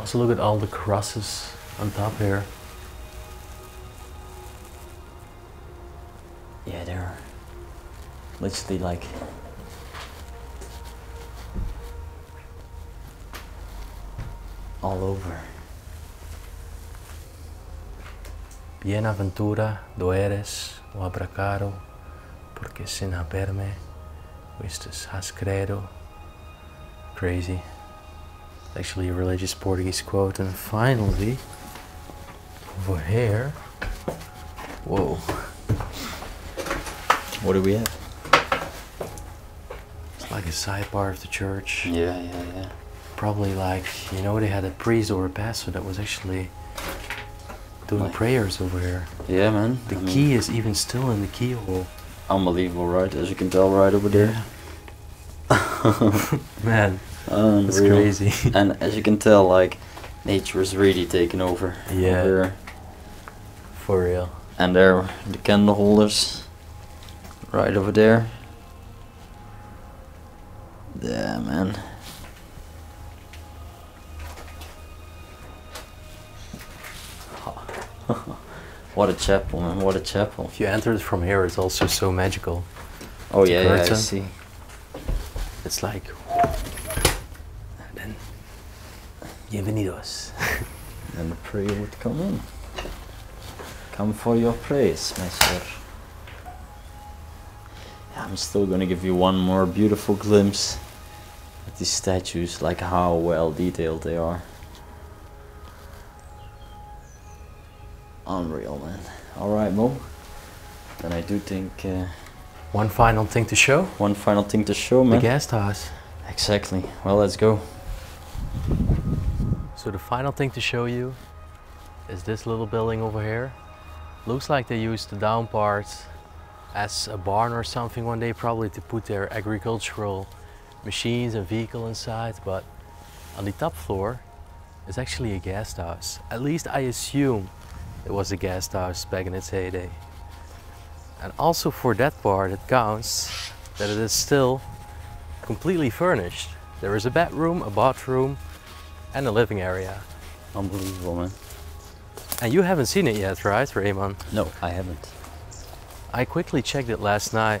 Also look at all the crosses on top here. Yeah, they're literally like... all over. Bienaventura, doeres, o abracaro, porque sin haberme, vistes has credo. Crazy. Actually a religious Portuguese quote. And finally, over here, whoa, what do we have? It's like a side bar of the church. Yeah, yeah, yeah. Probably like, you know, they had a priest or a pastor that was actually doing like, prayers over here. Yeah, man. The I key mean, is even still in the keyhole. Unbelievable, right? As you can tell right over there. Yeah. Man. Unreal. It's crazy. And as you can tell, like, nature is really taking over. Yeah. Over. For real. And there are the candle holders. Right over there. Yeah, man. What a chapel, man. What a chapel. If you enter it from here, it's also so magical. Oh, yeah, yeah, I see. It's like... Bienvenidos. And the prayer would come in. Come for your praise, my sir. I'm still gonna give you one more beautiful glimpse at these statues, like how well detailed they are. Unreal, man. Alright, Mo. Then I do think... Uh, one final thing to show? One final thing to show, man. The guest house. Exactly. Well, let's go. So the final thing to show you is this little building over here. Looks like they used the down parts as a barn or something one day, probably to put their agricultural machines and vehicle inside, but on the top floor is actually a guest house. At least I assume it was a guest house back in its heyday. And also for that part it counts that it is still completely furnished. There is a bedroom, a bathroom and a living area. Unbelievable, man. And you haven't seen it yet, right, Raymond? No, I haven't. I quickly checked it last night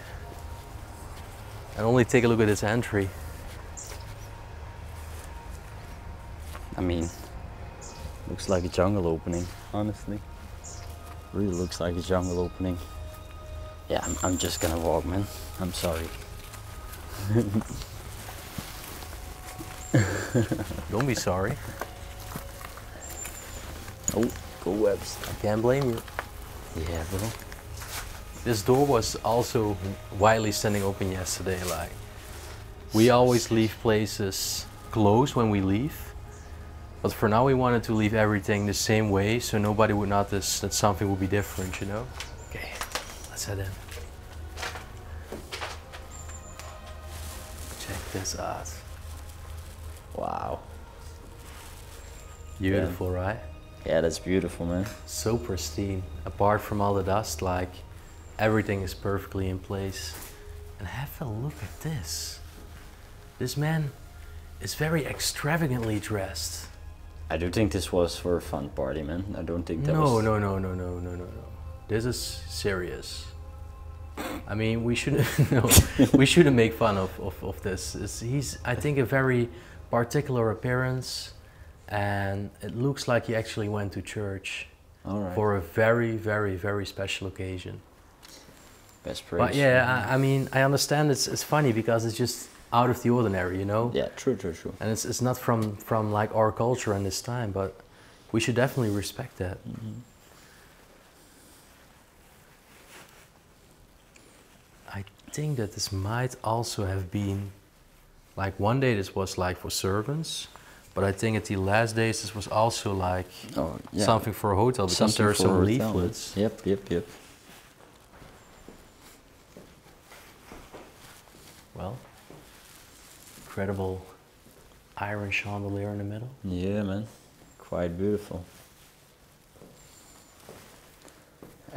and only take a look at its entry. I mean, looks like a jungle opening, honestly. Really looks like a jungle opening. Yeah, I'm, I'm just gonna walk, man. I'm sorry. Don't be sorry. Oh, go webs. I can't blame you. Yeah, bro. This door was also widely standing open yesterday. Like, we always leave places closed when we leave. But for now, we wanted to leave everything the same way, so nobody would notice that something would be different, you know? Okay, let's head in. Check this out. Wow. Beautiful, yeah. Right? Yeah, that's beautiful, man. So pristine. Apart from all the dust, like, everything is perfectly in place. And have a look at this. This man is very extravagantly dressed. I do think this was for a fun party, man. I don't think that no, was... No, no, no, no, no, no, no. This is serious. I mean, we shouldn't... no, we shouldn't make fun of, of, of this. It's, he's, I think, a very particular appearance. And it looks like he actually went to church. All right. For a very, very, very special occasion. Best praise. But yeah, I, I mean, I understand it's, it's funny because it's just... out of the ordinary, you know? Yeah, true, true, true. And it's, it's not from, from like our culture and this time, but we should definitely respect that. Mm-hmm. I think that this might also have been, like one day this was like for servants, but I think at the last days this was also like oh, yeah. something for a hotel, because something there are some leaflets. Yep, yep, yep. Well. Incredible iron chandelier in the middle. Yeah, man, quite beautiful.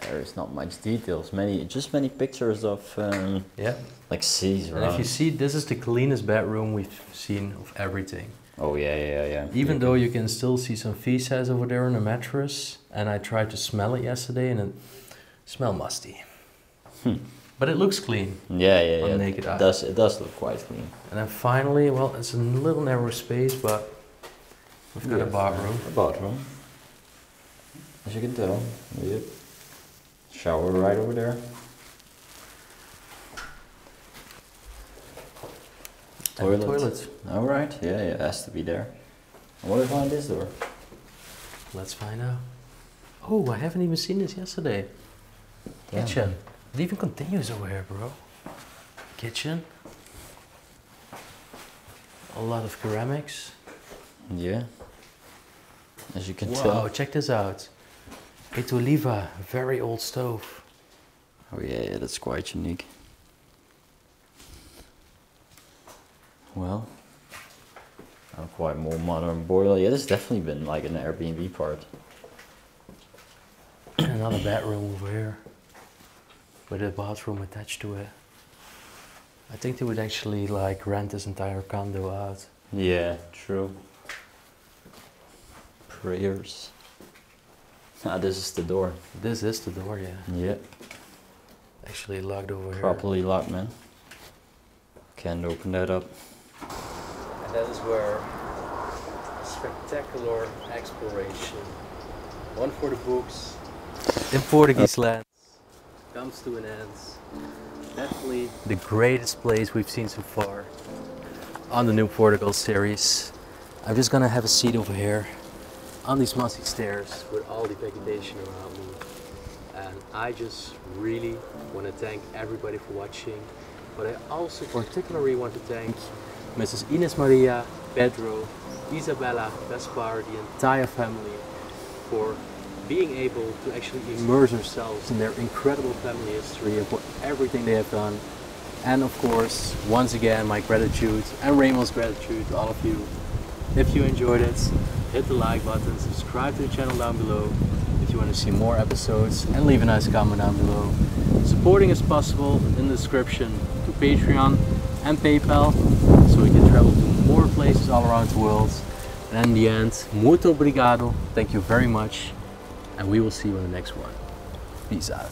There is not much details, many just many pictures of um, yeah, like seas around. And if you see, this is the cleanest bedroom we've seen of everything. Oh yeah, yeah, yeah. Even yeah. though you can still see some feces over there on the mattress, and I tried to smell it yesterday, and it smelled musty. Hmm. But it looks clean. Yeah, yeah, yeah. Naked eye. It does, it does look quite clean. And then finally, well, it's a little narrow space, but we've got yes, a bathroom. A bathroom. As you can tell. Yep. Shower right over there. Toilet. Toilet. All right. Yeah, yeah, it has to be there. And what if on this door? Let's find out. Oh, I haven't even seen this yesterday. Damn. Kitchen. It even continues over here, bro. Kitchen. A lot of ceramics. Yeah. As you can Whoa, tell. Wow, check this out. It's Oliva, a very old stove. Oh yeah, yeah, that's quite unique. Well, I'm quite more modern boiler. Yeah, this has definitely been like an Airbnb part. Another bedroom over here. With a bathroom attached to it. I think they would actually like rent this entire condo out. Yeah, true. Prayers. Ah, this is the door. This is the door, yeah. Yeah. Actually locked over here. Properly locked, man. Can't open that up. And that is where a spectacular exploration, one for the books, in Portuguese uh land, comes to an end. Definitely the greatest place we've seen so far on the New Portugal series. I'm just gonna have a seat over here on these mossy stairs with all the vegetation around me, and I just really want to thank everybody for watching, but I also particularly want to thank Missus Ines Maria, Pedro, Isabella, Gaspar, the entire family for being able to actually immerse ourselves in their incredible family history and for everything they have done. And of course, once again, my gratitude and Raymond's gratitude to all of you. If you enjoyed it, hit the like button, subscribe to the channel down below if you want to see more episodes, and leave a nice comment down below. Supporting is possible in the description to Patreon and PayPal, so we can travel to more places all around the world. And in the end, muito obrigado, thank you very much, and we will see you in the next one. Peace out.